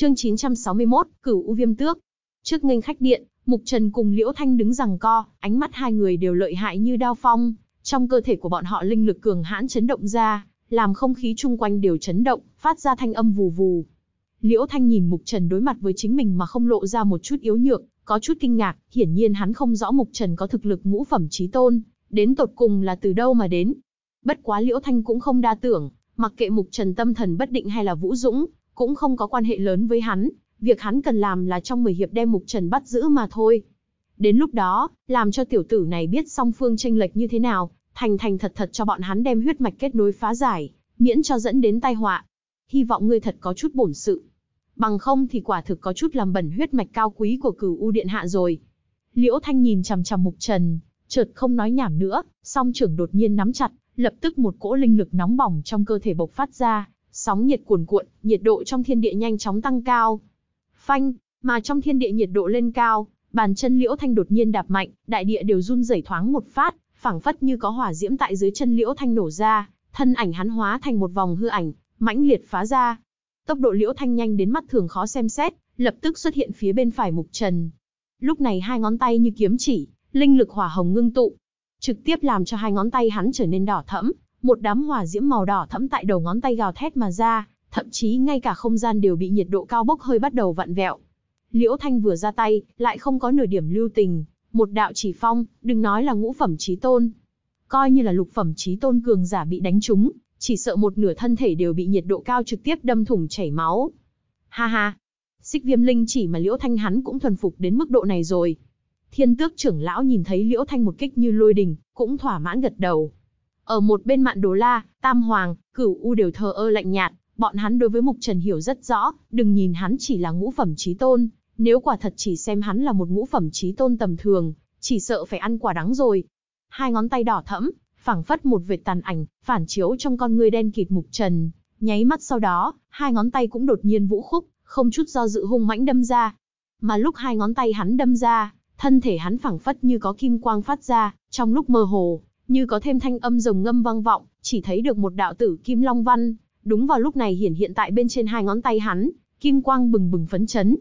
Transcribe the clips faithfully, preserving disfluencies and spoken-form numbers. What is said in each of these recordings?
Chương chín trăm sáu mươi mốt, Cửu U Viêm Tước. Trước nghênh khách điện, Mục Trần cùng Liễu Thanh đứng giằng co, ánh mắt hai người đều lợi hại như đao phong, trong cơ thể của bọn họ linh lực cường hãn chấn động ra, làm không khí chung quanh đều chấn động, phát ra thanh âm vù vù. Liễu Thanh nhìn Mục Trần đối mặt với chính mình mà không lộ ra một chút yếu nhược, có chút kinh ngạc, hiển nhiên hắn không rõ Mục Trần có thực lực ngũ phẩm chí tôn, đến tột cùng là từ đâu mà đến. Bất quá Liễu Thanh cũng không đa tưởng, mặc kệ Mục Trần tâm thần bất định hay là Vũ Dũng, cũng không có quan hệ lớn với hắn, việc hắn cần làm là trong mười hiệp đem Mục Trần bắt giữ mà thôi. Đến lúc đó, làm cho tiểu tử này biết song phương chênh lệch như thế nào, thành thành thật thật cho bọn hắn đem huyết mạch kết nối phá giải, miễn cho dẫn đến tai họa. Hy vọng ngươi thật có chút bổn sự. Bằng không thì quả thực có chút làm bẩn huyết mạch cao quý của Cửu U Điện hạ rồi. Liễu Thanh nhìn chằm chằm Mục Trần, chợt không nói nhảm nữa, song trưởng đột nhiên nắm chặt, lập tức một cỗ linh lực nóng bỏng trong cơ thể bộc phát ra, sóng nhiệt cuồn cuộn, nhiệt độ trong thiên địa nhanh chóng tăng cao. Phanh, mà trong thiên địa nhiệt độ lên cao, bàn chân Liễu Thanh đột nhiên đạp mạnh, đại địa đều run rẩy thoáng một phát, phảng phất như có hỏa diễm tại dưới chân Liễu Thanh nổ ra, thân ảnh hắn hóa thành một vòng hư ảnh, mãnh liệt phá ra. Tốc độ Liễu Thanh nhanh đến mắt thường khó xem xét, lập tức xuất hiện phía bên phải Mục Trần. Lúc này hai ngón tay như kiếm chỉ, linh lực hỏa hồng ngưng tụ, trực tiếp làm cho hai ngón tay hắn trở nên đỏ thẫm, một đám hỏa diễm màu đỏ thẫm tại đầu ngón tay gào thét mà ra, thậm chí ngay cả không gian đều bị nhiệt độ cao bốc hơi bắt đầu vặn vẹo. Liễu Thanh vừa ra tay, lại không có nửa điểm lưu tình, một đạo chỉ phong, đừng nói là ngũ phẩm chí tôn, coi như là lục phẩm chí tôn cường giả bị đánh trúng, chỉ sợ một nửa thân thể đều bị nhiệt độ cao trực tiếp đâm thủng chảy máu. Ha ha, xích viêm linh chỉ mà Liễu Thanh hắn cũng thuần phục đến mức độ này rồi. Thiên Tước trưởng lão nhìn thấy Liễu Thanh một kích như lôi đình, cũng thỏa mãn gật đầu. Ở một bên Mạn Đà La, Tam Hoàng, Cửu U đều thờ ơ lạnh nhạt, bọn hắn đối với Mục Trần hiểu rất rõ, đừng nhìn hắn chỉ là ngũ phẩm chí tôn, nếu quả thật chỉ xem hắn là một ngũ phẩm chí tôn tầm thường, chỉ sợ phải ăn quả đắng rồi. Hai ngón tay đỏ thẫm, phảng phất một vệt tàn ảnh, phản chiếu trong con người đen kịt Mục Trần, nháy mắt sau đó, hai ngón tay cũng đột nhiên vũ khúc, không chút do dự hung mãnh đâm ra. Mà lúc hai ngón tay hắn đâm ra, thân thể hắn phảng phất như có kim quang phát ra, trong lúc mơ hồ, như có thêm thanh âm rồng ngâm vang vọng, chỉ thấy được một đạo tử kim long văn, đúng vào lúc này hiển hiện tại bên trên hai ngón tay hắn, kim quang bừng bừng phấn chấn.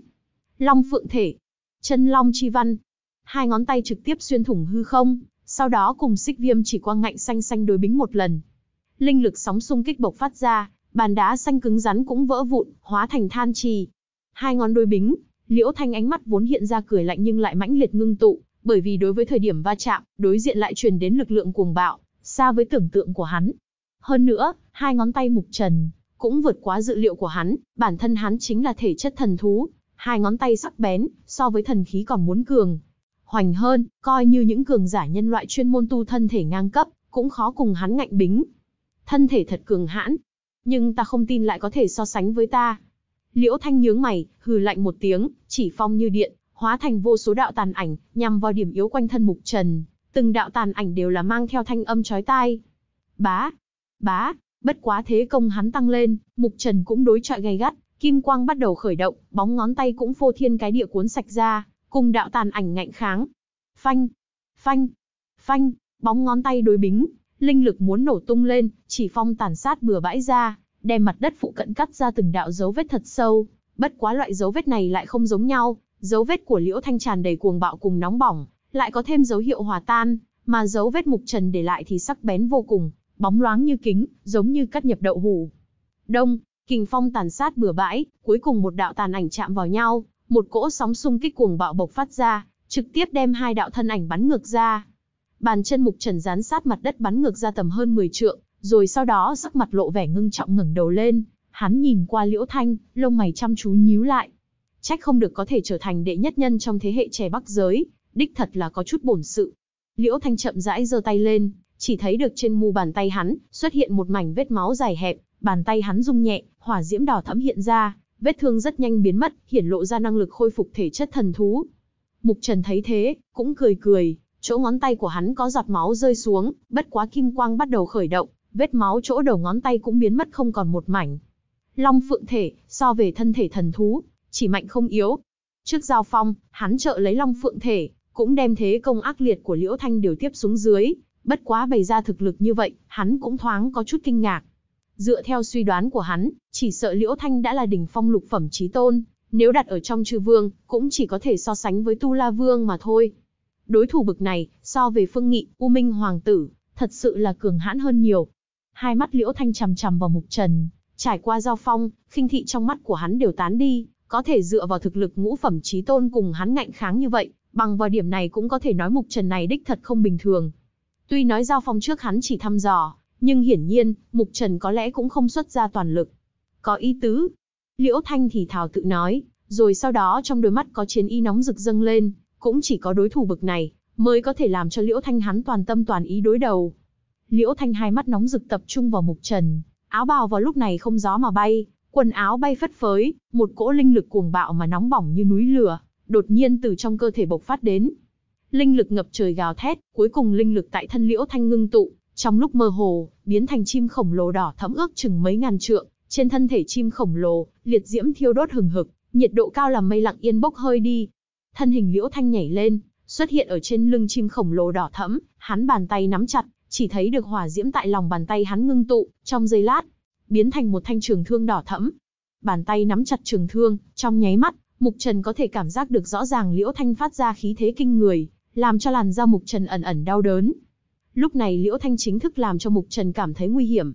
Long Phượng Thể, chân long chi văn, hai ngón tay trực tiếp xuyên thủng hư không, sau đó cùng xích viêm chỉ quang ngạnh xanh xanh đối bính một lần. Linh lực sóng xung kích bộc phát ra, bàn đá xanh cứng rắn cũng vỡ vụn, hóa thành than trì. Hai ngón đối bính, Liễu Thanh ánh mắt vốn hiện ra cười lạnh nhưng lại mãnh liệt ngưng tụ, bởi vì đối với thời điểm va chạm, đối diện lại truyền đến lực lượng cuồng bạo, xa với tưởng tượng của hắn. Hơn nữa, hai ngón tay Mục Trần cũng vượt quá dự liệu của hắn, bản thân hắn chính là thể chất thần thú, hai ngón tay sắc bén, so với thần khí còn muốn cường hoành hơn, coi như những cường giả nhân loại chuyên môn tu thân thể ngang cấp, cũng khó cùng hắn ngạnh bính. Thân thể thật cường hãn, nhưng ta không tin lại có thể so sánh với ta. Liễu Thanh nhướng mày, hừ lạnh một tiếng, chỉ phong như điện, hóa thành vô số đạo tàn ảnh, nhằm vào điểm yếu quanh thân Mục Trần, từng đạo tàn ảnh đều là mang theo thanh âm chói tai. Bá, bá, bất quá thế công hắn tăng lên, Mục Trần cũng đối chọi gay gắt, kim quang bắt đầu khởi động, bóng ngón tay cũng phô thiên cái địa cuốn sạch ra, cùng đạo tàn ảnh ngạnh kháng. Phanh, phanh, phanh, bóng ngón tay đối bính, linh lực muốn nổ tung lên, chỉ phong tàn sát bừa bãi ra, đem mặt đất phụ cận cắt ra từng đạo dấu vết thật sâu, bất quá loại dấu vết này lại không giống nhau, dấu vết của Liễu Thanh tràn đầy cuồng bạo cùng nóng bỏng, lại có thêm dấu hiệu hòa tan, mà dấu vết Mục Trần để lại thì sắc bén vô cùng, bóng loáng như kính, giống như cắt nhập đậu hủ. Đông, kình phong tàn sát bừa bãi, cuối cùng một đạo tàn ảnh chạm vào nhau, một cỗ sóng xung kích cuồng bạo bộc phát ra, trực tiếp đem hai đạo thân ảnh bắn ngược ra. Bàn chân Mục Trần dán sát mặt đất bắn ngược ra tầm hơn mười trượng, rồi sau đó sắc mặt lộ vẻ ngưng trọng ngẩng đầu lên, hắn nhìn qua Liễu Thanh, lông mày chăm chú nhíu lại. Trách không được có thể trở thành đệ nhất nhân trong thế hệ trẻ Bắc Giới, đích thật là có chút bổn sự. Liễu Thanh chậm rãi giơ tay lên, chỉ thấy được trên mu bàn tay hắn xuất hiện một mảnh vết máu dài hẹp, bàn tay hắn rung nhẹ, hỏa diễm đỏ thẫm hiện ra, vết thương rất nhanh biến mất, hiển lộ ra năng lực khôi phục thể chất thần thú. Mục Trần thấy thế, cũng cười cười, chỗ ngón tay của hắn có giọt máu rơi xuống, bất quá kim quang bắt đầu khởi động, vết máu chỗ đầu ngón tay cũng biến mất không còn một mảnh. Long Phượng Thể, so về thân thể thần thú, chỉ mạnh không yếu. Trước giao phong, hắn trợ lấy Long Phượng Thể, cũng đem thế công ác liệt của Liễu Thanh điều tiếp xuống dưới, bất quá bày ra thực lực như vậy, hắn cũng thoáng có chút kinh ngạc. Dựa theo suy đoán của hắn, chỉ sợ Liễu Thanh đã là đỉnh phong lục phẩm chí tôn, nếu đặt ở trong chư vương, cũng chỉ có thể so sánh với Tu La Vương mà thôi. Đối thủ bực này, so về Phương Nghị, U Minh Hoàng Tử, thật sự là cường hãn hơn nhiều. Hai mắt Liễu Thanh chằm chằm vào Mục Trần, trải qua giao phong, khinh thị trong mắt của hắn đều tán đi, có thể dựa vào thực lực ngũ phẩm chí tôn cùng hắn ngạnh kháng như vậy, bằng vào điểm này cũng có thể nói Mục Trần này đích thật không bình thường. Tuy nói giao phong trước hắn chỉ thăm dò, nhưng hiển nhiên, Mục Trần có lẽ cũng không xuất ra toàn lực. Có ý tứ. Liễu Thanh thì thào tự nói, rồi sau đó trong đôi mắt có chiến ý nóng rực dâng lên, cũng chỉ có đối thủ bực này, mới có thể làm cho Liễu Thanh hắn toàn tâm toàn ý đối đầu. Liễu Thanh hai mắt nóng rực tập trung vào Mục Trần, áo bào vào lúc này không gió mà bay, quần áo bay phất phới, một cỗ linh lực cuồng bạo mà nóng bỏng như núi lửa, đột nhiên từ trong cơ thể bộc phát đến. Linh lực ngập trời gào thét, cuối cùng linh lực tại thân Liễu Thanh ngưng tụ, trong lúc mơ hồ, biến thành chim khổng lồ đỏ thẫm ước chừng mấy ngàn trượng, trên thân thể chim khổng lồ, liệt diễm thiêu đốt hừng hực, nhiệt độ cao làm mây lặng yên bốc hơi đi. Thân hình Liễu Thanh nhảy lên, xuất hiện ở trên lưng chim khổng lồ đỏ thẫm, hắn bàn tay nắm chặt, chỉ thấy được hỏa diễm tại lòng bàn tay hắn ngưng tụ, trong giây lát, biến thành một thanh trường thương đỏ thẫm. Bàn tay nắm chặt trường thương, trong nháy mắt, Mục Trần có thể cảm giác được rõ ràng Liễu Thanh phát ra khí thế kinh người, làm cho làn da Mục Trần ẩn ẩn đau đớn. Lúc này Liễu Thanh chính thức làm cho Mục Trần cảm thấy nguy hiểm.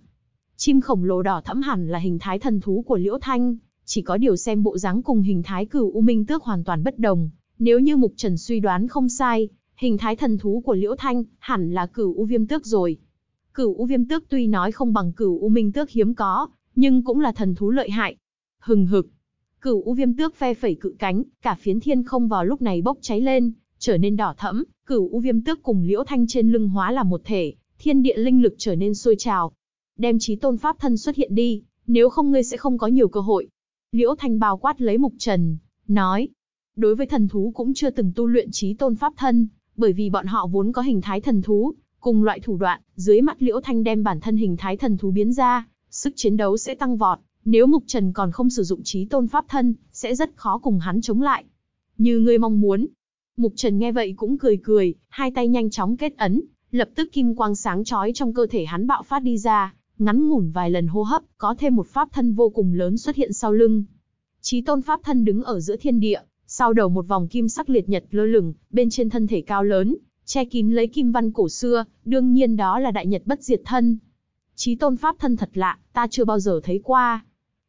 Chim khổng lồ đỏ thẫm hẳn là hình thái thần thú của Liễu Thanh, chỉ có điều xem bộ dáng cùng hình thái Cửu U Minh Tước hoàn toàn bất đồng. Nếu như Mục Trần suy đoán không sai, hình thái thần thú của Liễu Thanh hẳn là Cửu U Viêm Tước rồi. Cửu U Viêm Tước tuy nói không bằng Cửu U Minh Tước hiếm có, nhưng cũng là thần thú lợi hại. Hừng hực, Cửu U Viêm Tước phe phẩy cự cánh, cả phiến thiên không vào lúc này bốc cháy lên, trở nên đỏ thẫm. Cửu U Viêm Tước cùng Liễu Thanh trên lưng hóa là một thể, thiên địa linh lực trở nên sôi trào. Đem chí tôn pháp thân xuất hiện đi, nếu không ngươi sẽ không có nhiều cơ hội. Liễu Thanh bao quát lấy Mục Trần, nói. Đối với thần thú cũng chưa từng tu luyện chí tôn pháp thân, bởi vì bọn họ vốn có hình thái thần thú, cùng loại thủ đoạn, dưới mắt Liễu Thanh đem bản thân hình thái thần thú biến ra, sức chiến đấu sẽ tăng vọt, nếu Mục Trần còn không sử dụng chí tôn pháp thân, sẽ rất khó cùng hắn chống lại. Như ngươi mong muốn. Mục Trần nghe vậy cũng cười cười, hai tay nhanh chóng kết ấn, lập tức kim quang sáng chói trong cơ thể hắn bạo phát đi ra, ngắn ngủn vài lần hô hấp, có thêm một pháp thân vô cùng lớn xuất hiện sau lưng. Chí tôn pháp thân đứng ở giữa thiên địa, sau đầu một vòng kim sắc liệt nhật lơ lửng, bên trên thân thể cao lớn, che kín lấy kim văn cổ xưa, đương nhiên đó là Đại Nhật Bất Diệt Thân. Chí tôn pháp thân thật lạ, ta chưa bao giờ thấy qua.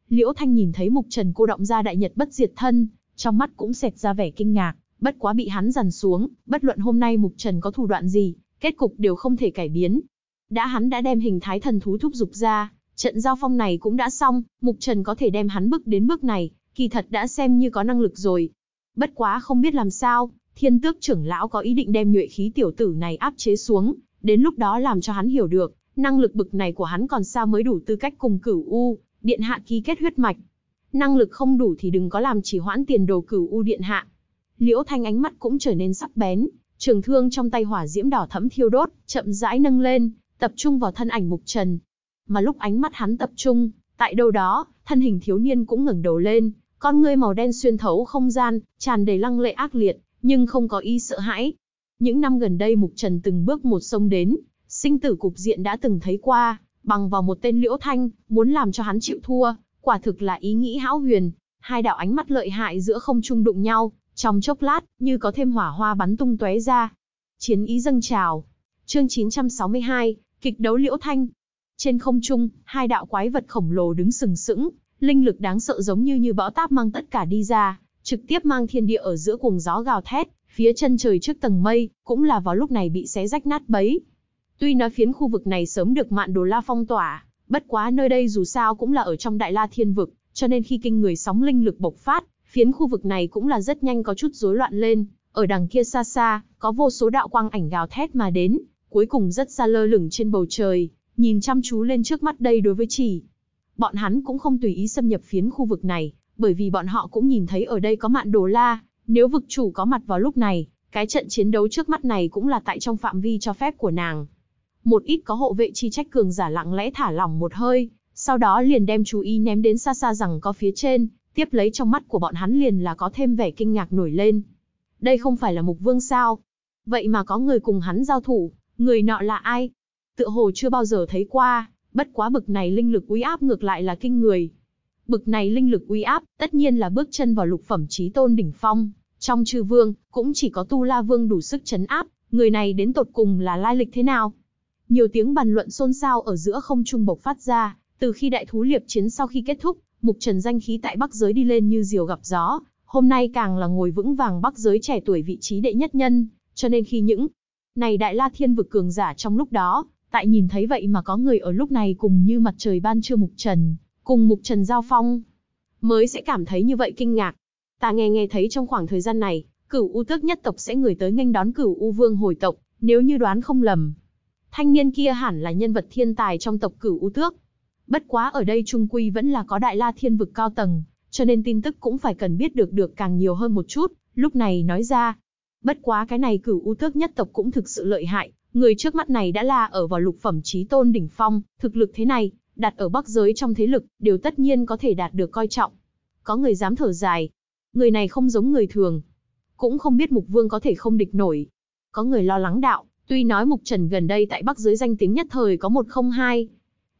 Liễu Thanh nhìn thấy Mục Trần cô động ra Đại Nhật Bất Diệt Thân, trong mắt cũng xẹt ra vẻ kinh ngạc, bất quá bị hắn dằn xuống, bất luận hôm nay Mục Trần có thủ đoạn gì, kết cục đều không thể cải biến. Đã hắn đã đem hình thái thần thú thúc giục ra, trận giao phong này cũng đã xong, Mục Trần có thể đem hắn bước đến bước này, kỳ thật đã xem như có năng lực rồi. Bất quá không biết làm sao, Thiên Tước trưởng lão có ý định đem nhuệ khí tiểu tử này áp chế xuống, đến lúc đó làm cho hắn hiểu được, năng lực bực này của hắn còn sao mới đủ tư cách cùng Cửu U, Điện Hạ ký kết huyết mạch. Năng lực không đủ thì đừng có làm chỉ hoãn tiền đồ Cửu U Điện Hạ. Liễu Thanh ánh mắt cũng trở nên sắc bén, trường thương trong tay hỏa diễm đỏ thẫm thiêu đốt, chậm rãi nâng lên, tập trung vào thân ảnh Mục Trần. Mà lúc ánh mắt hắn tập trung, tại đâu đó, thân hình thiếu niên cũng ngẩng đầu lên, con ngươi màu đen xuyên thấu không gian, tràn đầy lăng lệ ác liệt, nhưng không có ý sợ hãi. Những năm gần đây Mục Trần từng bước một xông đến, sinh tử cục diện đã từng thấy qua, bằng vào một tên Liễu Thanh, muốn làm cho hắn chịu thua, quả thực là ý nghĩ hão huyền. Hai đạo ánh mắt lợi hại giữa không trung đụng nhau, trong chốc lát, như có thêm hỏa hoa bắn tung tóe ra. Chiến ý dâng trào. Chương chín trăm sáu mươi hai, kịch đấu Liễu Thanh. Trên không trung, hai đạo quái vật khổng lồ đứng sừng sững, linh lực đáng sợ giống như như bão táp mang tất cả đi ra, trực tiếp mang thiên địa ở giữa cuồng gió gào thét, phía chân trời trước tầng mây, cũng là vào lúc này bị xé rách nát bấy. Tuy nói phiến khu vực này sớm được Mạn Đà La phong tỏa, bất quá nơi đây dù sao cũng là ở trong Đại La Thiên Vực, cho nên khi kinh người sóng linh lực bộc phát, phiến khu vực này cũng là rất nhanh có chút rối loạn lên, ở đằng kia xa xa, có vô số đạo quang ảnh gào thét mà đến, cuối cùng rất xa lơ lửng trên bầu trời, nhìn chăm chú lên trước mắt đây đối với chỉ. Bọn hắn cũng không tùy ý xâm nhập phiến khu vực này, bởi vì bọn họ cũng nhìn thấy ở đây có Mạn Đà La, nếu vực chủ có mặt vào lúc này, cái trận chiến đấu trước mắt này cũng là tại trong phạm vi cho phép của nàng. Một ít có hộ vệ chi trách cường giả lặng lẽ thả lỏng một hơi, sau đó liền đem chú ý ném đến xa xa rằng có phía trên. Tiếp lấy trong mắt của bọn hắn liền là có thêm vẻ kinh ngạc nổi lên. Đây không phải là Mục Vương sao? Vậy mà có người cùng hắn giao thủ, người nọ là ai? Tựa hồ chưa bao giờ thấy qua, Bất quá bực này linh lực uy áp ngược lại là kinh người. Bực này linh lực uy áp, tất nhiên là bước chân vào lục phẩm chí tôn đỉnh phong, trong chư vương, cũng chỉ có Tu La Vương đủ sức trấn áp, người này đến tột cùng là lai lịch thế nào? Nhiều tiếng bàn luận xôn xao ở giữa không trung bộc phát ra, từ khi đại thú liệp chiến sau khi kết thúc, Mục Trần danh khí tại Bắc Giới đi lên như diều gặp gió, hôm nay càng là ngồi vững vàng Bắc Giới trẻ tuổi vị trí đệ nhất nhân, cho nên khi những này Đại La Thiên Vực cường giả trong lúc đó, tại nhìn thấy vậy mà có người ở lúc này cùng như mặt trời ban trưa Mục Trần, cùng Mục Trần giao phong, mới sẽ cảm thấy như vậy kinh ngạc. Ta nghe nghe thấy trong khoảng thời gian này, Cửu U Tước nhất tộc sẽ người tới nghênh đón Cửu U Vương hồi tộc, nếu như đoán không lầm. Thanh niên kia hẳn là nhân vật thiên tài trong tộc Cửu U Tước. Bất quá ở đây trung quy vẫn là có Đại La Thiên Vực cao tầng, cho nên tin tức cũng phải cần biết được được càng nhiều hơn một chút, lúc này nói ra. Bất quá cái này Cửu U Tước nhất tộc cũng thực sự lợi hại, người trước mắt này đã là ở vào lục phẩm chí tôn đỉnh phong, thực lực thế này, đặt ở Bắc Giới trong thế lực, đều tất nhiên có thể đạt được coi trọng. Có người dám thở dài, người này không giống người thường, cũng không biết Mục Vương có thể không địch nổi. Có người lo lắng đạo, tuy nói Mục Trần gần đây tại Bắc Giới danh tiếng nhất thời có một không hai,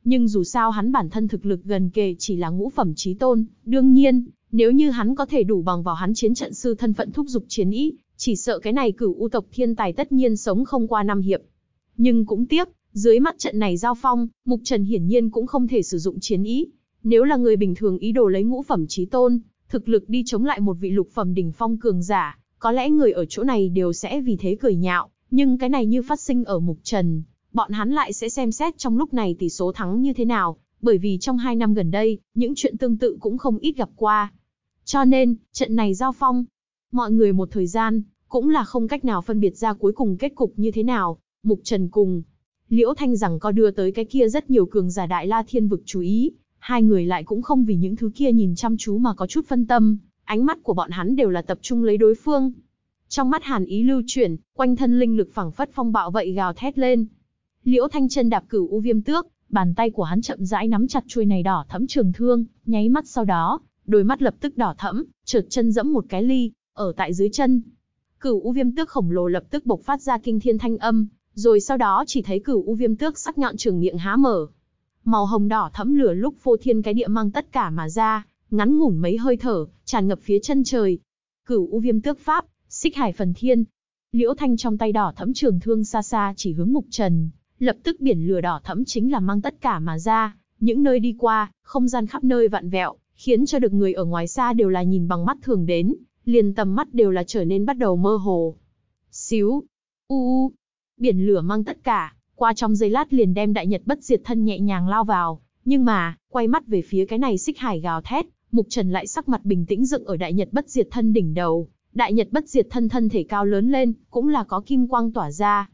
nhưng dù sao hắn bản thân thực lực gần kề chỉ là ngũ phẩm chí tôn, đương nhiên, nếu như hắn có thể đủ bằng vào hắn chiến trận sư thân phận thúc giục chiến ý, chỉ sợ cái này Cửu U tộc thiên tài tất nhiên sống không qua năm hiệp. Nhưng cũng tiếc, dưới mắt trận này giao phong, Mục Trần hiển nhiên cũng không thể sử dụng chiến ý. Nếu là người bình thường ý đồ lấy ngũ phẩm chí tôn, thực lực đi chống lại một vị lục phẩm đỉnh phong cường giả, có lẽ người ở chỗ này đều sẽ vì thế cười nhạo, nhưng cái này như phát sinh ở Mục Trần, bọn hắn lại sẽ xem xét trong lúc này tỷ số thắng như thế nào, bởi vì trong hai năm gần đây, những chuyện tương tự cũng không ít gặp qua. Cho nên, trận này giao phong, mọi người một thời gian, cũng là không cách nào phân biệt ra cuối cùng kết cục như thế nào. Mục Trần cùng Liễu Thanh rằng có đưa tới cái kia rất nhiều cường giả Đại La Thiên Vực chú ý, hai người lại cũng không vì những thứ kia nhìn chăm chú mà có chút phân tâm, ánh mắt của bọn hắn đều là tập trung lấy đối phương. Trong mắt hàn ý lưu chuyển, quanh thân linh lực phảng phất phong bạo vậy gào thét lên. Liễu Thanh chân đạp Cửu U Viêm Tước, bàn tay của hắn chậm rãi nắm chặt chuôi này đỏ thẫm trường thương, nháy mắt sau đó, đôi mắt lập tức đỏ thẫm, trượt chân giẫm một cái ly, ở tại dưới chân. Cửu U Viêm Tước khổng lồ lập tức bộc phát ra kinh thiên thanh âm, rồi sau đó chỉ thấy Cửu U Viêm Tước sắc nhọn trường miệng há mở. Màu hồng đỏ thẫm lửa lúc phô thiên cái địa mang tất cả mà ra, ngắn ngủn mấy hơi thở, tràn ngập phía chân trời. Cửu U Viêm Tước pháp, Xích Hải Phần Thiên. Liễu Thanh trong tay đỏ thẫm trường thương xa xa chỉ hướng Mục Trần, lập tức biển lửa đỏ thẫm chính là mang tất cả mà ra, những nơi đi qua, không gian khắp nơi vặn vẹo, khiến cho được người ở ngoài xa đều là nhìn bằng mắt thường đến, liền tầm mắt đều là trở nên bắt đầu mơ hồ. Xíu, u u, biển lửa mang tất cả, qua trong giây lát liền đem Đại Nhật Bất Diệt Thân nhẹ nhàng lao vào, nhưng mà, quay mắt về phía cái này Xích Hải gào thét, Mục Trần lại sắc mặt bình tĩnh dựng ở Đại Nhật Bất Diệt Thân đỉnh đầu, Đại Nhật Bất Diệt Thân thân thể cao lớn lên, cũng là có kim quang tỏa ra.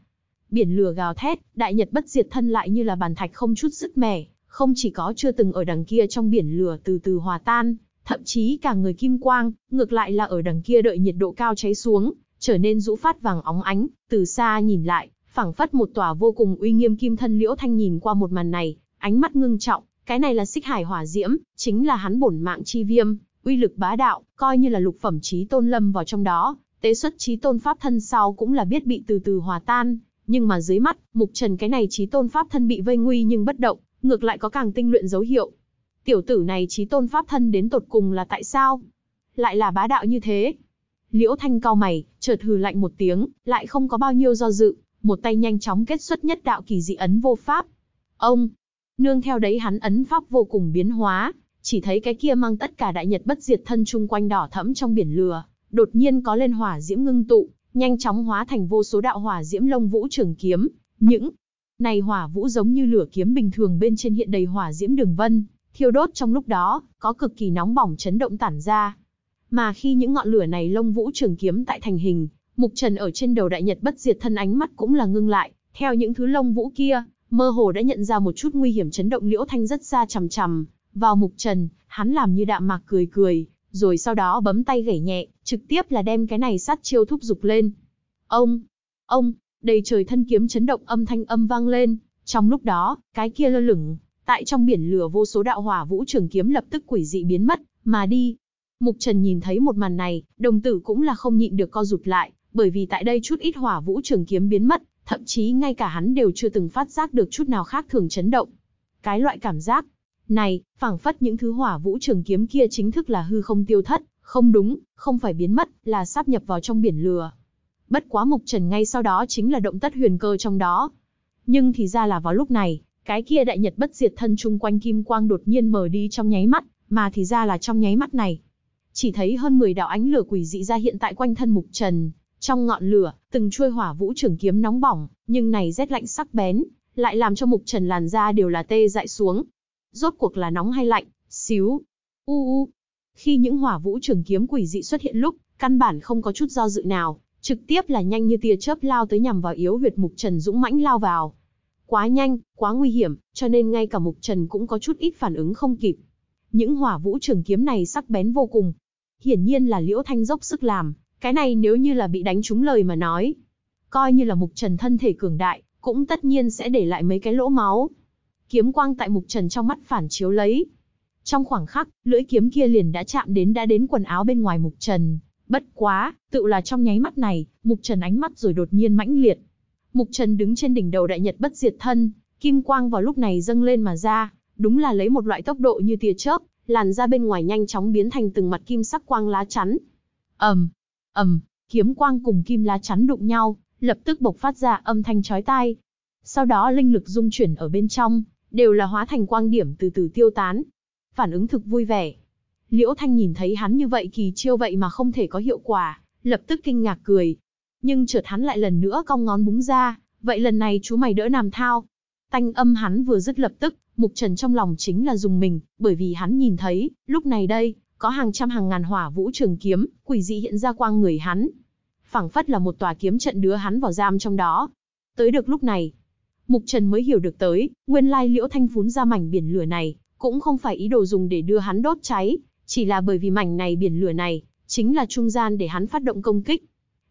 Biển lửa gào thét, Đại Nhật Bất Diệt Thân lại như là bàn thạch không chút sức mẻ, không chỉ có chưa từng ở đằng kia trong biển lửa từ từ hòa tan, thậm chí cả người kim quang, ngược lại là ở đằng kia đợi nhiệt độ cao cháy xuống, trở nên rũ phát vàng óng ánh, từ xa nhìn lại, phảng phất một tòa vô cùng uy nghiêm kim thân. Liễu Thanh nhìn qua một màn này, ánh mắt ngưng trọng, cái này là Xích Hải hỏa diễm, chính là hắn bổn mạng chi viêm, uy lực bá đạo, coi như là lục phẩm chí tôn lâm vào trong đó, tế xuất chí tôn pháp thân sau cũng là biết bị từ từ hòa tan. Nhưng mà dưới mắt, Mục Trần cái này chí tôn pháp thân bị vây nguy nhưng bất động, ngược lại có càng tinh luyện dấu hiệu. Tiểu tử này chí tôn pháp thân đến tột cùng là tại sao? Lại là bá đạo như thế. Liễu Thanh cau mày, chợt hừ lạnh một tiếng, lại không có bao nhiêu do dự, một tay nhanh chóng kết xuất nhất đạo kỳ dị ấn vô pháp. Ông, nương theo đấy hắn ấn pháp vô cùng biến hóa, chỉ thấy cái kia mang tất cả Đại Nhật Bất Diệt Thân chung quanh đỏ thẫm trong biển lửa, đột nhiên có lên hỏa diễm ngưng tụ, nhanh chóng hóa thành vô số đạo hỏa diễm lông vũ trường kiếm, những này hỏa vũ giống như lửa kiếm bình thường, bên trên hiện đầy hỏa diễm đường vân, thiêu đốt trong lúc đó, có cực kỳ nóng bỏng chấn động tản ra. Mà khi những ngọn lửa này lông vũ trường kiếm tại thành hình, Mục Trần ở trên đầu Đại Nhật Bất Diệt Thân ánh mắt cũng là ngưng lại, theo những thứ lông vũ kia, mơ hồ đã nhận ra một chút nguy hiểm chấn động. Liễu Thanh rất xa chằm chằm vào Mục Trần, hắn làm như đạm mạc cười cười, rồi sau đó bấm tay gảy nhẹ, trực tiếp là đem cái này sát chiêu thúc giục lên. Ông, ông, đầy trời thân kiếm chấn động âm thanh âm vang lên, trong lúc đó, cái kia lơ lửng, tại trong biển lửa vô số đạo hỏa vũ trường kiếm lập tức quỷ dị biến mất, mà đi. Mục Trần nhìn thấy một màn này, đồng tử cũng là không nhịn được co rụt lại, bởi vì tại đây chút ít hỏa vũ trường kiếm biến mất, thậm chí ngay cả hắn đều chưa từng phát giác được chút nào khác thường chấn động. Cái loại cảm giác này, phảng phất những thứ hỏa vũ trường kiếm kia chính thức là hư không tiêu thất, không đúng, không phải biến mất, là sáp nhập vào trong biển lửa. Bất quá Mục Trần ngay sau đó chính là động tất huyền cơ trong đó. Nhưng thì ra là vào lúc này, cái kia đại nhật bất diệt thân chung quanh kim quang đột nhiên mờ đi trong nháy mắt, mà thì ra là trong nháy mắt này. Chỉ thấy hơn mười đạo ánh lửa quỷ dị ra hiện tại quanh thân Mục Trần, trong ngọn lửa, từng chuôi hỏa vũ trường kiếm nóng bỏng, nhưng này rét lạnh sắc bén, lại làm cho Mục Trần làn da đều là tê dại xuống. Rốt cuộc là nóng hay lạnh, xíu, u u. Khi những hỏa vũ trường kiếm quỷ dị xuất hiện lúc, căn bản không có chút do dự nào, trực tiếp là nhanh như tia chớp lao tới nhằm vào yếu huyệt Mục Trần dũng mãnh lao vào. Quá nhanh, quá nguy hiểm, cho nên ngay cả Mục Trần cũng có chút ít phản ứng không kịp. Những hỏa vũ trường kiếm này sắc bén vô cùng. Hiển nhiên là Liễu Thanh dốc sức làm, cái này nếu như là bị đánh trúng lời mà nói. Coi như là Mục Trần thân thể cường đại, cũng tất nhiên sẽ để lại mấy cái lỗ máu. Kiếm quang tại Mục Trần trong mắt phản chiếu lấy. Trong khoảng khắc, lưỡi kiếm kia liền đã chạm đến đã đến quần áo bên ngoài Mục Trần. Bất quá, tự là trong nháy mắt này, Mục Trần ánh mắt rồi đột nhiên mãnh liệt. Mục Trần đứng trên đỉnh đầu đại nhật bất diệt thân, kim quang vào lúc này dâng lên mà ra, đúng là lấy một loại tốc độ như tia chớp, làn ra bên ngoài nhanh chóng biến thành từng mặt kim sắc quang lá chắn. Ầm, ầm, kiếm quang cùng kim lá chắn đụng nhau, lập tức bộc phát ra âm thanh chói tai. Sau đó linh lực dung chuyển ở bên trong, đều là hóa thành quang điểm từ từ tiêu tán. Phản ứng thực vui vẻ. Liễu Thanh nhìn thấy hắn như vậy kỳ chiêu vậy mà không thể có hiệu quả, lập tức kinh ngạc cười. Nhưng chợt hắn lại lần nữa cong ngón búng ra, vậy lần này chú mày đỡ làm thao. Tanh âm hắn vừa dứt lập tức, Mục Trần trong lòng chính là dùng mình, bởi vì hắn nhìn thấy, lúc này đây, có hàng trăm hàng ngàn hỏa vũ trường kiếm, quỷ dị hiện ra quang người hắn. Phảng phất là một tòa kiếm trận đưa hắn vào giam trong đó. Tới được lúc này, Mục Trần mới hiểu được tới, nguyên lai Liễu Thanh phún ra mảnh biển lửa này, cũng không phải ý đồ dùng để đưa hắn đốt cháy, chỉ là bởi vì mảnh này biển lửa này, chính là trung gian để hắn phát động công kích.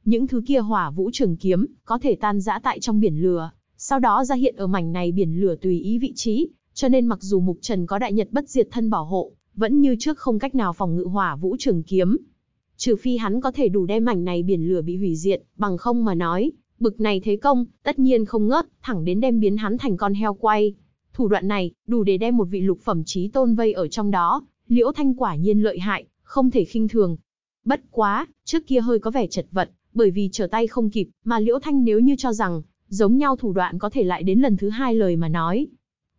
Những thứ kia hỏa vũ trường kiếm, có thể tan rã tại trong biển lửa, sau đó ra hiện ở mảnh này biển lửa tùy ý vị trí, cho nên mặc dù Mục Trần có đại nhật bất diệt thân bảo hộ, vẫn như trước không cách nào phòng ngự hỏa vũ trường kiếm. Trừ phi hắn có thể đủ đem mảnh này biển lửa bị hủy diệt, bằng không mà nói, bực này thế công, tất nhiên không ngớt, thẳng đến đem biến hắn thành con heo quay. Thủ đoạn này, đủ để đem một vị lục phẩm chí tôn vây ở trong đó, Liễu Thanh quả nhiên lợi hại, không thể khinh thường. Bất quá, trước kia hơi có vẻ chật vật, bởi vì trở tay không kịp, mà Liễu Thanh nếu như cho rằng, giống nhau thủ đoạn có thể lại đến lần thứ hai lời mà nói.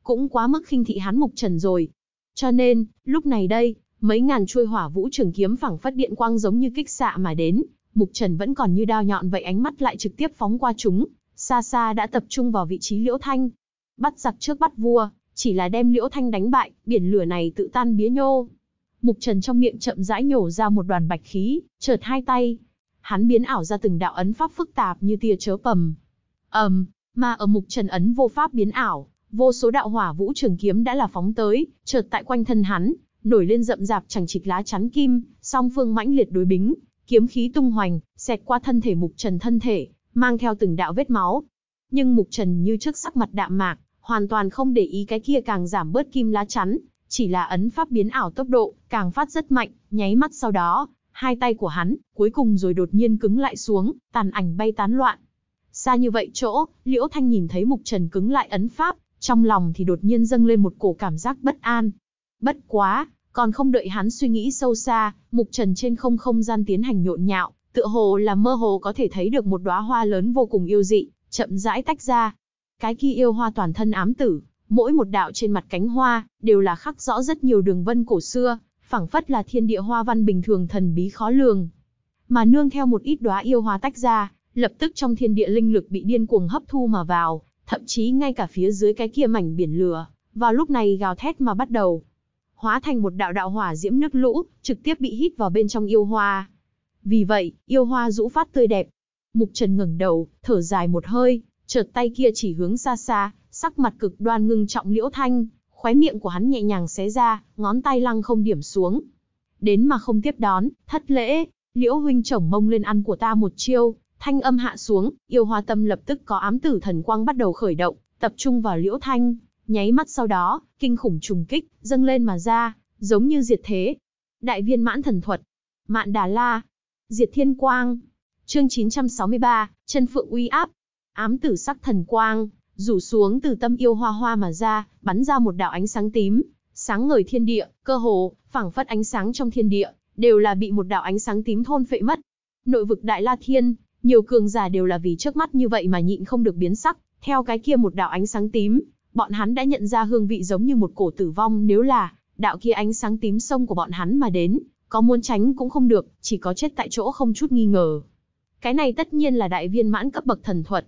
Cũng quá mức khinh thị hắn Mục Trần rồi. Cho nên, lúc này đây, mấy ngàn chuôi hỏa vũ trường kiếm phẳng phất điện quang giống như kích xạ mà đến, Mục Trần vẫn còn như đao nhọn vậy ánh mắt lại trực tiếp phóng qua chúng, xa xa đã tập trung vào vị trí Liễu Thanh. Bắt giặc trước bắt vua, chỉ là đem Liễu Thanh đánh bại, biển lửa này tự tan bía nhô. Mục Trần trong miệng chậm rãi nhổ ra một đoàn bạch khí, chợt hai tay. Hắn biến ảo ra từng đạo ấn pháp phức tạp như tia chớp ầm. Ầm, mà ở Mục Trần ấn vô pháp biến ảo, vô số đạo hỏa vũ trường kiếm đã là phóng tới, chợt tại quanh thân hắn, nổi lên rậm rạp chẳng chịt lá chắn kim, song phương mãnh liệt đối bính, kiếm khí tung hoành, xẹt qua thân thể Mục Trần thân thể, mang theo từng đạo vết máu. Nhưng Mục Trần như trước sắc mặt đạm mạc, hoàn toàn không để ý cái kia càng giảm bớt kim lá chắn, chỉ là ấn pháp biến ảo tốc độ, càng phát rất mạnh, nháy mắt sau đó, hai tay của hắn, cuối cùng rồi đột nhiên cứng lại xuống, tàn ảnh bay tán loạn. Xa như vậy chỗ, Liễu Thanh nhìn thấy Mục Trần cứng lại ấn pháp, trong lòng thì đột nhiên dâng lên một cổ cảm giác bất an. Bất quá, còn không đợi hắn suy nghĩ sâu xa, Mục Trần trên không không gian tiến hành nhộn nhạo, tựa hồ là mơ hồ có thể thấy được một đóa hoa lớn vô cùng yêu dị, chậm rãi tách ra. Cái kia yêu hoa toàn thân ám tử, mỗi một đạo trên mặt cánh hoa, đều là khắc rõ rất nhiều đường vân cổ xưa, phảng phất là thiên địa hoa văn bình thường thần bí khó lường. Mà nương theo một ít đóa yêu hoa tách ra, lập tức trong thiên địa linh lực bị điên cuồng hấp thu mà vào, thậm chí ngay cả phía dưới cái kia mảnh biển lửa, vào lúc này gào thét mà bắt đầu. Hóa thành một đạo đạo hỏa diễm nước lũ, trực tiếp bị hít vào bên trong yêu hoa. Vì vậy, yêu hoa rũ phát tươi đẹp. Mục Trần ngẩng đầu, thở dài một hơi, chợt tay kia chỉ hướng xa xa, sắc mặt cực đoan ngưng trọng Liễu Thanh, khóe miệng của hắn nhẹ nhàng xé ra, ngón tay lăng không điểm xuống. Đến mà không tiếp đón, thất lễ, Liễu huynh chổng mông lên ăn của ta một chiêu, thanh âm hạ xuống, yêu hoa tâm lập tức có ám tử thần quang bắt đầu khởi động, tập trung vào Liễu Thanh, nháy mắt sau đó, kinh khủng trùng kích, dâng lên mà ra, giống như diệt thế. Đại viên mãn thần thuật, Mạn Đà La, Diệt Thiên Quang. Chương chín trăm sáu mươi ba, Chân Phượng uy áp. Ám tử sắc thần quang, rủ xuống từ tâm yêu hoa hoa mà ra, bắn ra một đạo ánh sáng tím, sáng ngời thiên địa, cơ hồ phảng phất ánh sáng trong thiên địa đều là bị một đạo ánh sáng tím thôn phệ mất. Nội vực Đại La Thiên, nhiều cường giả đều là vì trước mắt như vậy mà nhịn không được biến sắc, theo cái kia một đạo ánh sáng tím, bọn hắn đã nhận ra hương vị giống như một cổ tử vong, nếu là đạo kia ánh sáng tím xông của bọn hắn mà đến, có muốn tránh cũng không được, chỉ có chết tại chỗ không chút nghi ngờ. Cái này tất nhiên là đại viên mãn cấp bậc thần thuật.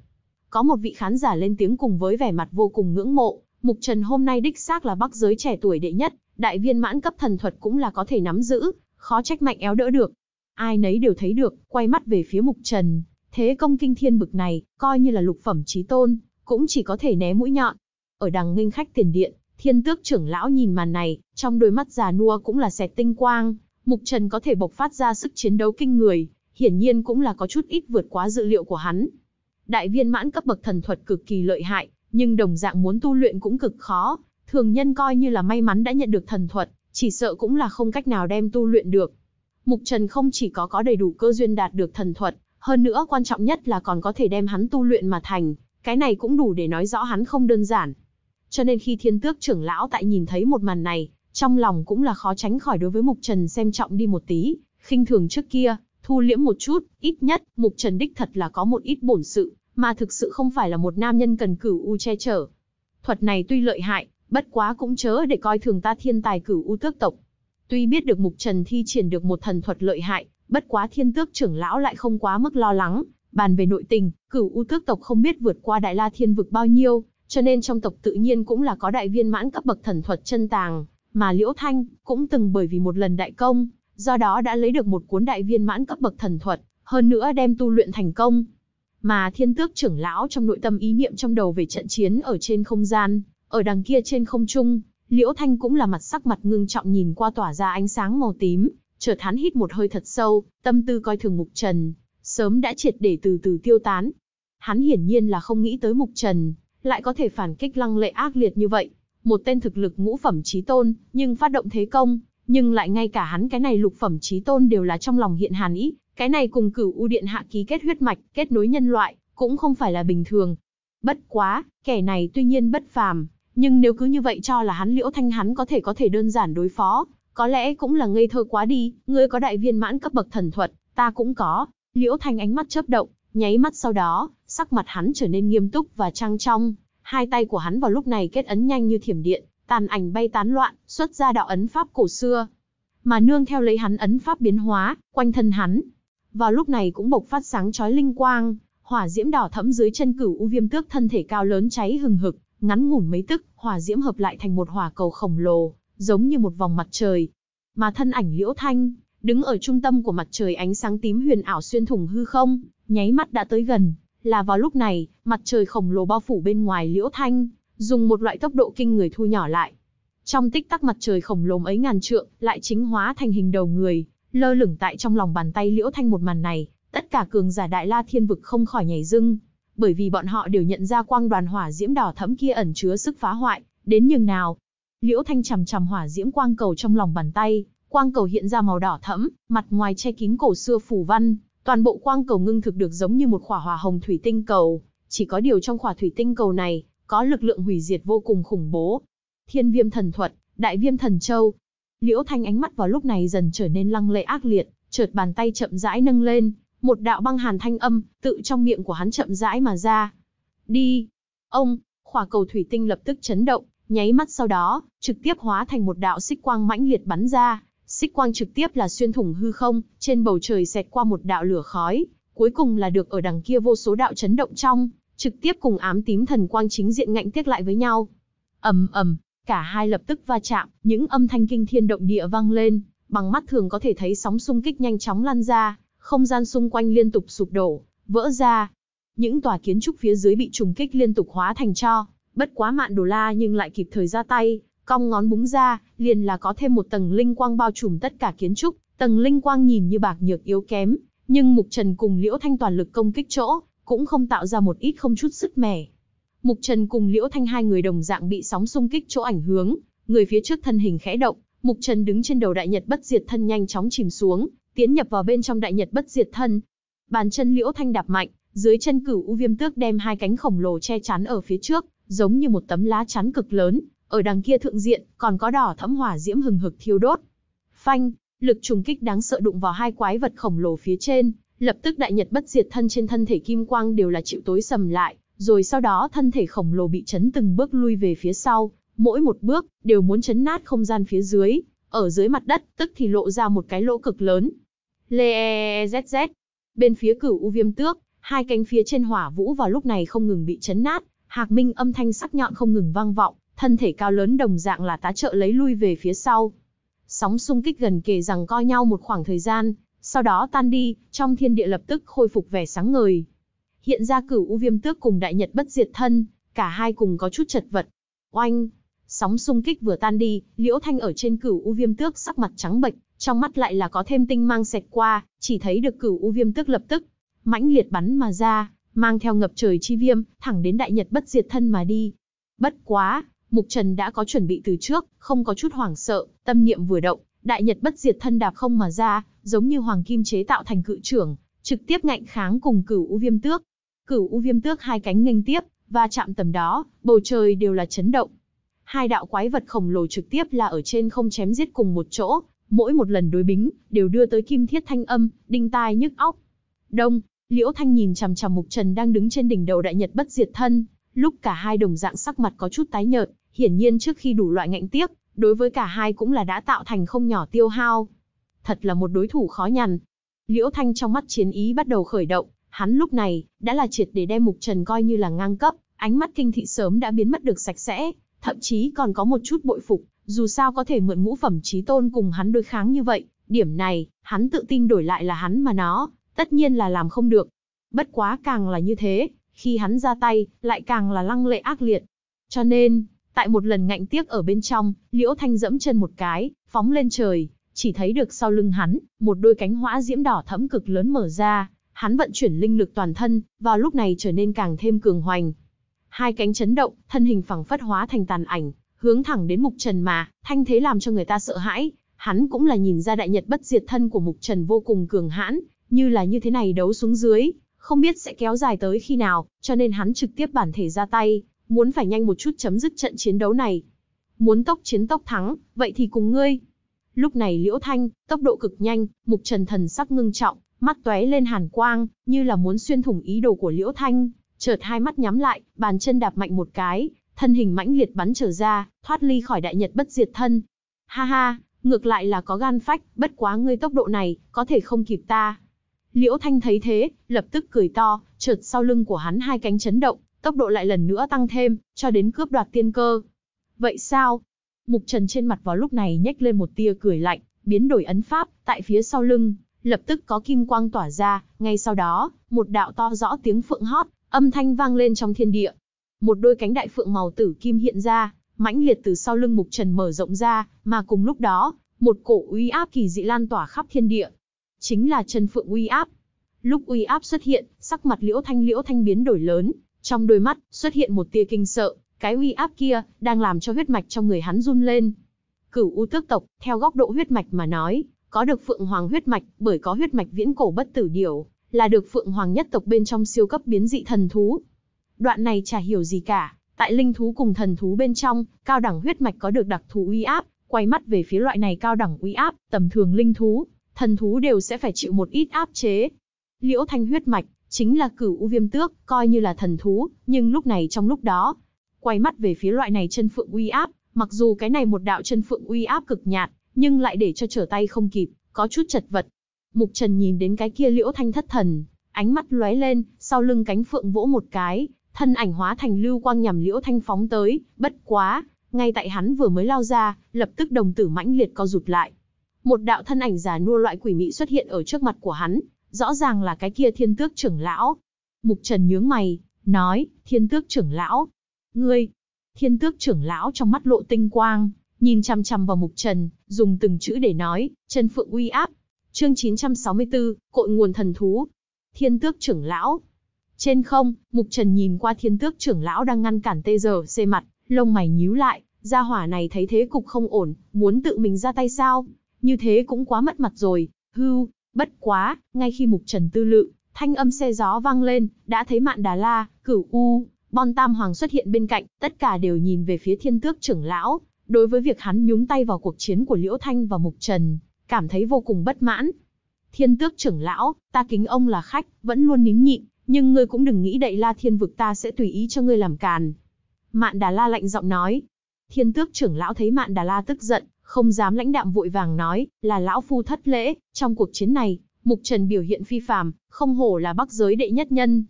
Có một vị khán giả lên tiếng cùng với vẻ mặt vô cùng ngưỡng mộ, Mục Trần hôm nay đích xác là Bắc Giới trẻ tuổi đệ nhất, đại viên mãn cấp thần thuật cũng là có thể nắm giữ, khó trách mạnh éo đỡ được. Ai nấy đều thấy được, quay mắt về phía Mục Trần, thế công kinh thiên bực này, coi như là lục phẩm chí tôn, cũng chỉ có thể né mũi nhọn. Ở đằng nghênh khách tiền điện, Thiên Tước trưởng lão nhìn màn này, trong đôi mắt già nua cũng là xẹt tinh quang, Mục Trần có thể bộc phát ra sức chiến đấu kinh người, hiển nhiên cũng là có chút ít vượt quá dự liệu của hắn. Đại viên mãn cấp bậc thần thuật cực kỳ lợi hại, nhưng đồng dạng muốn tu luyện cũng cực khó, thường nhân coi như là may mắn đã nhận được thần thuật, chỉ sợ cũng là không cách nào đem tu luyện được. Mục Trần không chỉ có có đầy đủ cơ duyên đạt được thần thuật, hơn nữa quan trọng nhất là còn có thể đem hắn tu luyện mà thành, cái này cũng đủ để nói rõ hắn không đơn giản. Cho nên khi Thiên Tước trưởng lão tại nhìn thấy một màn này, trong lòng cũng là khó tránh khỏi đối với Mục Trần xem trọng đi một tí, khinh thường trước kia, thu liễm một chút, ít nhất Mục Trần đích thật là có một ít bổn sự, mà thực sự không phải là một nam nhân cần Cửu U che chở. Thuật này tuy lợi hại, bất quá cũng chớ để coi thường ta thiên tài Cửu U Tước tộc. Tuy biết được Mục Trần thi triển được một thần thuật lợi hại, bất quá Thiên Tước trưởng lão lại không quá mức lo lắng, bàn về nội tình, Cửu U Tước tộc không biết vượt qua Đại La Thiên Vực bao nhiêu, cho nên trong tộc tự nhiên cũng là có đại viên mãn cấp bậc thần thuật chân tàng, mà Liễu Thanh cũng từng bởi vì một lần đại công, do đó đã lấy được một cuốn đại viên mãn cấp bậc thần thuật, hơn nữa đem tu luyện thành công. Mà Thiên Tước trưởng lão trong nội tâm ý niệm trong đầu về trận chiến ở trên không gian, ở đằng kia trên không trung, Liễu Thanh cũng là mặt sắc mặt ngưng trọng nhìn qua tỏa ra ánh sáng màu tím, chợt hắn hít một hơi thật sâu, tâm tư coi thường Mục Trần sớm đã triệt để từ từ tiêu tán. Hắn hiển nhiên là không nghĩ tới Mục Trần lại có thể phản kích lăng lệ ác liệt như vậy, một tên thực lực ngũ phẩm chí tôn, nhưng phát động thế công, nhưng lại ngay cả hắn cái này lục phẩm chí tôn đều là trong lòng hiện hàn ý, cái này cùng Cửu U Điện hạ ký kết huyết mạch, kết nối nhân loại, cũng không phải là bình thường. Bất quá, kẻ này tuy nhiên bất phàm, nhưng nếu cứ như vậy cho là hắn Liễu Thanh hắn có thể có thể đơn giản đối phó, có lẽ cũng là ngây thơ quá đi, ngươi có đại viên mãn cấp bậc thần thuật, ta cũng có. Liễu Thanh ánh mắt chớp động, nháy mắt sau đó, sắc mặt hắn trở nên nghiêm túc và trang trọng, hai tay của hắn vào lúc này kết ấn nhanh như thiểm điện, tàn ảnh bay tán loạn, xuất ra đạo ấn pháp cổ xưa. Mà nương theo lấy hắn ấn pháp biến hóa, quanh thân hắn, vào lúc này cũng bộc phát sáng chói linh quang, hỏa diễm đỏ thẫm dưới chân Cửu U Viêm Tước thân thể cao lớn cháy hừng hực, ngắn ngủn mấy tức, hỏa diễm hợp lại thành một hỏa cầu khổng lồ, giống như một vòng mặt trời. Mà thân ảnh Liễu Thanh đứng ở trung tâm của mặt trời ánh sáng tím huyền ảo xuyên thủng hư không, nháy mắt đã tới gần. Là vào lúc này, mặt trời khổng lồ bao phủ bên ngoài Liễu Thanh, dùng một loại tốc độ kinh người thu nhỏ lại. Trong tích tắc mặt trời khổng lồ ấy ngàn trượng, lại chính hóa thành hình đầu người, lơ lửng tại trong lòng bàn tay Liễu Thanh. Một màn này, tất cả cường giả Đại La Thiên Vực không khỏi nhảy dựng, bởi vì bọn họ đều nhận ra quang đoàn hỏa diễm đỏ thẫm kia ẩn chứa sức phá hoại đến nhường nào. Liễu Thanh chằm chằm hỏa diễm quang cầu trong lòng bàn tay, quang cầu hiện ra màu đỏ thẫm, mặt ngoài che kín cổ xưa phù văn. Toàn bộ quang cầu ngưng thực được giống như một khỏa hỏa hồng thủy tinh cầu, chỉ có điều trong khỏa thủy tinh cầu này có lực lượng hủy diệt vô cùng khủng bố. Thiên Viêm thần thuật, Đại Viêm thần châu. Liễu Thanh ánh mắt vào lúc này dần trở nên lăng lệ ác liệt, chợt bàn tay chậm rãi nâng lên, một đạo băng hàn thanh âm tự trong miệng của hắn chậm rãi mà ra. Đi. Ông, khỏa cầu thủy tinh lập tức chấn động, nháy mắt sau đó, trực tiếp hóa thành một đạo xích quang mãnh liệt bắn ra. Xích quang trực tiếp là xuyên thủng hư không, trên bầu trời xẹt qua một đạo lửa khói, cuối cùng là được ở đằng kia vô số đạo chấn động trong, trực tiếp cùng ám tím thần quang chính diện ngạnh tiếp lại với nhau. Ầm ầm, cả hai lập tức va chạm, những âm thanh kinh thiên động địa vang lên, bằng mắt thường có thể thấy sóng xung kích nhanh chóng lan ra, không gian xung quanh liên tục sụp đổ, vỡ ra. Những tòa kiến trúc phía dưới bị trùng kích liên tục hóa thành tro, bất quá Mạn Đà La nhưng lại kịp thời ra tay. Cong ngón búng ra, liền là có thêm một tầng linh quang bao trùm tất cả kiến trúc, tầng linh quang nhìn như bạc nhược yếu kém, nhưng Mục Trần cùng Liễu Thanh toàn lực công kích chỗ, cũng không tạo ra một ít không chút sức mẻ. Mục Trần cùng Liễu Thanh hai người đồng dạng bị sóng xung kích chỗ ảnh hưởng, người phía trước thân hình khẽ động, Mục Trần đứng trên đầu Đại Nhật Bất Diệt Thân nhanh chóng chìm xuống, tiến nhập vào bên trong Đại Nhật Bất Diệt Thân. Bàn chân Liễu Thanh đạp mạnh, Dưới chân Cửu U Viêm Tước đem hai cánh khổng lồ che chắn ở phía trước, giống như một tấm lá chắn cực lớn, ở đằng kia thượng diện còn có đỏ thẫm hỏa diễm hừng hực thiêu đốt. Phanh, lực trùng kích đáng sợ đụng vào hai quái vật khổng lồ phía trên, lập tức Đại Nhật Bất Diệt Thân trên thân thể kim quang đều là chịu tối sầm lại, rồi sau đó thân thể khổng lồ bị chấn từng bước lui về phía sau, mỗi một bước đều muốn chấn nát không gian phía dưới, ở dưới mặt đất tức thì lộ ra một cái lỗ cực lớn. Lê zz. Bên phía Cửu U Viêm Tước, hai cánh phía trên hỏa vũ vào lúc này không ngừng bị chấn nát, hạc minh âm thanh sắc nhọn không ngừng vang vọng, thân thể cao lớn đồng dạng là tá trợ lấy lui về phía sau. Sóng xung kích gần kề rằng co nhau một khoảng thời gian, sau đó tan đi, trong thiên địa lập tức khôi phục vẻ sáng ngời. Hiện ra Cửu U Viêm Tước cùng Đại Nhật Bất Diệt Thân, cả hai cùng có chút chật vật. Oanh, sóng xung kích vừa tan đi, Liễu Thanh ở trên Cửu U Viêm Tước sắc mặt trắng bệch, trong mắt lại là có thêm tinh mang xẹt qua, chỉ thấy được Cửu U Viêm Tước lập tức mãnh liệt bắn mà ra, mang theo ngập trời chi viêm, thẳng đến Đại Nhật Bất Diệt Thân mà đi. Bất quá, Mục Trần đã có chuẩn bị từ trước, không có chút hoảng sợ, tâm niệm vừa động, Đại Nhật Bất Diệt Thân đạp không mà ra, giống như hoàng kim chế tạo thành cự trưởng, trực tiếp ngạnh kháng cùng Cửu U Viêm Tước. Cửu U Viêm Tước hai cánh nghênh tiếp, và chạm tầm đó, bầu trời đều là chấn động. Hai đạo quái vật khổng lồ trực tiếp là ở trên không chém giết cùng một chỗ, mỗi một lần đối bính đều đưa tới kim thiết thanh âm, đinh tai nhức óc. Đông, Liễu Thanh nhìn chằm chằm Mục Trần đang đứng trên đỉnh đầu Đại Nhật Bất Diệt Thân, lúc cả hai đồng dạng sắc mặt có chút tái nhợt, hiển nhiên trước khi đủ loại ngạnh tiếp, đối với cả hai cũng là đã tạo thành không nhỏ tiêu hao. Thật là một đối thủ khó nhằn. Liễu Thanh trong mắt chiến ý bắt đầu khởi động, hắn lúc này đã là triệt để đem Mục Trần coi như là ngang cấp, ánh mắt kinh thị sớm đã biến mất được sạch sẽ, thậm chí còn có một chút bội phục, dù sao có thể mượn ngũ phẩm chí tôn cùng hắn đối kháng như vậy, điểm này, hắn tự tin đổi lại là hắn mà nó, tất nhiên là làm không được. Bất quá càng là như thế, khi hắn ra tay, lại càng là lăng lệ ác liệt. Cho nên, tại một lần ngạnh tiếc ở bên trong, Liễu Thanh dẫm chân một cái, phóng lên trời, chỉ thấy được sau lưng hắn, một đôi cánh hỏa diễm đỏ thẫm cực lớn mở ra, hắn vận chuyển linh lực toàn thân, vào lúc này trở nên càng thêm cường hoành. Hai cánh chấn động, thân hình phẳng phất hóa thành tàn ảnh, hướng thẳng đến Mục Trần mà, thanh thế làm cho người ta sợ hãi, hắn cũng là nhìn ra Đại Nhật Bất Diệt Thân của Mục Trần vô cùng cường hãn, như là như thế này đấu xuống dưới, không biết sẽ kéo dài tới khi nào, cho nên hắn trực tiếp bản thể ra tay, muốn phải nhanh một chút chấm dứt trận chiến đấu này. Muốn tốc chiến tốc thắng, vậy thì cùng ngươi. Lúc này Liễu Thanh, tốc độ cực nhanh, Mục Trần thần sắc ngưng trọng, mắt tóe lên hàn quang, như là muốn xuyên thủng ý đồ của Liễu Thanh, chợt hai mắt nhắm lại, bàn chân đạp mạnh một cái, thân hình mãnh liệt bắn trở ra, thoát ly khỏi Đại Nhật Bất Diệt Thân. Ha ha, ngược lại là có gan phách, bất quá ngươi tốc độ này, có thể không kịp ta. Liễu Thanh thấy thế, lập tức cười to, chợt sau lưng của hắn hai cánh chấn động, tốc độ lại lần nữa tăng thêm, cho đến cướp đoạt tiên cơ. Vậy sao? Mục Trần trên mặt vào lúc này nhếch lên một tia cười lạnh, biến đổi ấn pháp, tại phía sau lưng, lập tức có kim quang tỏa ra, ngay sau đó, một đạo to rõ tiếng phượng hót, âm thanh vang lên trong thiên địa. Một đôi cánh đại phượng màu tử kim hiện ra, mãnh liệt từ sau lưng Mục Trần mở rộng ra, mà cùng lúc đó, một cổ uy áp kỳ dị lan tỏa khắp thiên địa. Chính là chân phượng uy áp. Lúc uy áp xuất hiện, sắc mặt Liễu Thanh Liễu Thanh biến đổi lớn, trong đôi mắt xuất hiện một tia kinh sợ, cái uy áp kia đang làm cho huyết mạch trong người hắn run lên. Cửu U Tước tộc, theo góc độ huyết mạch mà nói, có được Phượng Hoàng huyết mạch, bởi có huyết mạch Viễn Cổ Bất Tử Điểu, là được Phượng Hoàng nhất tộc bên trong siêu cấp biến dị thần thú. Đoạn này chả hiểu gì cả, tại linh thú cùng thần thú bên trong, cao đẳng huyết mạch có được đặc thù uy áp, quay mắt về phía loại này cao đẳng uy áp, tầm thường linh thú, thần thú đều sẽ phải chịu một ít áp chế. Liễu Thanh huyết mạch chính là Cửu U Viêm Tước, coi như là thần thú, nhưng lúc này trong lúc đó, quay mắt về phía loại này chân phượng uy áp, mặc dù cái này một đạo chân phượng uy áp cực nhạt, nhưng lại để cho trở tay không kịp, có chút chật vật. Mục Trần nhìn đến cái kia Liễu Thanh thất thần, ánh mắt lóe lên, sau lưng cánh phượng vỗ một cái, thân ảnh hóa thành lưu quang nhằm Liễu Thanh phóng tới, bất quá, ngay tại hắn vừa mới lao ra, lập tức đồng tử mãnh liệt co rụt lại. Một đạo thân ảnh già nua loại quỷ mị xuất hiện ở trước mặt của hắn, rõ ràng là cái kia Thiên Tước trưởng lão. Mục Trần nhướng mày, nói, Thiên Tước trưởng lão. Ngươi, Thiên Tước trưởng lão trong mắt lộ tinh quang, nhìn chằm chằm vào Mục Trần, dùng từng chữ để nói, chân phượng uy áp. Chương chín trăm sáu mươi tư, cội nguồn thần thú. Thiên Tước trưởng lão. Trên không, Mục Trần nhìn qua Thiên Tước trưởng lão đang ngăn cản tê giờ xê mặt, lông mày nhíu lại, gia hỏa này thấy thế cục không ổn, muốn tự mình ra tay sao? Như thế cũng quá mất mặt rồi, hưu, bất quá, ngay khi Mục Trần tư lự, Thanh âm xe gió vang lên, đã thấy Mạn Đà La, Cửu U, Bon Tam Hoàng xuất hiện bên cạnh, tất cả đều nhìn về phía Thiên Tước trưởng lão, đối với việc hắn nhúng tay vào cuộc chiến của Liễu Thanh và Mục Trần, cảm thấy vô cùng bất mãn. Thiên Tước trưởng lão, ta kính ông là khách, vẫn luôn nín nhịn, nhưng ngươi cũng đừng nghĩ Đại La Thiên Vực ta sẽ tùy ý cho ngươi làm càn. Mạn Đà La lạnh giọng nói. Thiên Tước trưởng lão thấy Mạn Đà La tức giận, không dám lãnh đạm vội vàng nói, là lão phu thất lễ, trong cuộc chiến này, Mục Trần biểu hiện phi phàm, không hổ là Bắc Giới đệ nhất nhân.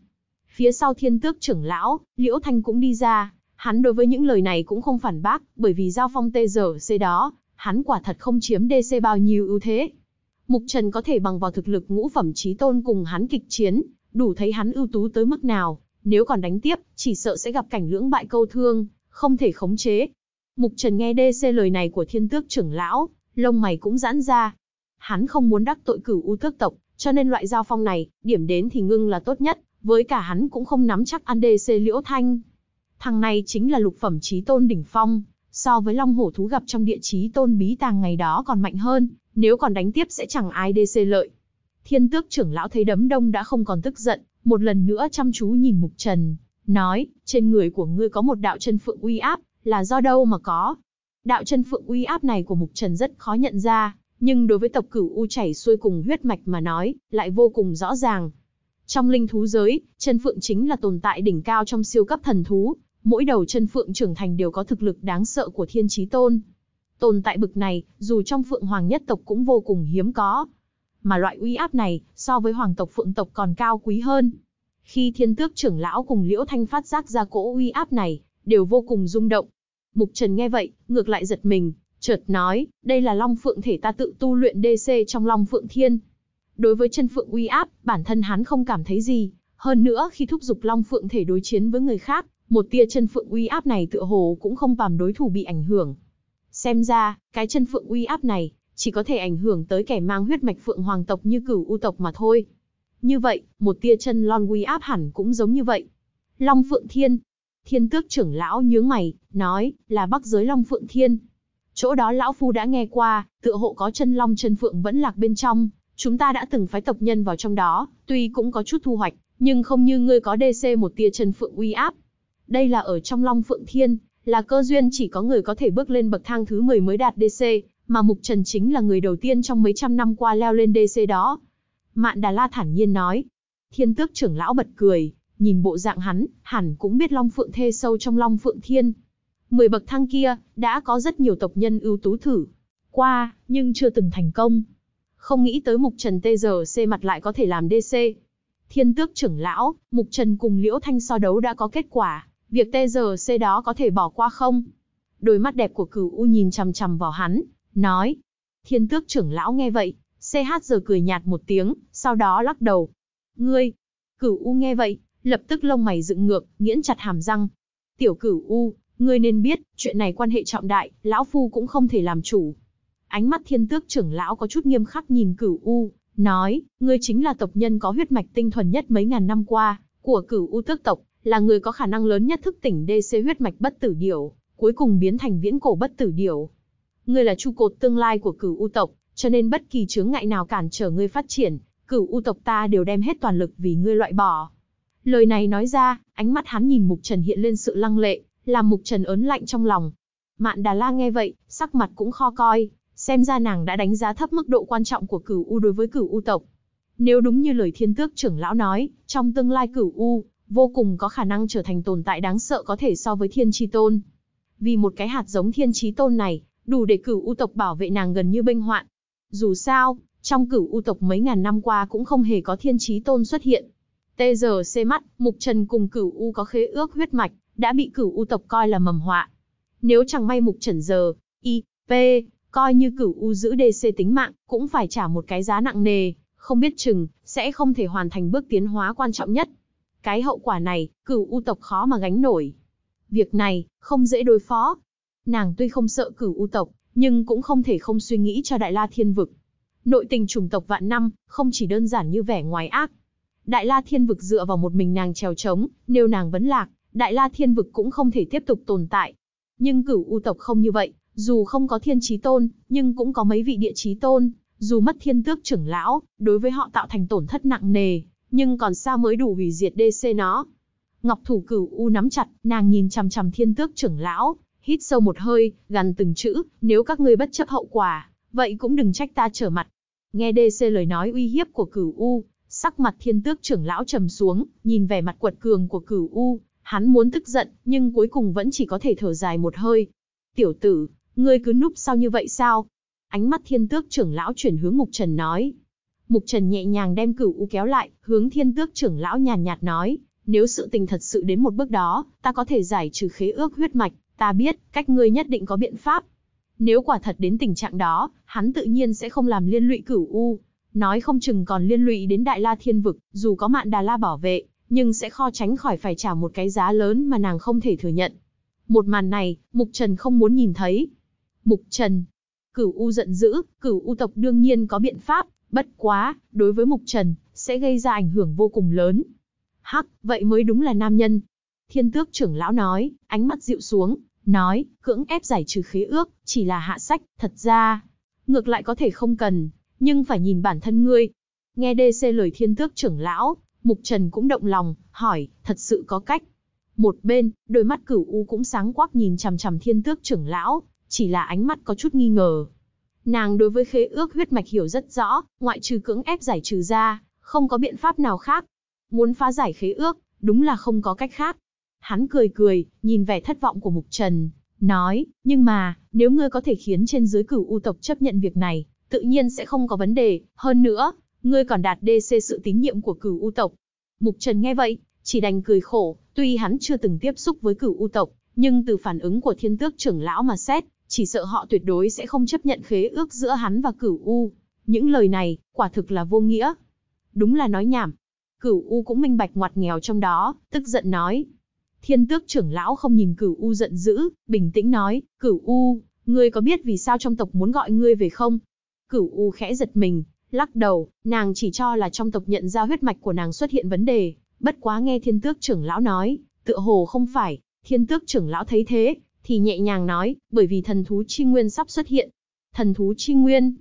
Phía sau Thiên Tước trưởng lão, Liễu Thanh cũng đi ra, hắn đối với những lời này cũng không phản bác, bởi vì giao phong tê giờ xê đó, hắn quả thật không chiếm đê xê bao nhiêu ưu thế. Mục Trần có thể bằng vào thực lực ngũ phẩm chí tôn cùng hắn kịch chiến, đủ thấy hắn ưu tú tới mức nào, nếu còn đánh tiếp, chỉ sợ sẽ gặp cảnh lưỡng bại câu thương, không thể khống chế. Mục Trần nghe đê xê lời này của Thiên Tước trưởng lão, lông mày cũng giãn ra. Hắn không muốn đắc tội Cửu U Tước tộc, cho nên loại giao phong này, điểm đến thì ngưng là tốt nhất, với cả hắn cũng không nắm chắc ăn đê xê Liễu Thanh. Thằng này chính là lục phẩm chí tôn đỉnh phong, so với Long Hổ thú gặp trong địa chí tôn bí tàng ngày đó còn mạnh hơn, nếu còn đánh tiếp sẽ chẳng ai đê xê lợi. Thiên Tước trưởng lão thấy đấm đông đã không còn tức giận, một lần nữa chăm chú nhìn Mục Trần, nói, trên người của ngươi có một đạo chân phượng uy áp, là do đâu mà có. Đạo chân phượng uy áp này của Mục Trần rất khó nhận ra, nhưng đối với tộc Cửu U chảy xuôi cùng huyết mạch mà nói, lại vô cùng rõ ràng. Trong linh thú giới, chân phượng chính là tồn tại đỉnh cao trong siêu cấp thần thú, mỗi đầu chân phượng trưởng thành đều có thực lực đáng sợ của Thiên Chí Tôn. Tồn tại bực này, dù trong Phượng Hoàng nhất tộc cũng vô cùng hiếm có. Mà loại uy áp này, so với Hoàng tộc Phượng tộc còn cao quý hơn. Khi Thiên Tước trưởng lão cùng Liễu Thanh phát giác ra cỗ uy áp này, đều vô cùng rung động. Mục Trần nghe vậy, ngược lại giật mình, chợt nói, đây là Long Phượng thể ta tự tu luyện đê xê trong Long Phượng Thiên. Đối với chân phượng uy áp, bản thân hắn không cảm thấy gì, hơn nữa khi thúc giục Long Phượng thể đối chiến với người khác, một tia chân phượng uy áp này tựa hồ cũng không làm đối thủ bị ảnh hưởng. Xem ra, cái chân phượng uy áp này chỉ có thể ảnh hưởng tới kẻ mang huyết mạch Phượng Hoàng tộc như Cửu U tộc mà thôi. Như vậy, một tia chân lon uy áp hẳn cũng giống như vậy. Long Phượng Thiên. Thiên Tước trưởng lão nhướng mày, nói, là Bắc Giới Long Phượng Thiên. Chỗ đó lão phu đã nghe qua, tựa hộ có chân long chân phượng vẫn lạc bên trong, chúng ta đã từng phái tộc nhân vào trong đó, tuy cũng có chút thu hoạch, nhưng không như ngươi có đê xê một tia chân phượng uy áp. Đây là ở trong Long Phượng Thiên, là cơ duyên chỉ có người có thể bước lên bậc thang thứ mười mới đạt đê xê, mà Mục Trần chính là người đầu tiên trong mấy trăm năm qua leo lên đê xê đó. Mạn Đà La thản nhiên nói. Thiên Tước trưởng lão bật cười, nhìn bộ dạng hắn, hẳn cũng biết Long Phượng Thê sâu trong Long Phượng Thiên. Mười bậc thang kia, đã có rất nhiều tộc nhân ưu tú thử qua, nhưng chưa từng thành công. Không nghĩ tới Mục Trần tê giờ xê mặt lại có thể làm đê xê. Thiên Tước trưởng lão, Mục Trần cùng Liễu Thanh so đấu đã có kết quả, việc tê giờ xê đó có thể bỏ qua không? Đôi mắt đẹp của Cửu U nhìn chằm chằm vào hắn, nói. Thiên Tước trưởng lão nghe vậy, xê hát giờ cười nhạt một tiếng, sau đó lắc đầu. Ngươi! Cửu U nghe vậy, lập tức lông mày dựng ngược, nghiến chặt hàm răng. Tiểu Cửu U, ngươi nên biết, chuyện này quan hệ trọng đại, lão phu cũng không thể làm chủ. Ánh mắt Thiên Tước trưởng lão có chút nghiêm khắc nhìn Cửu U, nói, ngươi chính là tộc nhân có huyết mạch tinh thuần nhất mấy ngàn năm qua, của Cửu U Tước tộc, là người có khả năng lớn nhất thức tỉnh đê xê huyết mạch bất tử điểu, cuối cùng biến thành viễn cổ bất tử điểu. Ngươi là trụ cột tương lai của Cửu U tộc, cho nên bất kỳ chướng ngại nào cản trở ngươi phát triển, Cửu U tộc ta đều đem hết toàn lực vì ngươi loại bỏ. Lời này nói ra, ánh mắt hắn nhìn Mục Trần hiện lên sự lăng lệ, làm Mục Trần ớn lạnh trong lòng. Mạn Đà La nghe vậy, sắc mặt cũng khó coi, xem ra nàng đã đánh giá thấp mức độ quan trọng của Cửu U đối với Cửu U tộc. Nếu đúng như lời Thiên Tước trưởng lão nói, trong tương lai Cửu U vô cùng có khả năng trở thành tồn tại đáng sợ có thể so với Thiên Chí Tôn. Vì một cái hạt giống Thiên Chí Tôn này, đủ để Cửu U tộc bảo vệ nàng gần như bênh hoạn. Dù sao, trong Cửu U tộc mấy ngàn năm qua cũng không hề có Thiên Chí Tôn xuất hiện. Tê giờ xê mắt, Mục Trần cùng Cửu U có khế ước huyết mạch, đã bị Cửu U tộc coi là mầm họa. Nếu chẳng may Mục Trần giờ, y, p, coi như Cửu U giữ đê xê tính mạng, cũng phải trả một cái giá nặng nề, không biết chừng, sẽ không thể hoàn thành bước tiến hóa quan trọng nhất. Cái hậu quả này, Cửu U tộc khó mà gánh nổi. Việc này, không dễ đối phó. Nàng tuy không sợ Cửu U tộc, nhưng cũng không thể không suy nghĩ cho Đại La Thiên Vực. Nội tình chủng tộc vạn năm, không chỉ đơn giản như vẻ ngoài ác. Đại La Thiên Vực dựa vào một mình nàng trèo trống, nếu nàng vấn lạc, Đại La Thiên Vực cũng không thể tiếp tục tồn tại. Nhưng Cửu U tộc không như vậy, dù không có Thiên Chí Tôn, nhưng cũng có mấy vị địa chí tôn, dù mất Thiên Tước trưởng lão, đối với họ tạo thành tổn thất nặng nề, nhưng còn sao mới đủ hủy diệt đê xê nó. Ngọc thủ Cửu U nắm chặt, nàng nhìn chằm chằm Thiên Tước trưởng lão, hít sâu một hơi, gằn từng chữ, nếu các ngươi bất chấp hậu quả, vậy cũng đừng trách ta trở mặt. Nghe đê xê lời nói uy hiếp của Cửu U, sắc mặt Thiên Tước trưởng lão trầm xuống, nhìn vẻ mặt quật cường của Cửu U, hắn muốn tức giận, nhưng cuối cùng vẫn chỉ có thể thở dài một hơi. Tiểu tử, ngươi cứ núp sau như vậy sao? Ánh mắt Thiên Tước trưởng lão chuyển hướng Mục Trần nói. Mục Trần nhẹ nhàng đem Cửu U kéo lại, hướng Thiên Tước trưởng lão nhàn nhạt nói, nếu sự tình thật sự đến một bước đó, ta có thể giải trừ khế ước huyết mạch, ta biết, cách ngươi nhất định có biện pháp. Nếu quả thật đến tình trạng đó, hắn tự nhiên sẽ không làm liên lụy Cửu U, nói không chừng còn liên lụy đến Đại La Thiên Vực, dù có Mạn Đà La bảo vệ, nhưng sẽ khó tránh khỏi phải trả một cái giá lớn mà nàng không thể thừa nhận. Một màn này, Mục Trần không muốn nhìn thấy. Mục Trần, Cửu U giận dữ, Cửu U tộc đương nhiên có biện pháp, bất quá, đối với Mục Trần, sẽ gây ra ảnh hưởng vô cùng lớn. Hắc, vậy mới đúng là nam nhân. Thiên Tước trưởng lão nói, ánh mắt dịu xuống, nói, cưỡng ép giải trừ khế ước, chỉ là hạ sách, thật ra, ngược lại có thể không cần, nhưng phải nhìn bản thân ngươi. Nghe đê xê lời Thiên Tước trưởng lão, Mục Trần cũng động lòng, hỏi, thật sự có cách. Một bên, đôi mắt Cửu U cũng sáng quắc nhìn chằm chằm Thiên Tước trưởng lão, chỉ là ánh mắt có chút nghi ngờ. Nàng đối với khế ước huyết mạch hiểu rất rõ, ngoại trừ cưỡng ép giải trừ ra, không có biện pháp nào khác. Muốn phá giải khế ước, đúng là không có cách khác. Hắn cười cười, nhìn vẻ thất vọng của Mục Trần, nói, nhưng mà, nếu ngươi có thể khiến trên dưới Cửu U tộc chấp nhận việc này, tự nhiên sẽ không có vấn đề, hơn nữa, ngươi còn đạt đê xê sự tín nhiệm của Cửu U tộc. Mục Trần nghe vậy, chỉ đành cười khổ, tuy hắn chưa từng tiếp xúc với Cửu U tộc, nhưng từ phản ứng của Thiên Tước trưởng lão mà xét, chỉ sợ họ tuyệt đối sẽ không chấp nhận khế ước giữa hắn và Cửu U. Những lời này, quả thực là vô nghĩa. Đúng là nói nhảm. Cửu U cũng minh bạch ngoặt nghèo trong đó, tức giận nói. Thiên Tước trưởng lão không nhìn Cửu U giận dữ, bình tĩnh nói, Cửu U, ngươi có biết vì sao trong tộc muốn gọi ngươi về không? Cửu U khẽ giật mình, lắc đầu, nàng chỉ cho là trong tộc nhận ra huyết mạch của nàng xuất hiện vấn đề, bất quá nghe Thiên Tước trưởng lão nói, tựa hồ không phải. Thiên Tước trưởng lão thấy thế, thì nhẹ nhàng nói, bởi vì thần thú chi nguyên sắp xuất hiện. Thần thú chi nguyên.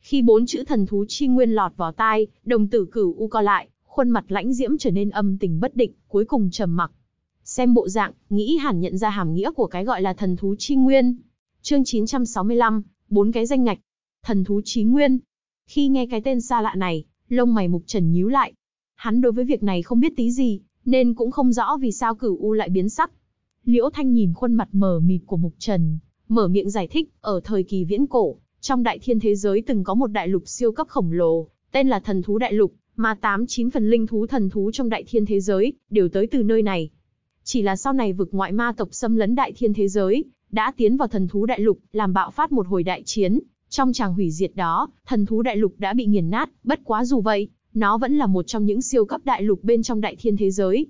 Khi bốn chữ thần thú chi nguyên lọt vào tai, đồng tử Cửu U co lại, khuôn mặt lãnh diễm trở nên âm tình bất định, cuối cùng trầm mặc. Xem bộ dạng, nghĩ hẳn nhận ra hàm nghĩa của cái gọi là thần thú chi nguyên. Chương chín trăm sáu mươi lăm, bốn cái danh ngạch. Thần thú chi nguyên. Khi nghe cái tên xa lạ này, lông mày Mục Trần nhíu lại. Hắn đối với việc này không biết tí gì, nên cũng không rõ vì sao Cửu U lại biến sắc. Liễu Thanh nhìn khuôn mặt mờ mịt của Mục Trần, mở miệng giải thích, ở thời kỳ viễn cổ, trong đại thiên thế giới từng có một đại lục siêu cấp khổng lồ, tên là Thần Thú Đại Lục, mà tám chín phần linh thú thần thú trong đại thiên thế giới đều tới từ nơi này. Chỉ là sau này vực ngoại ma tộc xâm lấn đại thiên thế giới, đã tiến vào Thần Thú Đại Lục, làm bạo phát một hồi đại chiến, trong tràng hủy diệt đó, Thần Thú Đại Lục đã bị nghiền nát, bất quá dù vậy, nó vẫn là một trong những siêu cấp đại lục bên trong đại thiên thế giới.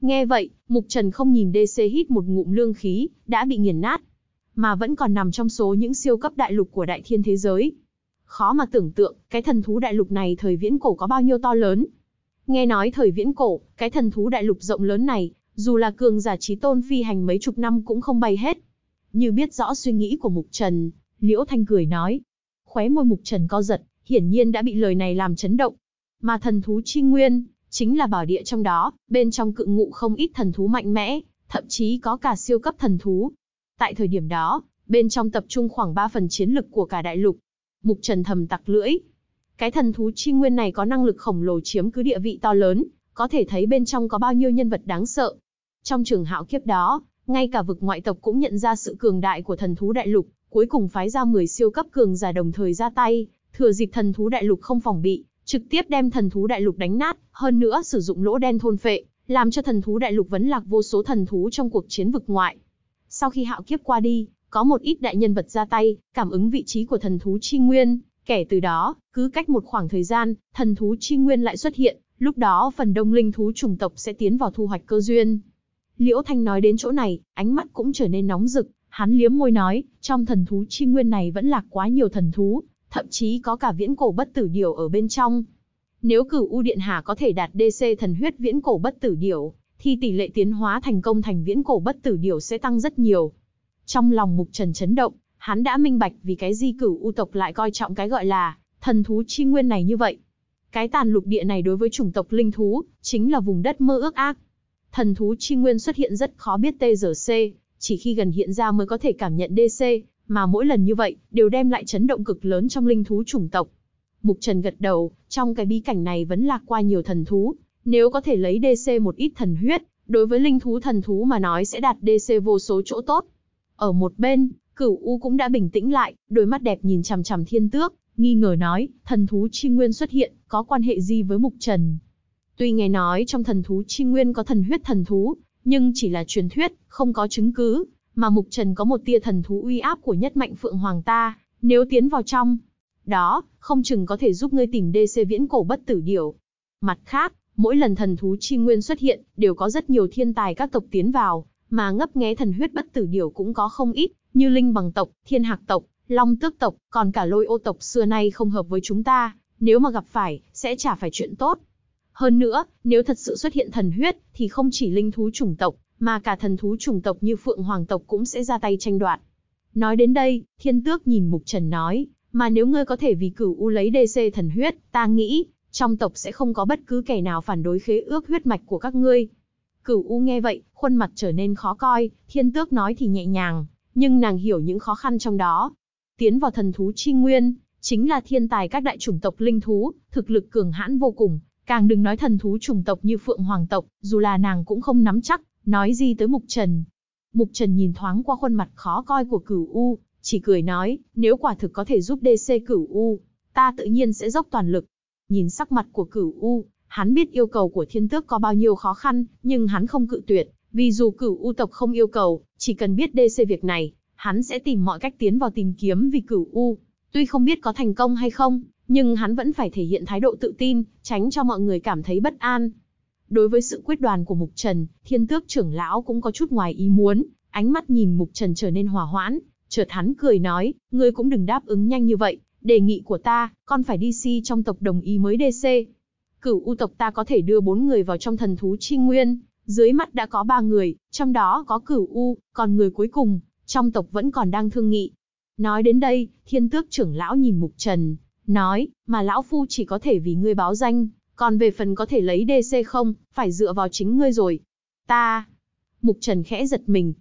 Nghe vậy, Mục Trần không nhìn đê xê hít một ngụm lương khí, đã bị nghiền nát, mà vẫn còn nằm trong số những siêu cấp đại lục của đại thiên thế giới. Khó mà tưởng tượng, cái thần thú đại lục này thời viễn cổ có bao nhiêu to lớn. Nghe nói thời viễn cổ, cái thần thú đại lục rộng lớn này, dù là cường giả chí tôn phi hành mấy chục năm cũng không bay hết. Như biết rõ suy nghĩ của Mục Trần, Liễu Thanh cười nói. Khóe môi Mục Trần co giật, hiển nhiên đã bị lời này làm chấn động. Mà thần thú chi nguyên chính là bảo địa trong đó, bên trong cự ngụ không ít thần thú mạnh mẽ, thậm chí có cả siêu cấp thần thú. Tại thời điểm đó, bên trong tập trung khoảng ba phần chiến lực của cả đại lục. Mục Trần thầm tặc lưỡi. Cái thần thú chi nguyên này có năng lực khổng lồ chiếm cứ địa vị to lớn, có thể thấy bên trong có bao nhiêu nhân vật đáng sợ. Trong trường hạo kiếp đó, ngay cả vực ngoại tộc cũng nhận ra sự cường đại của thần thú đại lục, cuối cùng phái ra mười siêu cấp cường giả đồng thời ra tay, thừa dịp thần thú đại lục không phòng bị, trực tiếp đem thần thú đại lục đánh nát, hơn nữa sử dụng lỗ đen thôn phệ, làm cho thần thú đại lục vấn lạc vô số thần thú trong cuộc chiến vực ngoại. Sau khi hạo kiếp qua đi, có một ít đại nhân vật ra tay, cảm ứng vị trí của thần thú chi nguyên, kể từ đó, cứ cách một khoảng thời gian, thần thú chi nguyên lại xuất hiện, lúc đó phần đông linh thú chủng tộc sẽ tiến vào thu hoạch cơ duyên. Liễu Thanh nói đến chỗ này, ánh mắt cũng trở nên nóng rực, hắn liếm môi nói, trong thần thú chi nguyên này vẫn lạc quá nhiều thần thú, thậm chí có cả viễn cổ bất tử điểu ở bên trong. Nếu Cửu U Điện Hà có thể đạt đê xê thần huyết viễn cổ bất tử điểu, thì tỷ lệ tiến hóa thành công thành viễn cổ bất tử điểu sẽ tăng rất nhiều. Trong lòng Mục Trần chấn động, hắn đã minh bạch vì cái gì Cửu U tộc lại coi trọng cái gọi là thần thú chi nguyên này như vậy. Cái tàn lục địa này đối với chủng tộc linh thú, chính là vùng đất mơ ước ác. Thần thú chi nguyên xuất hiện rất khó biết T G C, chỉ khi gần hiện ra mới có thể cảm nhận D C, mà mỗi lần như vậy, đều đem lại chấn động cực lớn trong linh thú chủng tộc. Mục Trần gật đầu, trong cái bí cảnh này vẫn lạc qua nhiều thần thú, nếu có thể lấy D C một ít thần huyết, đối với linh thú thần thú mà nói sẽ đạt D C vô số chỗ tốt. Ở một bên, Cửu U cũng đã bình tĩnh lại, đôi mắt đẹp nhìn chằm chằm Thiên Tước, nghi ngờ nói, thần thú chi nguyên xuất hiện, có quan hệ gì với Mục Trần? Tuy nghe nói trong thần thú chi nguyên có thần huyết thần thú, nhưng chỉ là truyền thuyết, không có chứng cứ, mà Mục Trần có một tia thần thú uy áp của nhất mạnh Phượng Hoàng ta, nếu tiến vào trong đó, không chừng có thể giúp ngươi tìm D C viễn cổ bất tử điểu. Mặt khác, mỗi lần thần thú chi nguyên xuất hiện, đều có rất nhiều thiên tài các tộc tiến vào, mà ngấp nghé thần huyết bất tử điểu cũng có không ít, như Linh Bằng tộc, Thiên Hạc tộc, Long Tước tộc, còn cả Lôi Ô tộc xưa nay không hợp với chúng ta, nếu mà gặp phải, sẽ chả phải chuyện tốt. Hơn nữa, nếu thật sự xuất hiện thần huyết, thì không chỉ linh thú chủng tộc, mà cả thần thú chủng tộc như Phượng Hoàng tộc cũng sẽ ra tay tranh đoạt. Nói đến đây, Thiên Tước nhìn Mục Trần nói, mà nếu ngươi có thể vì Cửu U lấy D C thần huyết, ta nghĩ, trong tộc sẽ không có bất cứ kẻ nào phản đối khế ước huyết mạch của các ngươi. Cửu U nghe vậy, khuôn mặt trở nên khó coi, Thiên Tước nói thì nhẹ nhàng, nhưng nàng hiểu những khó khăn trong đó. Tiến vào thần thú chi nguyên, chính là thiên tài các đại chủng tộc linh thú, thực lực cường hãn vô cùng, càng đừng nói thần thú chủng tộc như Phượng Hoàng tộc, dù là nàng cũng không nắm chắc, nói gì tới Mục Trần. Mục Trần nhìn thoáng qua khuôn mặt khó coi của Cửu U, chỉ cười nói, nếu quả thực có thể giúp D C Cửu U, ta tự nhiên sẽ dốc toàn lực. Nhìn sắc mặt của Cửu U, hắn biết yêu cầu của Thiên Tước có bao nhiêu khó khăn, nhưng hắn không cự tuyệt, vì dù Cửu U tộc không yêu cầu, chỉ cần biết D C việc này, hắn sẽ tìm mọi cách tiến vào tìm kiếm vì Cửu U. Tuy không biết có thành công hay không, nhưng hắn vẫn phải thể hiện thái độ tự tin, tránh cho mọi người cảm thấy bất an. Đối với sự quyết đoán của Mục Trần, Thiên Tước trưởng lão cũng có chút ngoài ý muốn, ánh mắt nhìn Mục Trần trở nên hòa hoãn, chợt hắn cười nói, ngươi cũng đừng đáp ứng nhanh như vậy, đề nghị của ta, con phải đi xin trong tộc đồng ý mới D C. Cửu U tộc ta có thể đưa bốn người vào trong thần thú chi nguyên, dưới mắt đã có ba người, trong đó có Cửu U, còn người cuối cùng, trong tộc vẫn còn đang thương nghị. Nói đến đây, Thiên Tước trưởng lão nhìn Mục Trần, nói, mà lão phu chỉ có thể vì ngươi báo danh, còn về phần có thể lấy D C không, phải dựa vào chính ngươi rồi. Ta... Mục Trần khẽ giật mình.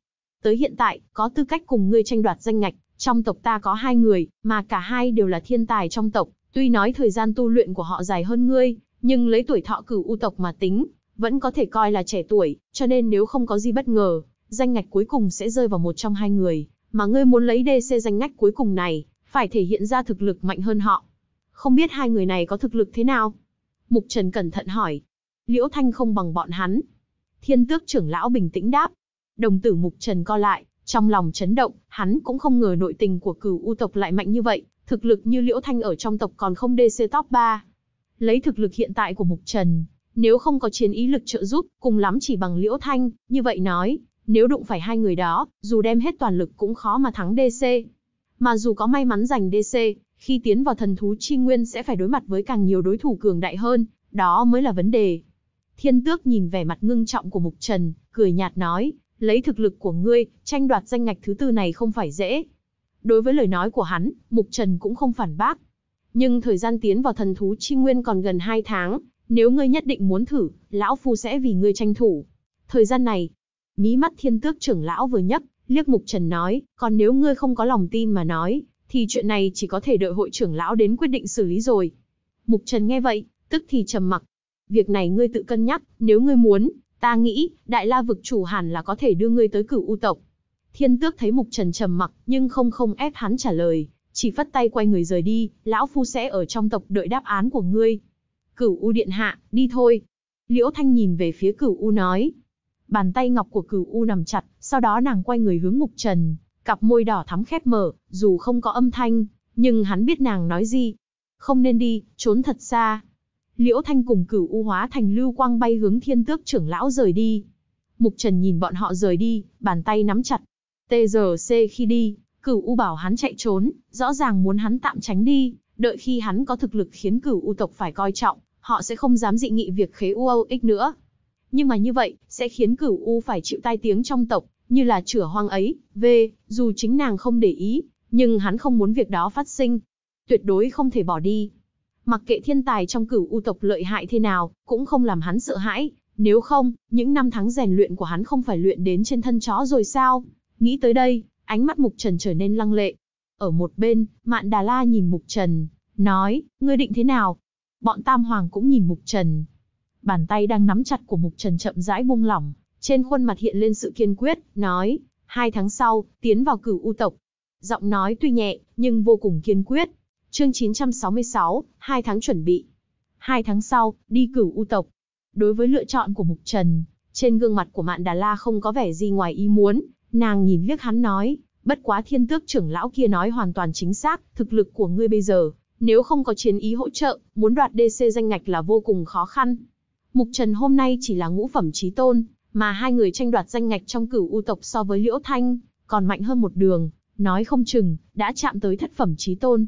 Tới hiện tại, có tư cách cùng ngươi tranh đoạt danh ngạch, trong tộc ta có hai người, mà cả hai đều là thiên tài trong tộc, tuy nói thời gian tu luyện của họ dài hơn ngươi, nhưng lấy tuổi thọ Cửu U tộc mà tính, vẫn có thể coi là trẻ tuổi, cho nên nếu không có gì bất ngờ, danh ngạch cuối cùng sẽ rơi vào một trong hai người, mà ngươi muốn lấy D C danh ngạch cuối cùng này, phải thể hiện ra thực lực mạnh hơn họ. Không biết hai người này có thực lực thế nào? Mục Trần cẩn thận hỏi. Liễu Thanh không bằng bọn hắn. Thiên Tước trưởng lão bình tĩnh đáp. Đồng tử Mục Trần co lại, trong lòng chấn động, hắn cũng không ngờ nội tình của Cửu U tộc lại mạnh như vậy, thực lực như Liễu Thanh ở trong tộc còn không D C top ba. Lấy thực lực hiện tại của Mục Trần, nếu không có chiến ý lực trợ giúp, cùng lắm chỉ bằng Liễu Thanh, như vậy nói, nếu đụng phải hai người đó, dù đem hết toàn lực cũng khó mà thắng D C. Mà dù có may mắn giành D C, khi tiến vào thần thú chi nguyên sẽ phải đối mặt với càng nhiều đối thủ cường đại hơn, đó mới là vấn đề. Thiên Tước nhìn vẻ mặt ngưng trọng của Mục Trần, cười nhạt nói, lấy thực lực của ngươi, tranh đoạt danh ngạch thứ tư này không phải dễ. Đối với lời nói của hắn, Mục Trần cũng không phản bác. Nhưng thời gian tiến vào thần thú chi nguyên còn gần hai tháng, nếu ngươi nhất định muốn thử, lão phu sẽ vì ngươi tranh thủ. Thời gian này, mí mắt Thiên Tước trưởng lão vừa nhấc, liếc Mục Trần nói, còn nếu ngươi không có lòng tin mà nói, thì chuyện này chỉ có thể đợi hội trưởng lão đến quyết định xử lý rồi. Mục Trần nghe vậy, tức thì trầm mặc. Việc này ngươi tự cân nhắc, nếu ngươi muốn, ta nghĩ, Đại La vực chủ hẳn là có thể đưa ngươi tới Cửu U tộc. Thiên Tước thấy Mục Trần trầm mặc, nhưng không không ép hắn trả lời, chỉ phất tay quay người rời đi, lão phu sẽ ở trong tộc đợi đáp án của ngươi. Cửu U điện hạ, đi thôi. Liễu Thanh nhìn về phía Cửu U nói. Bàn tay ngọc của Cửu U nằm chặt, sau đó nàng quay người hướng Mục Trần, cặp môi đỏ thắm khép mở, dù không có âm thanh, nhưng hắn biết nàng nói gì. Không nên đi, trốn thật xa. Liễu Thanh cùng Cửu U hóa thành lưu quang bay hướng Thiên Tước trưởng lão rời đi. Mục Trần nhìn bọn họ rời đi, bàn tay nắm chặt. T G C khi đi, Cửu U bảo hắn chạy trốn, rõ ràng muốn hắn tạm tránh đi, đợi khi hắn có thực lực khiến Cửu U tộc phải coi trọng, họ sẽ không dám dị nghị việc khế U O X nữa. Nhưng mà như vậy, sẽ khiến Cửu U phải chịu tai tiếng trong tộc, như là chửa hoang ấy, về, dù chính nàng không để ý, nhưng hắn không muốn việc đó phát sinh. Tuyệt đối không thể bỏ đi. Mặc kệ thiên tài trong Cửu U tộc lợi hại thế nào, cũng không làm hắn sợ hãi. Nếu không, những năm tháng rèn luyện của hắn không phải luyện đến trên thân chó rồi sao? Nghĩ tới đây, ánh mắt Mục Trần trở nên lăng lệ. Ở một bên, Mạn Đà La nhìn Mục Trần, nói, ngươi định thế nào? Bọn Tam Hoàng cũng nhìn Mục Trần. Bàn tay đang nắm chặt của Mục Trần chậm rãi buông lỏng, trên khuôn mặt hiện lên sự kiên quyết, nói, hai tháng sau, tiến vào Cửu U tộc. Giọng nói tuy nhẹ, nhưng vô cùng kiên quyết. Chương chín trăm sáu mươi sáu, hai tháng chuẩn bị. Hai tháng sau, đi Cửu U tộc. Đối với lựa chọn của Mục Trần, trên gương mặt của Mạn Đà La không có vẻ gì ngoài ý muốn, nàng nhìn liếc hắn nói, bất quá thiên tước trưởng lão kia nói hoàn toàn chính xác, thực lực của ngươi bây giờ, nếu không có chiến ý hỗ trợ, muốn đoạt đê xê danh ngạch là vô cùng khó khăn. Mục Trần hôm nay chỉ là ngũ phẩm chí tôn, mà hai người tranh đoạt danh ngạch trong Cửu U tộc so với Liễu Thanh, còn mạnh hơn một đường, nói không chừng, đã chạm tới thất phẩm chí tôn.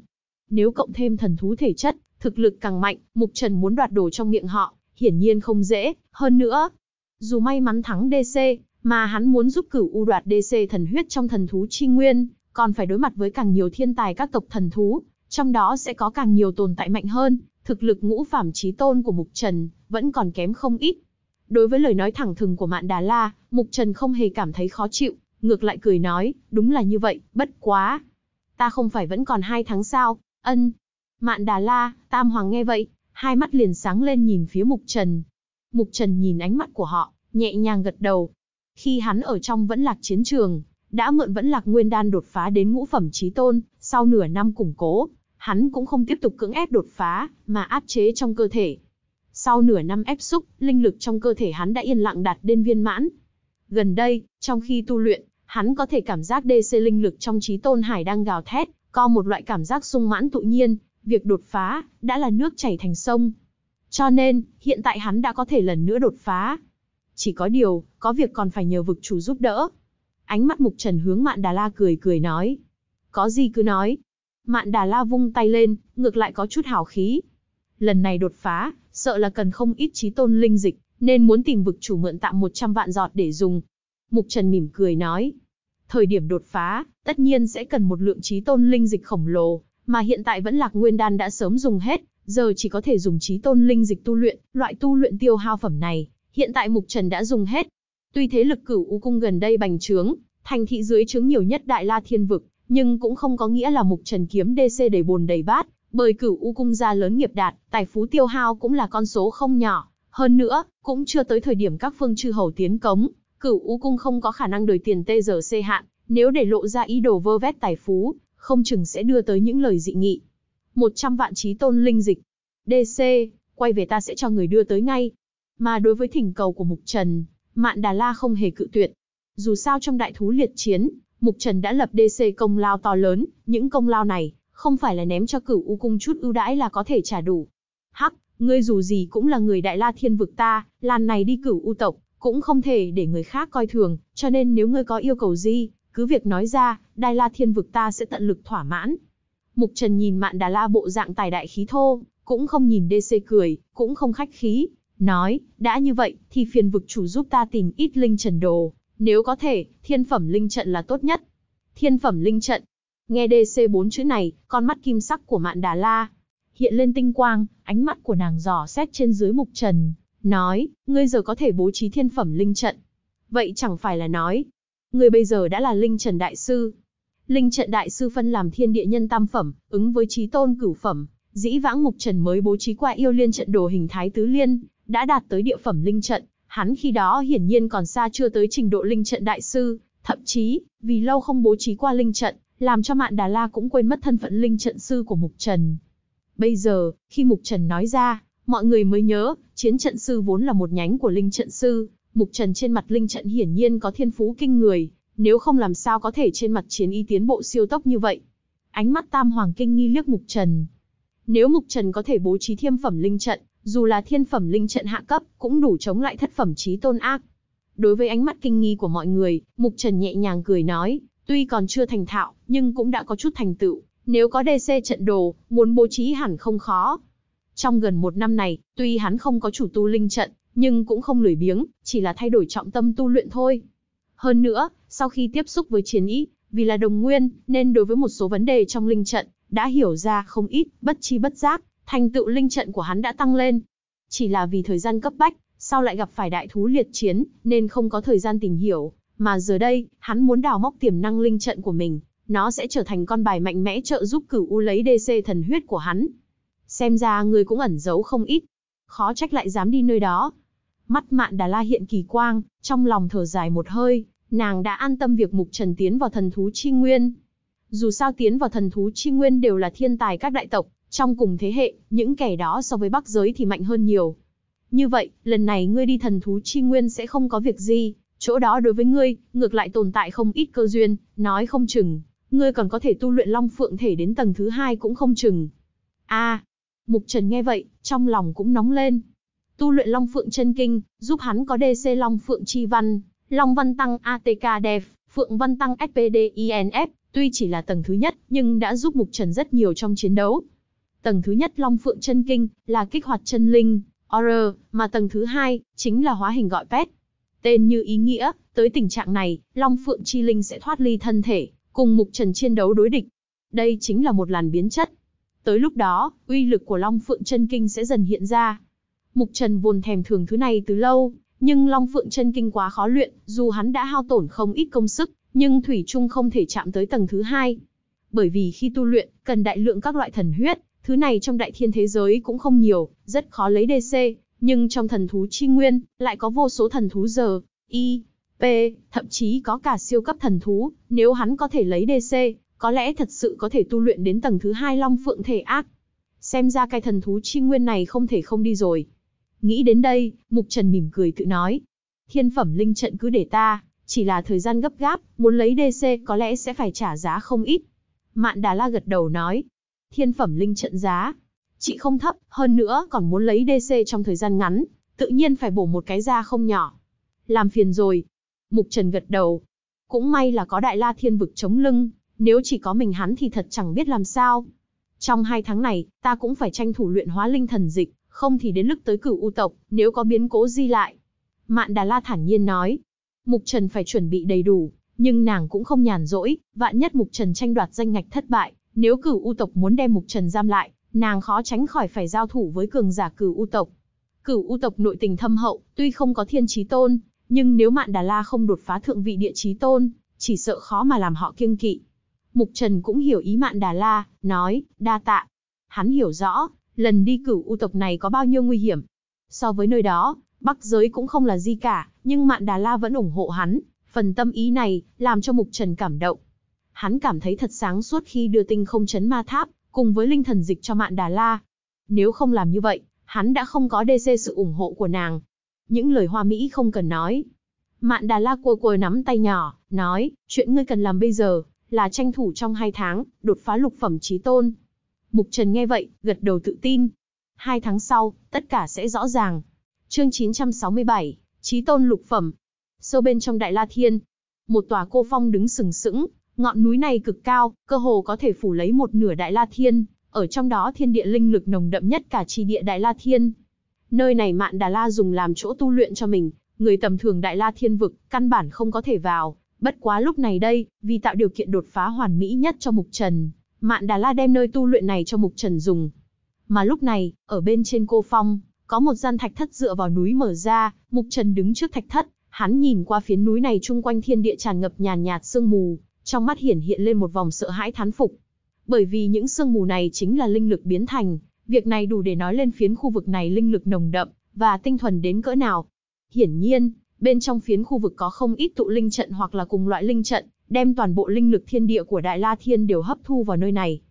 Nếu cộng thêm thần thú thể chất, thực lực càng mạnh, Mục Trần muốn đoạt đồ trong miệng họ, hiển nhiên không dễ, hơn nữa. Dù may mắn thắng đê xê, mà hắn muốn giúp Cửu U đoạt đê xê thần huyết trong thần thú chi nguyên, còn phải đối mặt với càng nhiều thiên tài các tộc thần thú, trong đó sẽ có càng nhiều tồn tại mạnh hơn, thực lực ngũ phàm chí tôn của Mục Trần vẫn còn kém không ít. Đối với lời nói thẳng thừng của Mạn Đà La, Mục Trần không hề cảm thấy khó chịu, ngược lại cười nói, đúng là như vậy, bất quá. Ta không phải vẫn còn hai tháng sao, ân. Mạn Đà La, Tam Hoàng nghe vậy, hai mắt liền sáng lên nhìn phía Mục Trần. Mục Trần nhìn ánh mắt của họ, nhẹ nhàng gật đầu. Khi hắn ở trong Vẫn Lạc chiến trường, đã mượn Vẫn Lạc nguyên đan đột phá đến ngũ phẩm chí tôn, sau nửa năm củng cố, hắn cũng không tiếp tục cưỡng ép đột phá, mà áp chế trong cơ thể. Sau nửa năm ép xúc, linh lực trong cơ thể hắn đã yên lặng đạt đến viên mãn. Gần đây, trong khi tu luyện, hắn có thể cảm giác đê xê linh lực trong Chí Tôn Hải đang gào thét, có một loại cảm giác sung mãn tự nhiên. Việc đột phá, đã là nước chảy thành sông. Cho nên, hiện tại hắn đã có thể lần nữa đột phá. Chỉ có điều, có việc còn phải nhờ vực chủ giúp đỡ. Ánh mắt Mục Trần hướng Mạn Đà La cười cười nói. Có gì cứ nói. Mạn Đà La vung tay lên, ngược lại có chút hào khí. Lần này đột phá, sợ là cần không ít chí tôn linh dịch, nên muốn tìm vực chủ mượn tạm một trăm vạn giọt để dùng. Mục Trần mỉm cười nói. Thời điểm đột phá, tất nhiên sẽ cần một lượng chí tôn linh dịch khổng lồ. Mà hiện tại Vẫn Lạc nguyên đan đã sớm dùng hết, giờ chỉ có thể dùng chí tôn linh dịch tu luyện, loại tu luyện tiêu hao phẩm này, hiện tại Mục Trần đã dùng hết. Tuy thế lực Cửu U cung gần đây bành trướng, thành thị dưới trướng nhiều nhất Đại La Thiên Vực, nhưng cũng không có nghĩa là Mục Trần kiếm đê xê đầy bồn đầy bát, bởi Cửu U cung gia lớn nghiệp đạt, tài phú tiêu hao cũng là con số không nhỏ, hơn nữa, cũng chưa tới thời điểm các phương chư hầu tiến cống, Cửu U cung không có khả năng đòi tiền tê giê xê hạn, nếu để lộ ra ý đồ vơ vét tài phú, không chừng sẽ đưa tới những lời dị nghị. một trăm vạn chí tôn linh dịch. đê xê, quay về ta sẽ cho người đưa tới ngay. Mà đối với thỉnh cầu của Mục Trần, Mạn Đà La không hề cự tuyệt. Dù sao trong đại thú liệt chiến, Mục Trần đã lập đê xê công lao to lớn, những công lao này, không phải là ném cho Cửu U cung chút ưu đãi là có thể trả đủ. Hắc, ngươi dù gì cũng là người Đại La Thiên Vực ta, lần này đi Cửu U tộc, cũng không thể để người khác coi thường, cho nên nếu ngươi có yêu cầu gì, cứ việc nói ra, Đại La Thiên Vực ta sẽ tận lực thỏa mãn. Mục Trần nhìn Mạn Đà La bộ dạng tài đại khí thô, cũng không nhìn đê xê cười, cũng không khách khí, nói, đã như vậy, thì phiền vực chủ giúp ta tìm ít linh trần đồ, nếu có thể, thiên phẩm linh trận là tốt nhất. Thiên phẩm linh trận, nghe đê xê bốn chữ này, con mắt kim sắc của Mạn Đà La hiện lên tinh quang, ánh mắt của nàng dò xét trên dưới Mục Trần, nói, ngươi giờ có thể bố trí thiên phẩm linh trận. Vậy chẳng phải là nói, ngươi bây giờ đã là linh trần đại sư. Linh trận đại sư phân làm thiên địa nhân tam phẩm, ứng với chí tôn cửu phẩm, dĩ vãng Mục Trần mới bố trí qua yêu liên trận đồ hình thái tứ liên, đã đạt tới địa phẩm linh trận, hắn khi đó hiển nhiên còn xa chưa tới trình độ linh trận đại sư, thậm chí, vì lâu không bố trí qua linh trận, làm cho Mạn Đà La cũng quên mất thân phận linh trận sư của Mục Trần. Bây giờ, khi Mục Trần nói ra, mọi người mới nhớ, chiến trận sư vốn là một nhánh của linh trận sư, Mục Trần trên mặt linh trận hiển nhiên có thiên phú kinh người. Nếu không làm sao có thể trên mặt chiến y tiến bộ siêu tốc như vậy. Ánh mắt Tam Hoàng kinh nghi liếc Mục Trần. Nếu Mục Trần có thể bố trí thiên phẩm linh trận, dù là thiên phẩm linh trận hạ cấp, cũng đủ chống lại thất phẩm chí tôn ác. Đối với ánh mắt kinh nghi của mọi người, Mục Trần nhẹ nhàng cười nói, tuy còn chưa thành thạo, nhưng cũng đã có chút thành tựu. Nếu có đê xê trận đồ, muốn bố trí hẳn không khó. Trong gần một năm này, tuy hắn không có chủ tu linh trận, nhưng cũng không lười biếng, chỉ là thay đổi trọng tâm tu luyện thôi. Hơn nữa, sau khi tiếp xúc với chiến ý, vì là đồng nguyên, nên đối với một số vấn đề trong linh trận, đã hiểu ra không ít, bất chi bất giác, thành tựu linh trận của hắn đã tăng lên. Chỉ là vì thời gian cấp bách, sau lại gặp phải đại thú liệt chiến, nên không có thời gian tìm hiểu, mà giờ đây, hắn muốn đào móc tiềm năng linh trận của mình, nó sẽ trở thành con bài mạnh mẽ trợ giúp Cửu U lấy đê xê thần huyết của hắn. Xem ra ngươi cũng ẩn giấu không ít, khó trách lại dám đi nơi đó. Mắt Mạn Đà La hiện kỳ quang, trong lòng thở dài một hơi, nàng đã an tâm việc Mục Trần tiến vào thần thú chi nguyên. Dù sao tiến vào thần thú chi nguyên đều là thiên tài các đại tộc, trong cùng thế hệ, những kẻ đó so với Bắc Giới thì mạnh hơn nhiều. Như vậy, lần này ngươi đi thần thú chi nguyên sẽ không có việc gì, chỗ đó đối với ngươi, ngược lại tồn tại không ít cơ duyên, nói không chừng, ngươi còn có thể tu luyện Long Phượng Thể đến tầng thứ hai cũng không chừng. A, à, Mục Trần nghe vậy, trong lòng cũng nóng lên. Tu luyện Long Phượng Chân Kinh, giúp hắn có đê xê Long Phượng Chi Văn, Long Văn Tăng a tê ca Def, Phượng Văn Tăng ét pê đê i en ép, tuy chỉ là tầng thứ nhất, nhưng đã giúp Mục Trần rất nhiều trong chiến đấu. Tầng thứ nhất Long Phượng Chân Kinh là kích hoạt chân linh, Aura, mà tầng thứ hai chính là hóa hình gọi pet. Tên như ý nghĩa, tới tình trạng này, Long Phượng Chi Linh sẽ thoát ly thân thể, cùng Mục Trần chiến đấu đối địch. Đây chính là một làn biến chất. Tới lúc đó, uy lực của Long Phượng Chân Kinh sẽ dần hiện ra. Mục Trần vốn thèm thường thứ này từ lâu, nhưng Long Phượng Chân Kinh quá khó luyện, dù hắn đã hao tổn không ít công sức, nhưng thủy chung không thể chạm tới tầng thứ hai. Bởi vì khi tu luyện, cần đại lượng các loại thần huyết, thứ này trong đại thiên thế giới cũng không nhiều, rất khó lấy đê xê, nhưng trong thần thú chi nguyên, lại có vô số thần thú giờ, y, p, thậm chí có cả siêu cấp thần thú, nếu hắn có thể lấy đê xê, có lẽ thật sự có thể tu luyện đến tầng thứ hai Long Phượng Thể ác. Xem ra cái thần thú chi nguyên này không thể không đi rồi. Nghĩ đến đây, Mục Trần mỉm cười tự nói. Thiên phẩm linh trận cứ để ta, chỉ là thời gian gấp gáp, muốn lấy đê xê có lẽ sẽ phải trả giá không ít. Mạn Đà La gật đầu nói. Thiên phẩm linh trận giá, chị không thấp, hơn nữa còn muốn lấy đê xê trong thời gian ngắn, tự nhiên phải bổ một cái ra không nhỏ. Làm phiền rồi. Mục Trần gật đầu. Cũng may là có Đại La Thiên Vực chống lưng, nếu chỉ có mình hắn thì thật chẳng biết làm sao. Trong hai tháng này, ta cũng phải tranh thủ luyện hóa linh thần dịch. Không thì đến lúc tới Cửu U tộc, nếu có biến cố gì lại. Mạn Đà La thản nhiên nói. Mục Trần phải chuẩn bị đầy đủ, nhưng nàng cũng không nhàn rỗi, vạn nhất Mục Trần tranh đoạt danh ngạch thất bại, nếu Cửu U tộc muốn đem Mục Trần giam lại, nàng khó tránh khỏi phải giao thủ với cường giả Cửu U tộc. Cửu U tộc nội tình thâm hậu, tuy không có Thiên Chí Tôn, nhưng nếu Mạn Đà La không đột phá thượng vị địa Chí Tôn, chỉ sợ khó mà làm họ kiêng kỵ. Mục Trần cũng hiểu ý Mạn Đà La, nói, đa tạ. Hắn hiểu rõ lần đi Cửu U tộc này có bao nhiêu nguy hiểm. So với nơi đó, Bắc Giới cũng không là gì cả, nhưng Mạn Đà La vẫn ủng hộ hắn, phần tâm ý này làm cho Mục Trần cảm động. Hắn cảm thấy thật sáng suốt khi đưa tinh không chấn ma tháp cùng với linh thần dịch cho Mạn Đà La. Nếu không làm như vậy, hắn đã không có đê xê sự ủng hộ của nàng. Những lời hoa mỹ không cần nói. Mạn Đà La cua cua nắm tay nhỏ, nói, chuyện ngươi cần làm bây giờ là tranh thủ trong hai tháng, đột phá lục phẩm chí tôn. Mục Trần nghe vậy, gật đầu tự tin. Hai tháng sau, tất cả sẽ rõ ràng. Chương chín trăm sáu mươi bảy, Chí Tôn Lục Phẩm. Sâu bên trong Đại La Thiên, một tòa cô phong đứng sừng sững, ngọn núi này cực cao, cơ hồ có thể phủ lấy một nửa Đại La Thiên, ở trong đó thiên địa linh lực nồng đậm nhất cả chi địa Đại La Thiên. Nơi này Mạn Đà La dùng làm chỗ tu luyện cho mình, người tầm thường Đại La Thiên vực căn bản không có thể vào, bất quá lúc này đây, vì tạo điều kiện đột phá hoàn mỹ nhất cho Mục Trần, Mạn Đà La đem nơi tu luyện này cho Mục Trần dùng. Mà lúc này, ở bên trên cô phong, có một gian thạch thất dựa vào núi mở ra, Mục Trần đứng trước thạch thất, hắn nhìn qua phiến núi này chung quanh thiên địa tràn ngập nhàn nhạt sương mù, trong mắt hiển hiện lên một vòng sợ hãi thán phục. Bởi vì những sương mù này chính là linh lực biến thành, việc này đủ để nói lên phiến khu vực này linh lực nồng đậm và tinh thuần đến cỡ nào. Hiển nhiên, bên trong phiến khu vực có không ít tụ linh trận hoặc là cùng loại linh trận, đem toàn bộ linh lực thiên địa của Đại La Thiên đều hấp thu vào nơi này.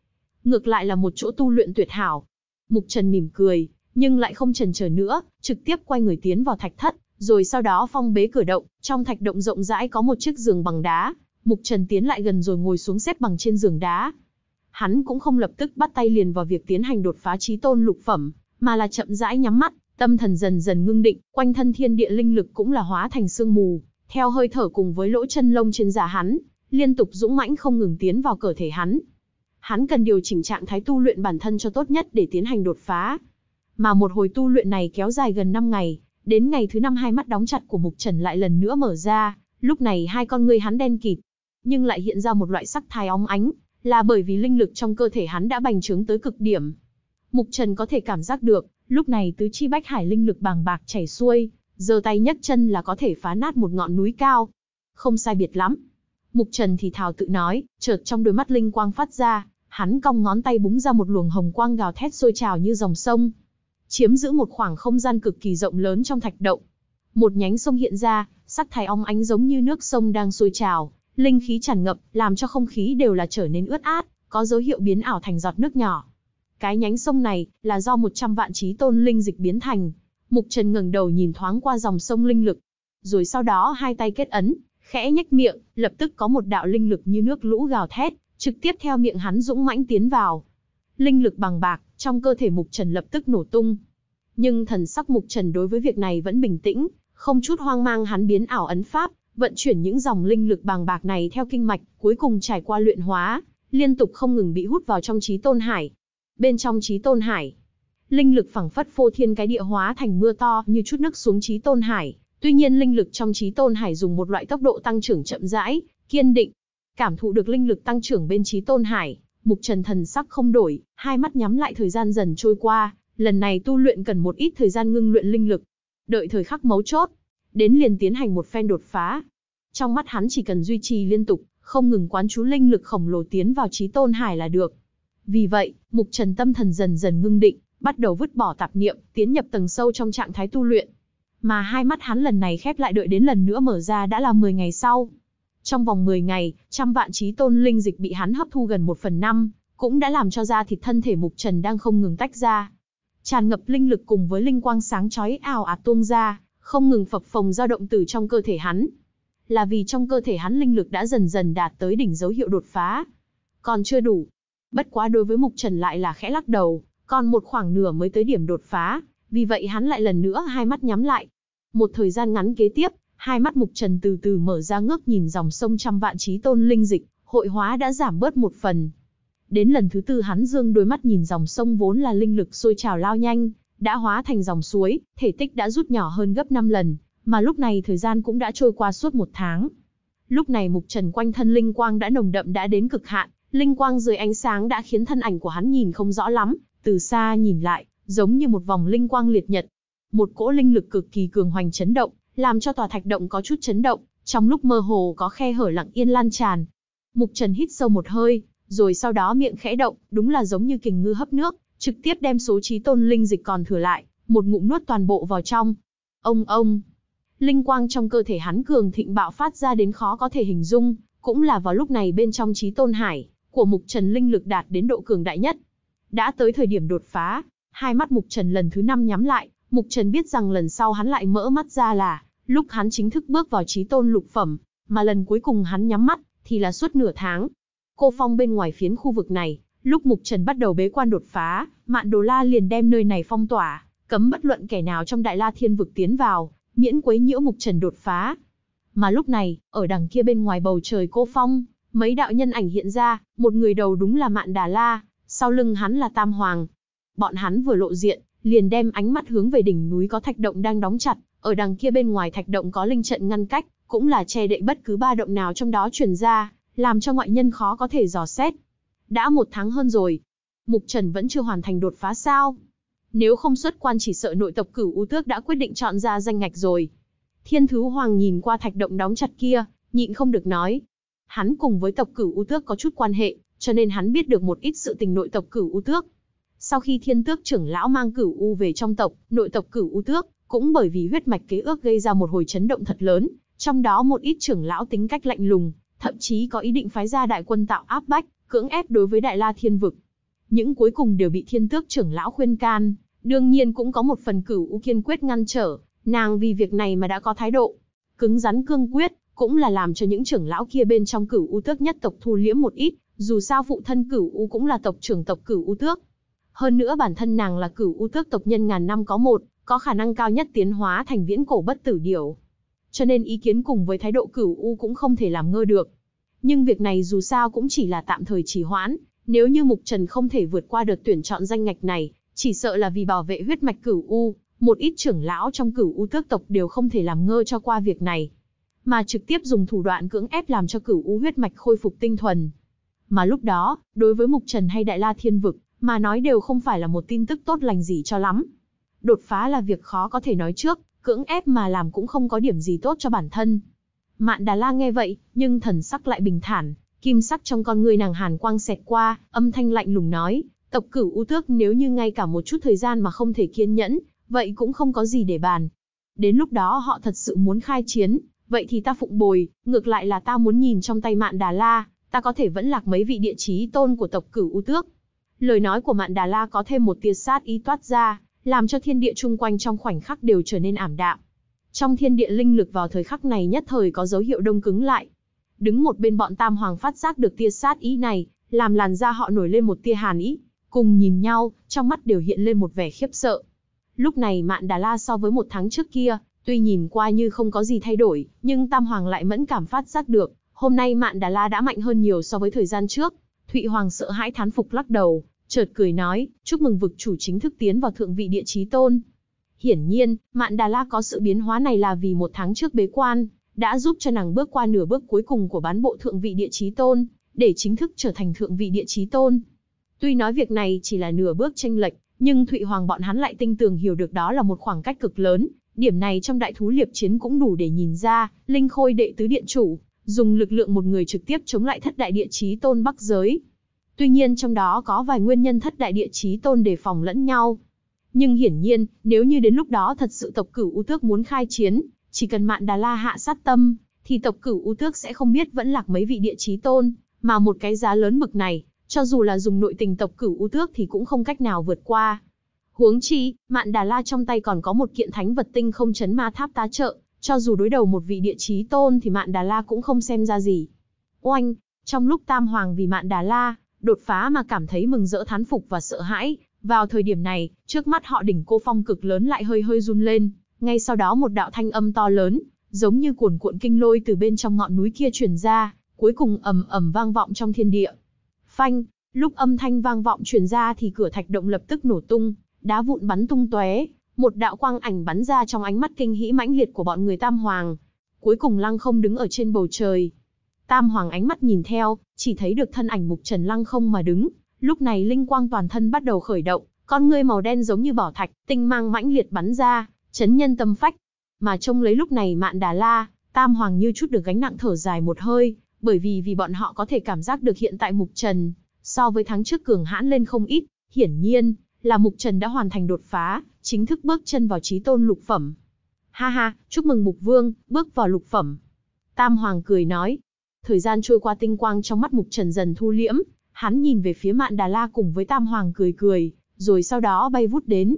Ngược lại là một chỗ tu luyện tuyệt hảo. Mục Trần mỉm cười, nhưng lại không chần chờ nữa, trực tiếp quay người tiến vào thạch thất, rồi sau đó phong bế cửa động, trong thạch động rộng rãi có một chiếc giường bằng đá. Mục Trần tiến lại gần rồi ngồi xuống xếp bằng trên giường đá. Hắn cũng không lập tức bắt tay liền vào việc tiến hành đột phá chí tôn lục phẩm, mà là chậm rãi nhắm mắt, tâm thần dần dần ngưng định, quanh thân thiên địa linh lực cũng là hóa thành sương mù. Theo hơi thở cùng với lỗ chân lông trên da hắn, liên tục dũng mãnh không ngừng tiến vào cơ thể hắn. Hắn cần điều chỉnh trạng thái tu luyện bản thân cho tốt nhất để tiến hành đột phá. Mà một hồi tu luyện này kéo dài gần năm ngày, đến ngày thứ năm hai mắt đóng chặt của Mục Trần lại lần nữa mở ra, lúc này hai con ngươi hắn đen kịt, nhưng lại hiện ra một loại sắc thái óng ánh, là bởi vì linh lực trong cơ thể hắn đã bành trướng tới cực điểm. Mục Trần có thể cảm giác được, lúc này tứ chi bách hải linh lực bàng bạc chảy xuôi, giơ tay nhấc chân là có thể phá nát một ngọn núi cao. Không sai biệt lắm. Mục Trần thì thào tự nói, chợt trong đôi mắt linh quang phát ra, hắn cong ngón tay búng ra một luồng hồng quang gào thét sôi trào như dòng sông, chiếm giữ một khoảng không gian cực kỳ rộng lớn trong thạch động. Một nhánh sông hiện ra, sắc thái óng ánh giống như nước sông đang sôi trào, linh khí tràn ngập, làm cho không khí đều là trở nên ướt át, có dấu hiệu biến ảo thành giọt nước nhỏ. Cái nhánh sông này là do một trăm vạn chí tôn linh dịch biến thành. Mục Trần ngẩng đầu nhìn thoáng qua dòng sông linh lực, rồi sau đó hai tay kết ấn, khẽ nhếch miệng, lập tức có một đạo linh lực như nước lũ gào thét, trực tiếp theo miệng hắn dũng mãnh tiến vào. Linh lực bằng bạc trong cơ thể Mục Trần lập tức nổ tung. Nhưng thần sắc Mục Trần đối với việc này vẫn bình tĩnh, không chút hoang mang. Hắn biến ảo ấn pháp, vận chuyển những dòng linh lực bàng bạc này theo kinh mạch, cuối cùng trải qua luyện hóa, liên tục không ngừng bị hút vào trong Chí Tôn Hải. Bên trong Chí Tôn Hải, linh lực phảng phất phô thiên cái địa hóa thành mưa to như chút nước xuống Chí Tôn Hải. Tuy nhiên linh lực trong Chí Tôn Hải dùng một loại tốc độ tăng trưởng chậm rãi, kiên định. Cảm thụ được linh lực tăng trưởng bên Chí Tôn Hải, Mục Trần thần sắc không đổi, hai mắt nhắm lại. Thời gian dần trôi qua, lần này tu luyện cần một ít thời gian ngưng luyện linh lực, đợi thời khắc mấu chốt đến liền tiến hành một phen đột phá. Trong mắt hắn chỉ cần duy trì liên tục, không ngừng quán chú linh lực khổng lồ tiến vào Chí Tôn Hải là được. Vì vậy, Mục Trần tâm thần dần dần ngưng định, bắt đầu vứt bỏ tạp niệm, tiến nhập tầng sâu trong trạng thái tu luyện. Mà hai mắt hắn lần này khép lại, đợi đến lần nữa mở ra đã là mười ngày sau. Trong vòng mười ngày, trăm vạn chí tôn linh dịch bị hắn hấp thu gần một phần năm, cũng đã làm cho da thịt thân thể Mục Trần đang không ngừng tách ra. Tràn ngập linh lực cùng với linh quang sáng chói ào ạt tuôn ra, không ngừng phập phồng dao động từ trong cơ thể hắn. Là vì trong cơ thể hắn linh lực đã dần dần đạt tới đỉnh, dấu hiệu đột phá. Còn chưa đủ. Bất quá đối với Mục Trần lại là khẽ lắc đầu, còn một khoảng nửa mới tới điểm đột phá, vì vậy hắn lại lần nữa hai mắt nhắm lại. Một thời gian ngắn kế tiếp, hai mắt Mục Trần từ từ mở ra, ngước nhìn dòng sông trăm vạn chí tôn linh dịch, hội hóa đã giảm bớt một phần. Đến lần thứ tư hắn dương đôi mắt nhìn dòng sông, vốn là linh lực sôi trào lao nhanh, đã hóa thành dòng suối, thể tích đã rút nhỏ hơn gấp năm lần, mà lúc này thời gian cũng đã trôi qua suốt một tháng. Lúc này Mục Trần quanh thân linh quang đã nồng đậm đã đến cực hạn, linh quang dưới ánh sáng đã khiến thân ảnh của hắn nhìn không rõ lắm, từ xa nhìn lại, giống như một vòng linh quang liệt nhật. Một cỗ linh lực cực kỳ cường hoành chấn động, làm cho tòa thạch động có chút chấn động, trong lúc mơ hồ có khe hở lặng yên lan tràn. Mục Trần hít sâu một hơi, rồi sau đó miệng khẽ động, đúng là giống như kình ngư hấp nước, trực tiếp đem số chí tôn linh dịch còn thừa lại, một ngụm nuốt toàn bộ vào trong. Ông ông, linh quang trong cơ thể hắn cường thịnh bạo phát ra đến khó có thể hình dung, cũng là vào lúc này bên trong Chí Tôn Hải của Mục Trần linh lực đạt đến độ cường đại nhất. Đã tới thời điểm đột phá, hai mắt Mục Trần lần thứ năm nhắm lại. Mục Trần biết rằng lần sau hắn lại mở mắt ra là lúc hắn chính thức bước vào chí tôn lục phẩm, mà lần cuối cùng hắn nhắm mắt thì là suốt nửa tháng. Cô phong bên ngoài phiến khu vực này, lúc Mục Trần bắt đầu bế quan đột phá, Mạn Đà La liền đem nơi này phong tỏa, cấm bất luận kẻ nào trong Đại La Thiên Vực tiến vào, miễn quấy nhiễu Mục Trần đột phá. Mà lúc này, ở đằng kia bên ngoài bầu trời cô phong, mấy đạo nhân ảnh hiện ra, một người đầu đúng là Mạn Đà La, sau lưng hắn là Tam Hoàng. Bọn hắn vừa lộ diện, liền đem ánh mắt hướng về đỉnh núi có thạch động đang đóng chặt, ở đằng kia bên ngoài thạch động có linh trận ngăn cách, cũng là che đậy bất cứ ba động nào trong đó truyền ra, làm cho ngoại nhân khó có thể dò xét. Đã một tháng hơn rồi, Mục Trần vẫn chưa hoàn thành đột phá sao? Nếu không xuất quan chỉ sợ nội tộc Cửu U Tước đã quyết định chọn ra danh ngạch rồi. Thiên Thứ Hoàng nhìn qua thạch động đóng chặt kia, nhịn không được nói. Hắn cùng với tộc Cửu U Tước có chút quan hệ, cho nên hắn biết được một ít sự tình nội tộc Cửu U Tước. Sau khi Thiên Tước trưởng lão mang Cửu U về trong tộc, nội tộc Cửu U Tước cũng bởi vì huyết mạch kế ước gây ra một hồi chấn động thật lớn, trong đó một ít trưởng lão tính cách lạnh lùng, thậm chí có ý định phái ra đại quân tạo áp bách, cưỡng ép đối với Đại La Thiên Vực. Những cuối cùng đều bị Thiên Tước trưởng lão khuyên can, đương nhiên cũng có một phần Cửu U kiên quyết ngăn trở, nàng vì việc này mà đã có thái độ cứng rắn cương quyết, cũng là làm cho những trưởng lão kia bên trong Cửu U Tước nhất tộc thu liễm một ít, dù sao phụ thân Cửu U cũng là tộc trưởng tộc Cửu U Tước. Hơn nữa bản thân nàng là Cửu U Tước tộc nhân ngàn năm có một, có khả năng cao nhất tiến hóa thành viễn cổ bất tử điểu. Cho nên ý kiến cùng với thái độ Cửu U cũng không thể làm ngơ được. Nhưng việc này dù sao cũng chỉ là tạm thời trì hoãn, nếu như Mục Trần không thể vượt qua đợt tuyển chọn danh ngạch này, chỉ sợ là vì bảo vệ huyết mạch Cửu U, một ít trưởng lão trong Cửu U Tước tộc đều không thể làm ngơ cho qua việc này, mà trực tiếp dùng thủ đoạn cưỡng ép làm cho Cửu U huyết mạch khôi phục tinh thuần. Mà lúc đó, đối với Mục Trần hay Đại La Thiên Vực, mà nói đều không phải là một tin tức tốt lành gì cho lắm. Đột phá là việc khó có thể nói trước, cưỡng ép mà làm cũng không có điểm gì tốt cho bản thân. Mạn Đà La nghe vậy, nhưng thần sắc lại bình thản, kim sắc trong con người nàng hàn quang xẹt qua, âm thanh lạnh lùng nói, tộc Cửu U Tước nếu như ngay cả một chút thời gian mà không thể kiên nhẫn, vậy cũng không có gì để bàn. Đến lúc đó họ thật sự muốn khai chiến, vậy thì ta phụng bồi, ngược lại là ta muốn nhìn trong tay Mạn Đà La, ta có thể vẫn lạc mấy vị địa chí tôn của tộc Cửu U Tước. Lời nói của Mạn Đà La có thêm một tia sát ý toát ra, làm cho thiên địa chung quanh trong khoảnh khắc đều trở nên ảm đạm. Trong thiên địa linh lực vào thời khắc này nhất thời có dấu hiệu đông cứng lại. Đứng một bên bọn Tam Hoàng phát giác được tia sát ý này, làm làn da họ nổi lên một tia hàn ý, cùng nhìn nhau, trong mắt đều hiện lên một vẻ khiếp sợ. Lúc này Mạn Đà La so với một tháng trước kia, tuy nhìn qua như không có gì thay đổi, nhưng Tam Hoàng lại mẫn cảm phát giác được, hôm nay Mạn Đà La đã mạnh hơn nhiều so với thời gian trước. Thụy Hoàng sợ hãi thán phục lắc đầu, chợt cười nói, chúc mừng vực chủ chính thức tiến vào thượng vị địa chí tôn. Hiển nhiên, Mạn Đà La có sự biến hóa này là vì một tháng trước bế quan, đã giúp cho nàng bước qua nửa bước cuối cùng của bán bộ thượng vị địa chí tôn, để chính thức trở thành thượng vị địa chí tôn. Tuy nói việc này chỉ là nửa bước chênh lệch, nhưng Thụy Hoàng bọn hắn lại tinh tường hiểu được đó là một khoảng cách cực lớn, điểm này trong đại thú liệp chiến cũng đủ để nhìn ra, Linh Khôi đệ tứ điện chủ, dùng lực lượng một người trực tiếp chống lại thất đại địa chí tôn Bắc Giới. Tuy nhiên trong đó có vài nguyên nhân thất đại địa chí tôn đề phòng lẫn nhau. Nhưng hiển nhiên, nếu như đến lúc đó thật sự tộc Cửu U Tước muốn khai chiến, chỉ cần Mạn Đà La hạ sát tâm, thì tộc Cửu U Tước sẽ không biết vẫn lạc mấy vị địa chí tôn, mà một cái giá lớn bực này, cho dù là dùng nội tình tộc Cửu U Tước thì cũng không cách nào vượt qua. Huống chi, Mạn Đà La trong tay còn có một kiện thánh vật tinh không chấn ma tháp tá trợ, cho dù đối đầu một vị địa chí tôn thì Mạn Đà La cũng không xem ra gì. Oanh, trong lúc Tam Hoàng vì Mạn Đà La đột phá mà cảm thấy mừng rỡ thán phục và sợ hãi, vào thời điểm này, trước mắt họ đỉnh cô phong cực lớn lại hơi hơi run lên, ngay sau đó một đạo thanh âm to lớn, giống như cuồn cuộn kinh lôi từ bên trong ngọn núi kia truyền ra, cuối cùng ầm ầm vang vọng trong thiên địa. Phanh, lúc âm thanh vang vọng truyền ra thì cửa thạch động lập tức nổ tung, đá vụn bắn tung tóe, một đạo quang ảnh bắn ra trong ánh mắt kinh hãi mãnh liệt của bọn người Tam Hoàng, cuối cùng lăng không đứng ở trên bầu trời. Tam Hoàng ánh mắt nhìn theo, chỉ thấy được thân ảnh Mục Trần lăng không mà đứng, lúc này linh quang toàn thân bắt đầu khởi động, con ngươi màu đen giống như bỏ thạch, tinh mang mãnh liệt bắn ra, chấn nhân tâm phách. Mà trông lấy lúc này Mạn Đà La, Tam Hoàng như chút được gánh nặng thở dài một hơi, bởi vì vì bọn họ có thể cảm giác được hiện tại Mục Trần so với tháng trước cường hãn lên không ít, hiển nhiên là Mục Trần đã hoàn thành đột phá, chính thức bước chân vào chí tôn lục phẩm. Ha ha, chúc mừng Mục Vương, bước vào lục phẩm. Tam Hoàng cười nói. Thời gian trôi qua, tinh quang trong mắt Mục Trần dần thu liễm, hắn nhìn về phía Mạn Đà La cùng với Tam Hoàng cười cười, rồi sau đó bay vút đến.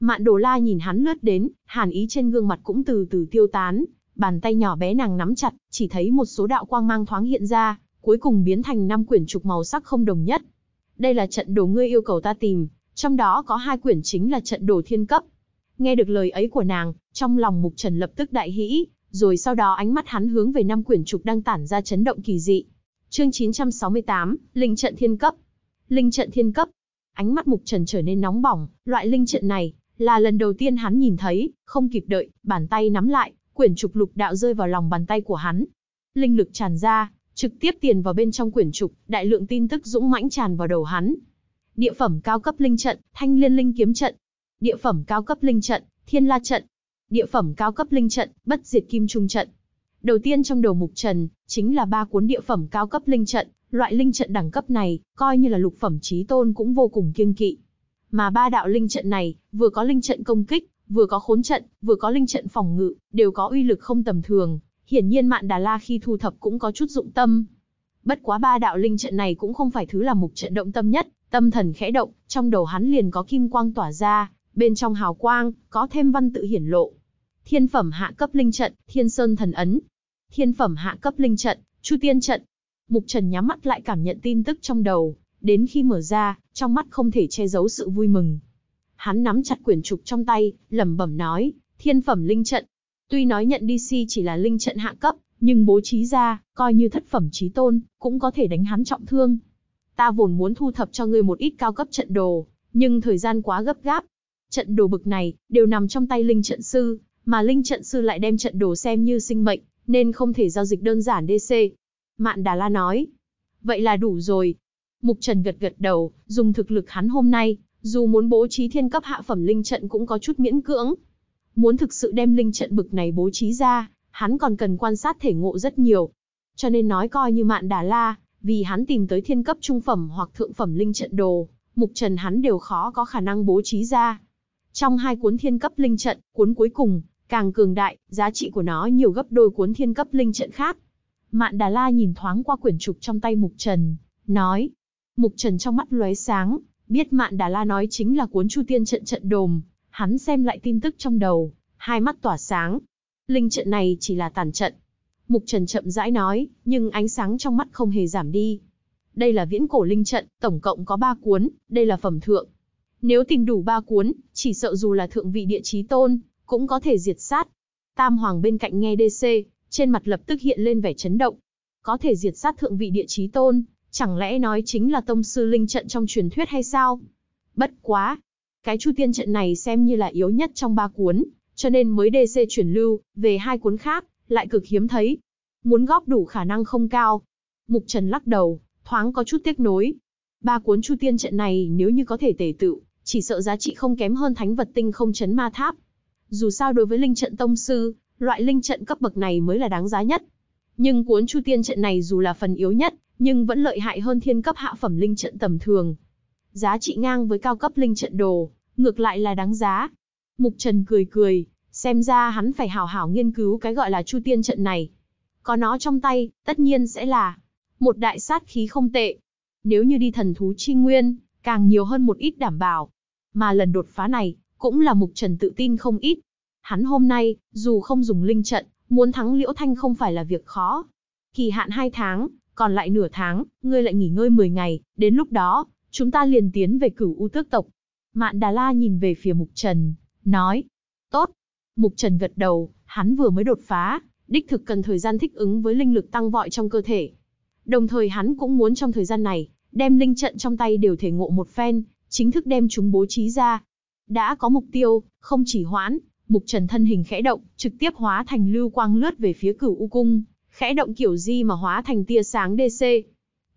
Mạn Đà La nhìn hắn lướt đến, hàn ý trên gương mặt cũng từ từ tiêu tán, bàn tay nhỏ bé nàng nắm chặt, chỉ thấy một số đạo quang mang thoáng hiện ra, cuối cùng biến thành năm quyển trục màu sắc không đồng nhất. Đây là trận đồ ngươi yêu cầu ta tìm, trong đó có hai quyển chính là trận đồ thiên cấp. Nghe được lời ấy của nàng, trong lòng Mục Trần lập tức đại hỉ. Rồi sau đó ánh mắt hắn hướng về năm quyển trục đang tản ra chấn động kỳ dị. Chương chín trăm sáu mươi tám, Linh trận thiên cấp. Linh trận thiên cấp. Ánh mắt Mục Trần trở nên nóng bỏng, loại linh trận này là lần đầu tiên hắn nhìn thấy, không kịp đợi, bàn tay nắm lại, quyển trục lục đạo rơi vào lòng bàn tay của hắn. Linh lực tràn ra, trực tiếp tiền vào bên trong quyển trục, đại lượng tin tức dũng mãnh tràn vào đầu hắn. Địa phẩm cao cấp linh trận, Thanh Liên Linh Kiếm Trận. Địa phẩm cao cấp linh trận, Thiên La Trận. Địa phẩm cao cấp linh trận, Bất Diệt Kim Trung Trận. Đầu tiên trong đầu Mục Trần, chính là ba cuốn địa phẩm cao cấp linh trận, loại linh trận đẳng cấp này, coi như là lục phẩm chí tôn cũng vô cùng kiêng kỵ. Mà ba đạo linh trận này, vừa có linh trận công kích, vừa có khốn trận, vừa có linh trận phòng ngự, đều có uy lực không tầm thường, hiển nhiên Mạn Đà La khi thu thập cũng có chút dụng tâm. Bất quá ba đạo linh trận này cũng không phải thứ là Mục Trần động tâm nhất, tâm thần khẽ động, trong đầu hắn liền có kim quang tỏa ra, bên trong hào quang, có thêm văn tự hiển lộ. Thiên phẩm hạ cấp linh trận, Thiên Sơn Thần Ấn. Thiên phẩm hạ cấp linh trận, Chu Tiên Trận. Mục Trần nhắm mắt lại cảm nhận tin tức trong đầu, đến khi mở ra, trong mắt không thể che giấu sự vui mừng. Hắn nắm chặt quyển trục trong tay, lẩm bẩm nói, thiên phẩm linh trận. Tuy nói nhận đê xê chỉ là linh trận hạ cấp, nhưng bố trí ra, coi như thất phẩm chí tôn, cũng có thể đánh hắn trọng thương. Ta vốn muốn thu thập cho ngươi một ít cao cấp trận đồ, nhưng thời gian quá gấp gáp. Trận đồ bực này, đều nằm trong tay linh trận sư. Mà linh trận sư lại đem trận đồ xem như sinh mệnh, nên không thể giao dịch đơn giản đê xê. Mạn Đà La nói. Vậy là đủ rồi. Mục Trần gật gật đầu, dùng thực lực hắn hôm nay, dù muốn bố trí thiên cấp hạ phẩm linh trận cũng có chút miễn cưỡng. Muốn thực sự đem linh trận bực này bố trí ra, hắn còn cần quan sát thể ngộ rất nhiều. Cho nên nói coi như Mạn Đà La, vì hắn tìm tới thiên cấp trung phẩm hoặc thượng phẩm linh trận đồ, Mục Trần hắn đều khó có khả năng bố trí ra. Trong hai cuốn thiên cấp linh trận, cuốn cuối cùng, càng cường đại, giá trị của nó nhiều gấp đôi cuốn thiên cấp linh trận khác. Mạn Đà La nhìn thoáng qua quyển trục trong tay Mục Trần, nói. Mục Trần trong mắt lóe sáng, biết Mạn Đà La nói chính là cuốn Chu Tiên Trận trận đồm, hắn xem lại tin tức trong đầu, hai mắt tỏa sáng. Linh trận này chỉ là tàn trận. Mục Trần chậm rãi nói, nhưng ánh sáng trong mắt không hề giảm đi. Đây là viễn cổ linh trận, tổng cộng có ba cuốn, đây là phẩm thượng. Nếu tìm đủ ba cuốn, chỉ sợ dù là thượng vị địa chí tôn, cũng có thể diệt sát. Tam Hoàng bên cạnh nghe đê xê, trên mặt lập tức hiện lên vẻ chấn động. Có thể diệt sát thượng vị địa chí tôn, chẳng lẽ nói chính là tông sư linh trận trong truyền thuyết hay sao? Bất quá, cái Chu Tiên trận này xem như là yếu nhất trong ba cuốn, cho nên mới đê xê chuyển lưu, về hai cuốn khác, lại cực hiếm thấy. Muốn góp đủ khả năng không cao. Mục Trần lắc đầu, thoáng có chút tiếc nối. Ba cuốn Chu Tiên trận này nếu như có thể tề tựu, chỉ sợ giá trị không kém hơn thánh vật tinh không chấn ma tháp. Dù sao đối với linh trận tông sư, loại linh trận cấp bậc này mới là đáng giá nhất. Nhưng cuốn Chu Tiên trận này dù là phần yếu nhất, nhưng vẫn lợi hại hơn thiên cấp hạ phẩm linh trận tầm thường. Giá trị ngang với cao cấp linh trận đồ, ngược lại là đáng giá. Mục Trần cười cười, xem ra hắn phải hào hảo nghiên cứu cái gọi là Chu Tiên trận này. Có nó trong tay, tất nhiên sẽ là một đại sát khí không tệ. Nếu như đi thần thú chi nguyên, càng nhiều hơn một ít đảm bảo. Mà lần đột phá này, cũng là Mục Trần tự tin không ít. Hắn hôm nay, dù không dùng linh trận, muốn thắng Liễu Thanh không phải là việc khó. Kỳ hạn hai tháng, còn lại nửa tháng, ngươi lại nghỉ ngơi mười ngày, đến lúc đó, chúng ta liền tiến về Cửu U Tước tộc. Mạn Đà La nhìn về phía Mục Trần, nói, tốt. Mục Trần gật đầu, hắn vừa mới đột phá, đích thực cần thời gian thích ứng với linh lực tăng vọt trong cơ thể. Đồng thời hắn cũng muốn trong thời gian này, đem linh trận trong tay đều thể ngộ một phen, chính thức đem chúng bố trí ra. Đã có mục tiêu, không chỉ hoãn, Mục Trần thân hình khẽ động, trực tiếp hóa thành lưu quang lướt về phía Cửu U cung, khẽ động kiểu gì mà hóa thành tia sáng đê xê,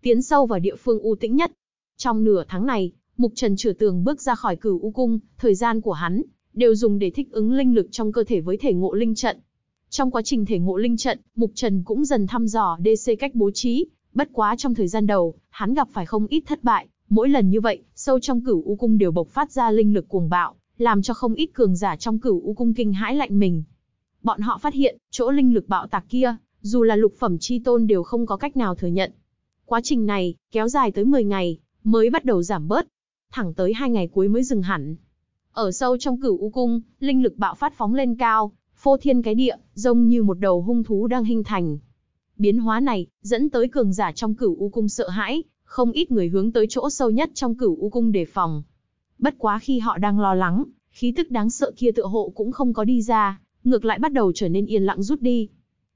tiến sâu vào địa phương u tĩnh nhất. Trong nửa tháng này, Mục Trần chửa tường bước ra khỏi Cửu U cung, thời gian của hắn đều dùng để thích ứng linh lực trong cơ thể với thể ngộ linh trận. Trong quá trình thể ngộ linh trận, Mục Trần cũng dần thăm dò đê xê cách bố trí, bất quá trong thời gian đầu, hắn gặp phải không ít thất bại, mỗi lần như vậy, sâu trong Cửu U cung đều bộc phát ra linh lực cuồng bạo, làm cho không ít cường giả trong Cửu U cung kinh hãi lạnh mình. Bọn họ phát hiện, chỗ linh lực bạo tạc kia, dù là lục phẩm chi tôn đều không có cách nào thừa nhận. Quá trình này, kéo dài tới mười ngày, mới bắt đầu giảm bớt, thẳng tới hai ngày cuối mới dừng hẳn. Ở sâu trong Cửu U cung, linh lực bạo phát phóng lên cao, phô thiên cái địa, giống như một đầu hung thú đang hình thành. Biến hóa này, dẫn tới cường giả trong Cửu U cung sợ hãi, không ít người hướng tới chỗ sâu nhất trong Cửu U cung để phòng. Bất quá khi họ đang lo lắng, khí tức đáng sợ kia tựa hộ cũng không có đi ra, ngược lại bắt đầu trở nên yên lặng rút đi.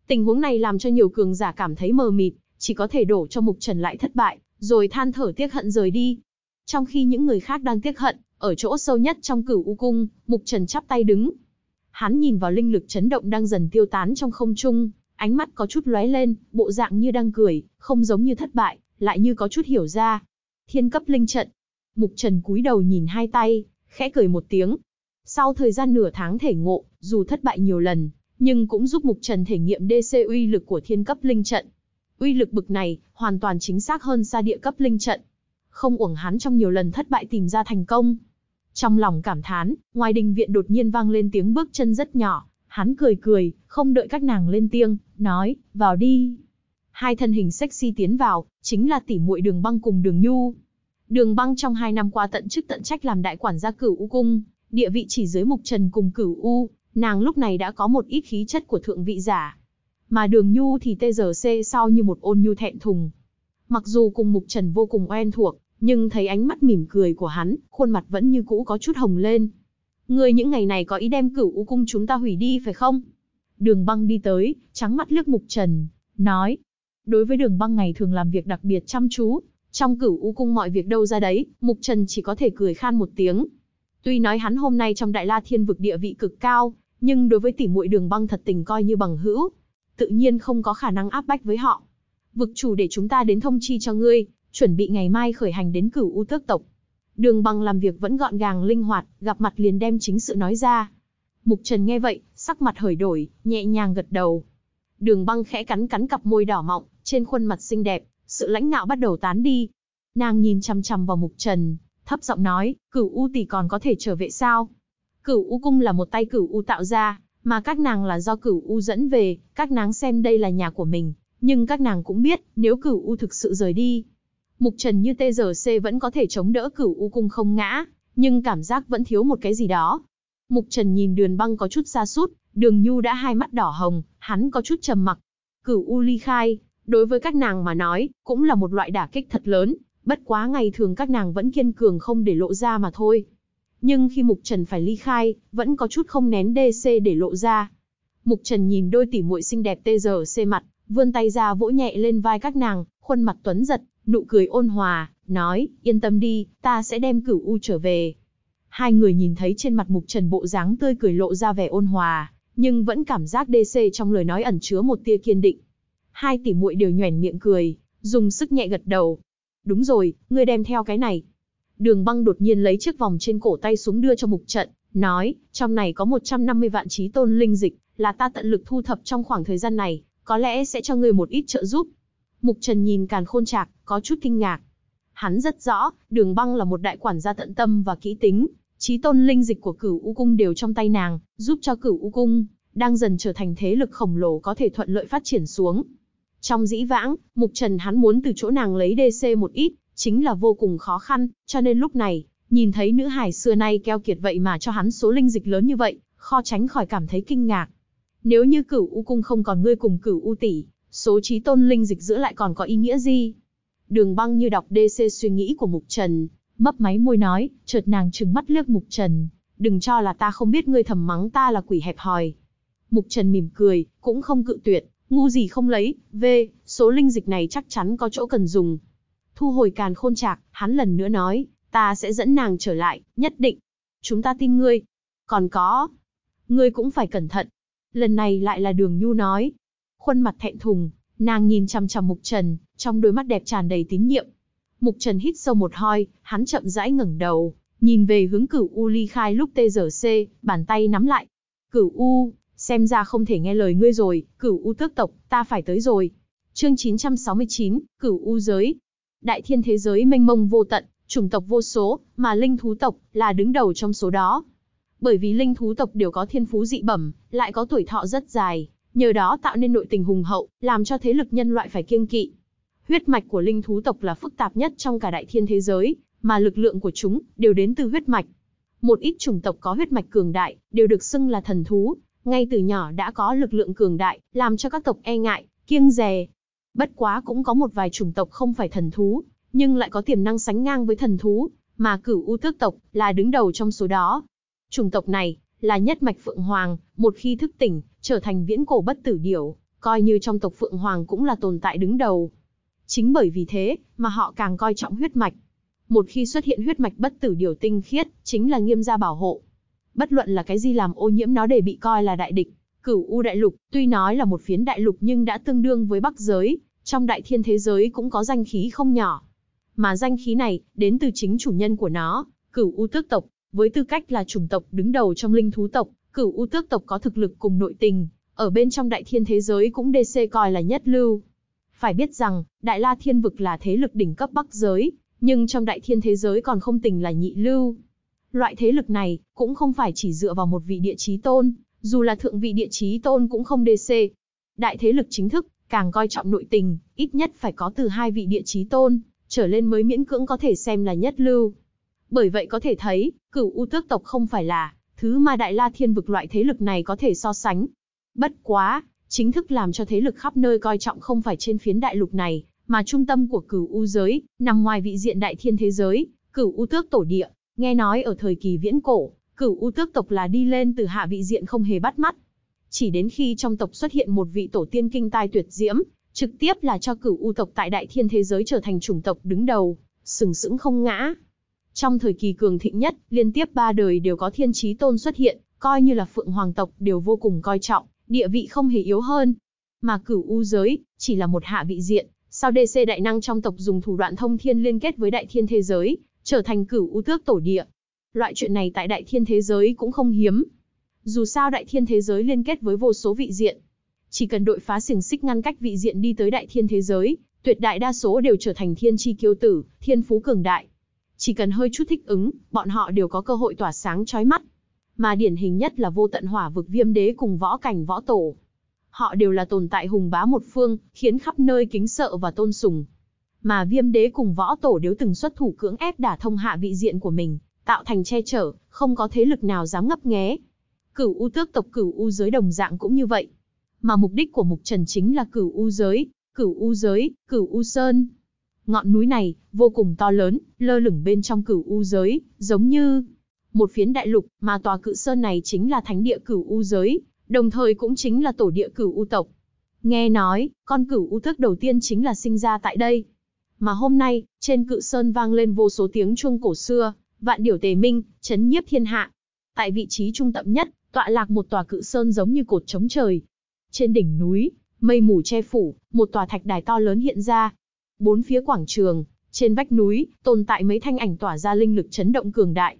Tình huống này làm cho nhiều cường giả cảm thấy mờ mịt, chỉ có thể đổ cho Mục Trần lại thất bại, rồi than thở tiếc hận rời đi. Trong khi những người khác đang tiếc hận, ở chỗ sâu nhất trong Cửu U cung, Mục Trần chắp tay đứng. Hắn nhìn vào linh lực chấn động đang dần tiêu tán trong không trung, ánh mắt có chút lóe lên, bộ dạng như đang cười, không giống như thất bại, lại như có chút hiểu ra. Thiên cấp linh trận. Mục Trần cúi đầu nhìn hai tay, khẽ cười một tiếng. Sau thời gian nửa tháng thể ngộ, dù thất bại nhiều lần, nhưng cũng giúp Mục Trần thể nghiệm đê xê uy lực của thiên cấp linh trận. Uy lực bực này, hoàn toàn chính xác hơn xa địa cấp linh trận. Không uổng hắn trong nhiều lần thất bại tìm ra thành công. Trong lòng cảm thán, ngoài đình viện đột nhiên vang lên tiếng bước chân rất nhỏ, hắn cười cười, không đợi các nàng lên tiếng, nói, vào đi. Hai thân hình sexy tiến vào, chính là tỷ muội Đường Băng cùng Đường Nhu. Đường Băng trong hai năm qua tận chức tận trách làm đại quản gia Cửu U cung, địa vị chỉ dưới Mục Trần cùng Cửu U, nàng lúc này đã có một ít khí chất của thượng vị giả. Mà Đường Nhu thì tê giờ xê sau như một ôn nhu thẹn thùng. Mặc dù cùng Mục Trần vô cùng quen thuộc, nhưng thấy ánh mắt mỉm cười của hắn, khuôn mặt vẫn như cũ có chút hồng lên. Ngươi những ngày này có ý đem Cửu U cung chúng ta hủy đi phải không? Đường Băng đi tới, trắng mắt liếc Mục Trần, nói. Đối với Đường Băng ngày thường làm việc đặc biệt chăm chú, trong Cửu U cung mọi việc đâu ra đấy, Mục Trần chỉ có thể cười khan một tiếng. Tuy nói hắn hôm nay trong Đại La Thiên Vực địa vị cực cao, nhưng đối với tỷ muội Đường Băng thật tình coi như bằng hữu, tự nhiên không có khả năng áp bách với họ. Vực chủ để chúng ta đến thông chi cho ngươi, chuẩn bị ngày mai khởi hành đến Cửu U Tước tộc. Đường Băng làm việc vẫn gọn gàng linh hoạt, gặp mặt liền đem chính sự nói ra. Mục Trần nghe vậy, sắc mặt hởi đổi, nhẹ nhàng gật đầu. Đường Băng khẽ cắn cắn cặp môi đỏ mọng, trên khuôn mặt xinh đẹp, sự lãnh nạo bắt đầu tán đi. Nàng nhìn chăm chăm vào Mục Trần, thấp giọng nói, Cửu U tỷ còn có thể trở về sao? Cửu U cung là một tay Cửu U tạo ra, mà các nàng là do Cửu U dẫn về, các nàng xem đây là nhà của mình, nhưng các nàng cũng biết, nếu Cửu U thực sự rời đi, Mục Trần như tê giê xê vẫn có thể chống đỡ Cửu U cung không ngã, nhưng cảm giác vẫn thiếu một cái gì đó. Mục Trần nhìn Đường Băng có chút sa sút, Đường Nhu đã hai mắt đỏ hồng, hắn có chút trầm mặc. Cửu U ly khai, đối với các nàng mà nói, cũng là một loại đả kích thật lớn, bất quá ngày thường các nàng vẫn kiên cường không để lộ ra mà thôi. Nhưng khi Mục Trần phải ly khai, vẫn có chút không nén đê xê để lộ ra. Mục Trần nhìn đôi tỷ muội xinh đẹp tê giê xê mặt, vươn tay ra vỗ nhẹ lên vai các nàng, khuôn mặt tuấn giật, nụ cười ôn hòa, nói, yên tâm đi, ta sẽ đem Cửu U trở về. Hai người nhìn thấy trên mặt Mục Trần bộ dáng tươi cười lộ ra vẻ ôn hòa, nhưng vẫn cảm giác đê xê trong lời nói ẩn chứa một tia kiên định. Hai tỷ muội đều nhoẻn miệng cười, dùng sức nhẹ gật đầu. Đúng rồi, ngươi đem theo cái này. Đường Băng đột nhiên lấy chiếc vòng trên cổ tay xuống đưa cho Mục Trần, nói, trong này có một trăm năm mươi vạn chí tôn linh dịch, là ta tận lực thu thập trong khoảng thời gian này, có lẽ sẽ cho ngươi một ít trợ giúp. Mục Trần nhìn Càn Khôn Trạc, có chút kinh ngạc. Hắn rất rõ, Đường Băng là một đại quản gia tận tâm và kỹ tính, chí tôn linh dịch của Cửu U cung đều trong tay nàng, giúp cho Cửu U cung đang dần trở thành thế lực khổng lồ có thể thuận lợi phát triển xuống. Trong dĩ vãng, Mục Trần hắn muốn từ chỗ nàng lấy đê xê một ít, chính là vô cùng khó khăn, cho nên lúc này, nhìn thấy nữ hài xưa nay keo kiệt vậy mà cho hắn số linh dịch lớn như vậy, khó tránh khỏi cảm thấy kinh ngạc. Nếu như Cửu U cung không còn ngươi cùng Cửu U tỷ, số chí tôn linh dịch giữ lại còn có ý nghĩa gì? Đường Băng như đọc đê xê suy nghĩ của Mục Trần, mấp máy môi nói, chợt nàng trừng mắt liếc Mục Trần, đừng cho là ta không biết ngươi thầm mắng ta là quỷ hẹp hòi. Mục Trần mỉm cười, cũng không cự tuyệt, ngu gì không lấy, về, số linh dịch này chắc chắn có chỗ cần dùng. Thu hồi Càn Khôn Trạc, hắn lần nữa nói, ta sẽ dẫn nàng trở lại, nhất định. Chúng ta tin ngươi. Còn có, ngươi cũng phải cẩn thận. Lần này lại là Đường Nhu nói. Khuôn mặt thẹn thùng, nàng nhìn chằm chằm Mục Trần, trong đôi mắt đẹp tràn đầy tín nhiệm. Mục Trần hít sâu một hơi, hắn chậm rãi ngẩng đầu, nhìn về hướng Cửu U ly khai lúc tê giê xê, bàn tay nắm lại. Cửu U, xem ra không thể nghe lời ngươi rồi, Cửu U Tước tộc, ta phải tới rồi. Chương chín trăm sáu mươi chín, Cửu U Giới. Đại thiên thế giới mênh mông vô tận, chủng tộc vô số, mà linh thú tộc là đứng đầu trong số đó. Bởi vì linh thú tộc đều có thiên phú dị bẩm, lại có tuổi thọ rất dài, nhờ đó tạo nên nội tình hùng hậu, làm cho thế lực nhân loại phải kiêng kỵ. Huyết mạch của linh thú tộc là phức tạp nhất trong cả đại thiên thế giới, mà lực lượng của chúng đều đến từ huyết mạch. Một ít chủng tộc có huyết mạch cường đại, đều được xưng là thần thú, ngay từ nhỏ đã có lực lượng cường đại, làm cho các tộc e ngại, kiêng dè. Bất quá cũng có một vài chủng tộc không phải thần thú, nhưng lại có tiềm năng sánh ngang với thần thú, mà Cửu U Tước tộc là đứng đầu trong số đó. Chủng tộc này là nhất mạch Phượng Hoàng, một khi thức tỉnh, trở thành viễn cổ bất tử điểu, coi như trong tộc Phượng Hoàng cũng là tồn tại đứng đầu. Chính bởi vì thế mà họ càng coi trọng huyết mạch. Một khi xuất hiện huyết mạch bất tử điểu tinh khiết, chính là nghiêm gia bảo hộ. Bất luận là cái gì làm ô nhiễm nó để bị coi là đại địch. Cửu U đại lục, tuy nói là một phiến đại lục nhưng đã tương đương với Bắc Giới, trong đại thiên thế giới cũng có danh khí không nhỏ. Mà danh khí này, đến từ chính chủ nhân của nó, Cửu U Tước tộc, với tư cách là chủng tộc đứng đầu trong linh thú tộc, Cửu U Tước tộc có thực lực cùng nội tình, ở bên trong đại thiên thế giới cũng đê xê coi là nhất lưu. Phải biết rằng, Đại La Thiên Vực là thế lực đỉnh cấp Bắc Giới, nhưng trong đại thiên thế giới còn không tính là nhị lưu. Loại thế lực này, cũng không phải chỉ dựa vào một vị địa chí tôn, dù là thượng vị địa chí tôn cũng không đê xê. Đại thế lực chính thức, càng coi trọng nội tình, ít nhất phải có từ hai vị địa chí tôn, trở lên mới miễn cưỡng có thể xem là nhất lưu. Bởi vậy có thể thấy, Cửu U Tước tộc không phải là thứ mà Đại La Thiên Vực loại thế lực này có thể so sánh. Bất quá, chính thức làm cho thế lực khắp nơi coi trọng không phải trên phiến đại lục này, mà trung tâm của Cửu U Giới, nằm ngoài vị diện đại thiên thế giới, Cửu U Tước tổ địa. Nghe nói ở thời kỳ viễn cổ, Cửu U Tước tộc là đi lên từ hạ vị diện không hề bắt mắt. Chỉ đến khi trong tộc xuất hiện một vị tổ tiên kinh tài tuyệt diễm, trực tiếp là cho Cửu U tộc tại đại thiên thế giới trở thành chủng tộc đứng đầu, sừng sững không ngã. Trong thời kỳ cường thịnh nhất, liên tiếp ba đời đều có thiên chí tôn xuất hiện, coi như là Phượng Hoàng tộc đều vô cùng coi trọng, địa vị không hề yếu hơn. Mà Cửu U Giới chỉ là một hạ vị diện, Sau đê xê đại năng trong tộc dùng thủ đoạn thông thiên liên kết với đại thiên thế giới, trở thành cửu u tước tổ địa. Loại chuyện này tại đại thiên thế giới cũng không hiếm. Dù sao đại thiên thế giới liên kết với vô số vị diện. Chỉ cần đội phá xiềng xích ngăn cách vị diện đi tới đại thiên thế giới, tuyệt đại đa số đều trở thành thiên chi kiêu tử, thiên phú cường đại. Chỉ cần hơi chút thích ứng, bọn họ đều có cơ hội tỏa sáng chói mắt. Mà điển hình nhất là vô tận hỏa vực viêm đế cùng võ cảnh võ tổ. Họ đều là tồn tại hùng bá một phương, khiến khắp nơi kính sợ và tôn sùng. Mà viêm đế cùng võ tổ đều từng xuất thủ cưỡng ép đả thông hạ vị diện của mình, tạo thành che chở, không có thế lực nào dám ngấp nghé. Cửu u tước tộc cửu u giới đồng dạng cũng như vậy. Mà mục đích của Mục Trần chính là cửu u giới, cửu u giới, cửu u sơn. Ngọn núi này, vô cùng to lớn, lơ lửng bên trong cửu u giới, giống như một phiến đại lục, mà tòa cự sơn này chính là thánh địa cửu u giới, đồng thời cũng chính là tổ địa cửu u tộc. Nghe nói, con cửu u tước đầu tiên chính là sinh ra tại đây. Mà hôm nay, trên cự sơn vang lên vô số tiếng chuông cổ xưa, vạn điểu tề minh, chấn nhiếp thiên hạ. Tại vị trí trung tâm nhất, tọa lạc một tòa cự sơn giống như cột chống trời. Trên đỉnh núi, mây mù che phủ, một tòa thạch đài to lớn hiện ra. Bốn phía quảng trường, trên vách núi, tồn tại mấy thanh ảnh tỏa ra linh lực chấn động cường đại.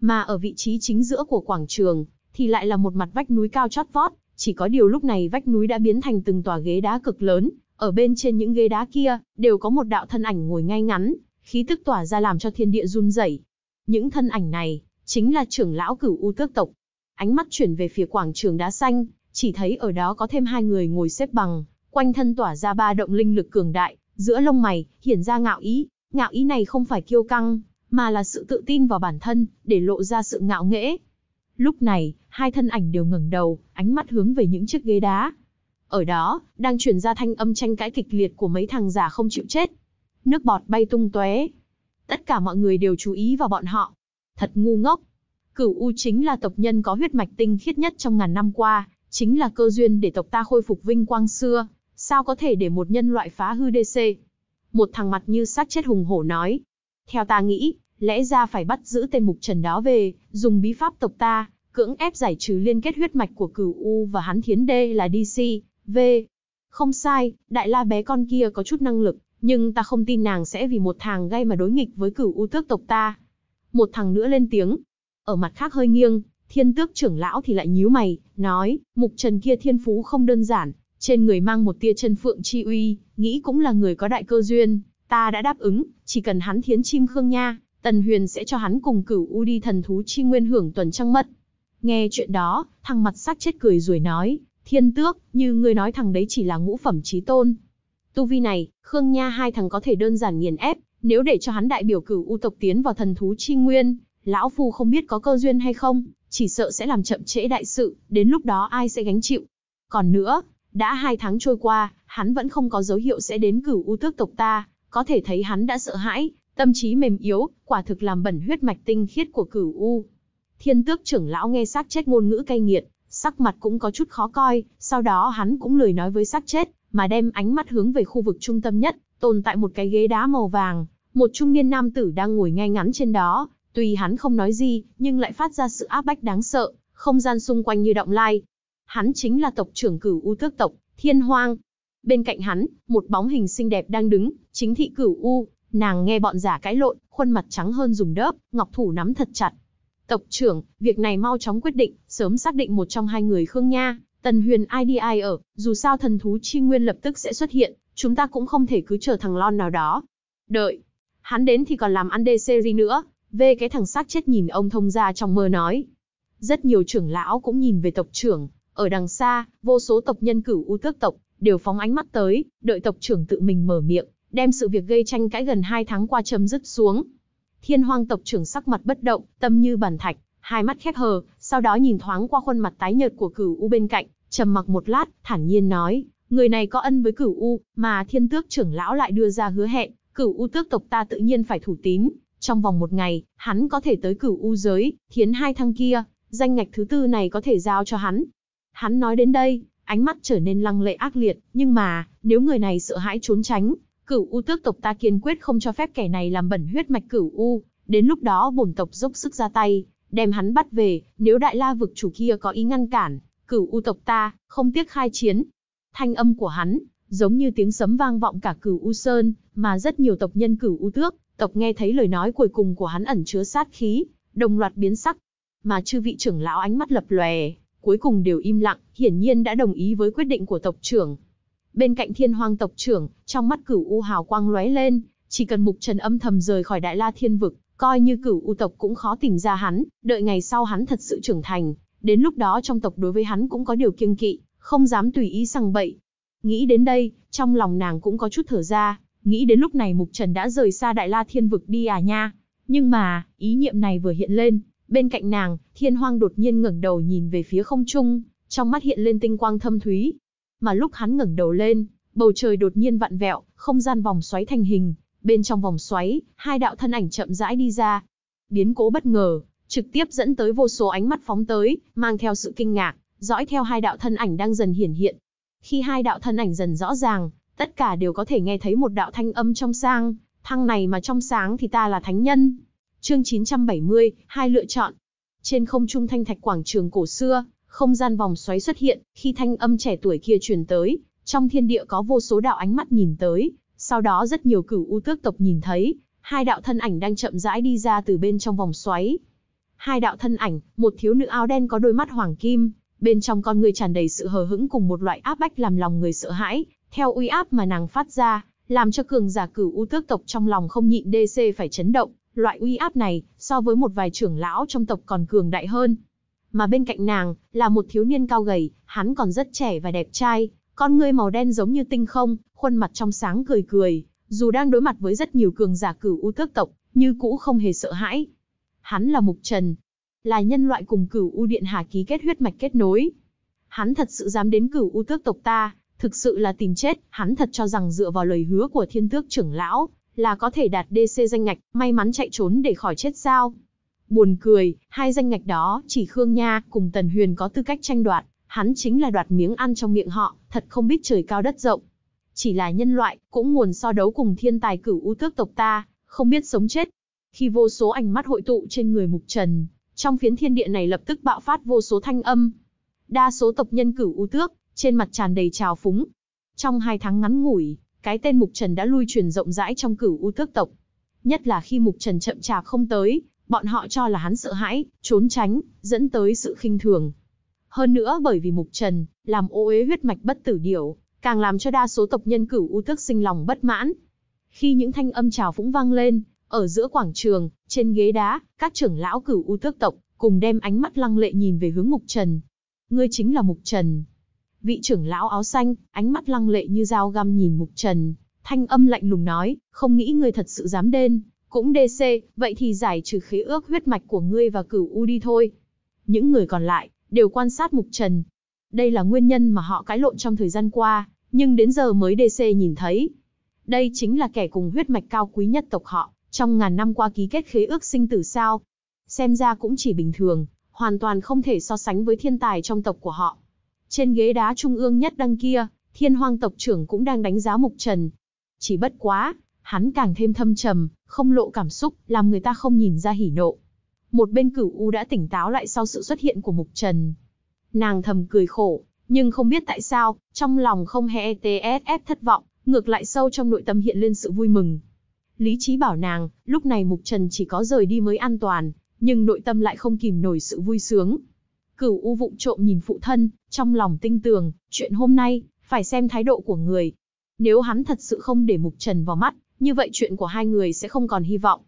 Mà ở vị trí chính giữa của quảng trường, thì lại là một mặt vách núi cao chót vót. Chỉ có điều lúc này vách núi đã biến thành từng tòa ghế đá cực lớn. Ở bên trên những ghế đá kia, đều có một đạo thân ảnh ngồi ngay ngắn, khí tức tỏa ra làm cho thiên địa run rẩy. Những thân ảnh này, chính là trưởng lão cửu u tước tộc. Ánh mắt chuyển về phía quảng trường đá xanh, chỉ thấy ở đó có thêm hai người ngồi xếp bằng, quanh thân tỏa ra ba động linh lực cường đại, giữa lông mày, hiển ra ngạo ý. Ngạo ý này không phải kiêu căng, mà là sự tự tin vào bản thân, để lộ ra sự ngạo nghễ. Lúc này, hai thân ảnh đều ngẩng đầu, ánh mắt hướng về những chiếc ghế đá. Ở đó, đang truyền ra thanh âm tranh cãi kịch liệt của mấy thằng già không chịu chết. Nước bọt bay tung tóe. Tất cả mọi người đều chú ý vào bọn họ. Thật ngu ngốc. Cửu U chính là tộc nhân có huyết mạch tinh khiết nhất trong ngàn năm qua, chính là cơ duyên để tộc ta khôi phục vinh quang xưa. Sao có thể để một nhân loại phá hư đê xê? Một thằng mặt như xác chết hùng hổ nói. Theo ta nghĩ, lẽ ra phải bắt giữ tên Mục Trần đó về, dùng bí pháp tộc ta, cưỡng ép giải trừ liên kết huyết mạch của Cửu U và hắn Thiến Đê là đê xê. V. Không sai, đại la bé con kia có chút năng lực, nhưng ta không tin nàng sẽ vì một thằng gay mà đối nghịch với cửu u tước tộc ta. Một thằng nữa lên tiếng. Ở mặt khác hơi nghiêng, thiên tước trưởng lão thì lại nhíu mày, nói, Mục Trần kia thiên phú không đơn giản, trên người mang một tia chân phượng chi uy, nghĩ cũng là người có đại cơ duyên. Ta đã đáp ứng, chỉ cần hắn thiến chim khương nha, Tần Huyền sẽ cho hắn cùng cửu u đi thần thú chi nguyên hưởng tuần trăng mật. Nghe chuyện đó, thằng mặt xác chết cười rồi nói. Thiên tước, như ngươi nói thằng đấy chỉ là ngũ phẩm chí tôn. Tu vi này, Khương Nha hai thằng có thể đơn giản nghiền ép, nếu để cho hắn đại biểu cửu u tộc tiến vào thần thú chi nguyên, lão phu không biết có cơ duyên hay không, chỉ sợ sẽ làm chậm trễ đại sự, đến lúc đó ai sẽ gánh chịu. Còn nữa, đã hai tháng trôi qua, hắn vẫn không có dấu hiệu sẽ đến cửu u tước tộc ta, có thể thấy hắn đã sợ hãi, tâm trí mềm yếu, quả thực làm bẩn huyết mạch tinh khiết của cửu u. Thiên tước trưởng lão nghe xác chết ngôn ngữ cay nghiệt, sắc mặt cũng có chút khó coi, sau đó hắn cũng lười nói với xác chết, mà đem ánh mắt hướng về khu vực trung tâm nhất, tồn tại một cái ghế đá màu vàng, một trung niên nam tử đang ngồi ngay ngắn trên đó, tuy hắn không nói gì, nhưng lại phát ra sự áp bách đáng sợ, không gian xung quanh như động lai. Hắn chính là tộc trưởng cửu u tước tộc, Thiên Hoang. Bên cạnh hắn, một bóng hình xinh đẹp đang đứng, chính thị cửu u, nàng nghe bọn giả cãi lộn, khuôn mặt trắng hơn dùng đớp, ngọc thủ nắm thật chặt. Tộc trưởng, việc này mau chóng quyết định, sớm xác định một trong hai người Khương Nha, Tần Huyền ai đi ai ở, dù sao thần thú chi nguyên lập tức sẽ xuất hiện, chúng ta cũng không thể cứ chờ thằng lon nào đó. Đợi, hắn đến thì còn làm ăn đê series nữa, về cái thằng xác chết nhìn ông thông gia trong mơ nói. Rất nhiều trưởng lão cũng nhìn về tộc trưởng, ở đằng xa, vô số tộc nhân cửu u tước tộc, đều phóng ánh mắt tới, đợi tộc trưởng tự mình mở miệng, đem sự việc gây tranh cãi gần hai tháng qua chấm dứt xuống. Thiên Hoang tộc trưởng sắc mặt bất động, tâm như bàn thạch, hai mắt khép hờ, sau đó nhìn thoáng qua khuôn mặt tái nhợt của cửu u bên cạnh, trầm mặc một lát, thản nhiên nói, người này có ân với cửu u, mà thiên tước trưởng lão lại đưa ra hứa hẹn, cửu u tước tộc ta tự nhiên phải thủ tín, trong vòng một ngày, hắn có thể tới cửu u giới, thiến hai thăng kia, danh ngạch thứ tư này có thể giao cho hắn. Hắn nói đến đây, ánh mắt trở nên lăng lệ ác liệt, nhưng mà, nếu người này sợ hãi trốn tránh, cửu u tước tộc ta kiên quyết không cho phép kẻ này làm bẩn huyết mạch cửu u, đến lúc đó bổn tộc dốc sức ra tay, đem hắn bắt về, nếu đại la vực chủ kia có ý ngăn cản, cửu u tộc ta không tiếc khai chiến. Thanh âm của hắn giống như tiếng sấm vang vọng cả Cửu U Sơn, mà rất nhiều tộc nhân Cửu U Tước, tộc nghe thấy lời nói cuối cùng của hắn ẩn chứa sát khí, đồng loạt biến sắc, mà chư vị trưởng lão ánh mắt lập lòe, cuối cùng đều im lặng, hiển nhiên đã đồng ý với quyết định của tộc trưởng. Bên cạnh Thiên Hoang tộc trưởng, trong mắt Cửu U hào quang lóe lên, chỉ cần Mục Trần âm thầm rời khỏi Đại La Thiên Vực, coi như Cửu U tộc cũng khó tìm ra hắn, đợi ngày sau hắn thật sự trưởng thành, đến lúc đó trong tộc đối với hắn cũng có điều kiêng kỵ, không dám tùy ý sằng bậy. Nghĩ đến đây, trong lòng nàng cũng có chút thở ra, nghĩ đến lúc này Mục Trần đã rời xa Đại La Thiên Vực đi à nha. Nhưng mà, ý niệm này vừa hiện lên, bên cạnh nàng, Thiên Hoang đột nhiên ngẩng đầu nhìn về phía không trung, trong mắt hiện lên tinh quang thâm thúy. Mà lúc hắn ngẩng đầu lên, bầu trời đột nhiên vặn vẹo, không gian vòng xoáy thành hình, bên trong vòng xoáy, hai đạo thân ảnh chậm rãi đi ra. Biến cố bất ngờ, trực tiếp dẫn tới vô số ánh mắt phóng tới, mang theo sự kinh ngạc, dõi theo hai đạo thân ảnh đang dần hiển hiện. Khi hai đạo thân ảnh dần rõ ràng, tất cả đều có thể nghe thấy một đạo thanh âm trong sáng, thăng này mà trong sáng thì ta là thánh nhân. Chương chín trăm bảy mươi, hai lựa chọn. Trên không trung thanh thạch quảng trường cổ xưa, không gian vòng xoáy xuất hiện, khi thanh âm trẻ tuổi kia truyền tới, trong thiên địa có vô số đạo ánh mắt nhìn tới, sau đó rất nhiều Cửu U Tước tộc nhìn thấy, hai đạo thân ảnh đang chậm rãi đi ra từ bên trong vòng xoáy. Hai đạo thân ảnh, một thiếu nữ áo đen có đôi mắt hoàng kim, bên trong con người tràn đầy sự hờ hững cùng một loại áp bách làm lòng người sợ hãi, theo uy áp mà nàng phát ra, làm cho cường giả Cửu U Tước tộc trong lòng không nhịn đê xê phải chấn động, loại uy áp này, so với một vài trưởng lão trong tộc còn cường đại hơn. Mà bên cạnh nàng, là một thiếu niên cao gầy, hắn còn rất trẻ và đẹp trai, con người màu đen giống như tinh không, khuôn mặt trong sáng cười cười, dù đang đối mặt với rất nhiều cường giả Cửu U Tước tộc, như cũ không hề sợ hãi. Hắn là Mục Trần, là nhân loại cùng Cửu U Điện Hà ký kết huyết mạch kết nối. Hắn thật sự dám đến Cửu U Tước tộc ta, thực sự là tìm chết, hắn thật cho rằng dựa vào lời hứa của Thiên Tước trưởng lão, là có thể đạt đê xê danh ngạch, may mắn chạy trốn để khỏi chết sao. Buồn cười, hai danh ngạch đó, chỉ Khương Nha cùng Tần Huyền có tư cách tranh đoạt, hắn chính là đoạt miếng ăn trong miệng họ, thật không biết trời cao đất rộng. Chỉ là nhân loại, cũng nguồn so đấu cùng thiên tài Cửu U Tước tộc ta, không biết sống chết. Khi vô số ánh mắt hội tụ trên người Mục Trần, trong phiến thiên địa này lập tức bạo phát vô số thanh âm. Đa số tộc nhân Cửu U Tước, trên mặt tràn đầy trào phúng. Trong hai tháng ngắn ngủi, cái tên Mục Trần đã lui truyền rộng rãi trong Cửu U Tước tộc. Nhất là khi Mục Trần chậm chạp không tới, bọn họ cho là hắn sợ hãi, trốn tránh, dẫn tới sự khinh thường. Hơn nữa bởi vì Mục Trần làm ô uế huyết mạch bất tử điểu, càng làm cho đa số tộc nhân Cửu U Tước sinh lòng bất mãn. Khi những thanh âm trào phúng vang lên, ở giữa quảng trường, trên ghế đá, các trưởng lão Cửu U Tước tộc cùng đem ánh mắt lăng lệ nhìn về hướng Mục Trần. Ngươi chính là Mục Trần. Vị trưởng lão áo xanh, ánh mắt lăng lệ như dao găm nhìn Mục Trần, thanh âm lạnh lùng nói, không nghĩ ngươi thật sự dám đến, cũng đê xê, vậy thì giải trừ khế ước huyết mạch của ngươi và Cửu U đi thôi. Những người còn lại, đều quan sát Mục Trần. Đây là nguyên nhân mà họ cãi lộn trong thời gian qua, nhưng đến giờ mới đê xê nhìn thấy. Đây chính là kẻ cùng huyết mạch cao quý nhất tộc họ, trong ngàn năm qua ký kết khế ước sinh tử sao. Xem ra cũng chỉ bình thường, hoàn toàn không thể so sánh với thiên tài trong tộc của họ. Trên ghế đá trung ương nhất đăng kia, Thiên Hoang tộc trưởng cũng đang đánh giá Mục Trần. Chỉ bất quá, hắn càng thêm thâm trầm, không lộ cảm xúc, làm người ta không nhìn ra hỉ nộ. Một bên Cửu U đã tỉnh táo lại sau sự xuất hiện của Mục Trần. Nàng thầm cười khổ, nhưng không biết tại sao, trong lòng không hề ép thất vọng, ngược lại sâu trong nội tâm hiện lên sự vui mừng. Lý trí bảo nàng, lúc này Mục Trần chỉ có rời đi mới an toàn, nhưng nội tâm lại không kìm nổi sự vui sướng. Cửu U vụng trộm nhìn phụ thân, trong lòng tinh tường, chuyện hôm nay, phải xem thái độ của người. Nếu hắn thật sự không để Mục Trần vào mắt, như vậy chuyện của hai người sẽ không còn hy vọng.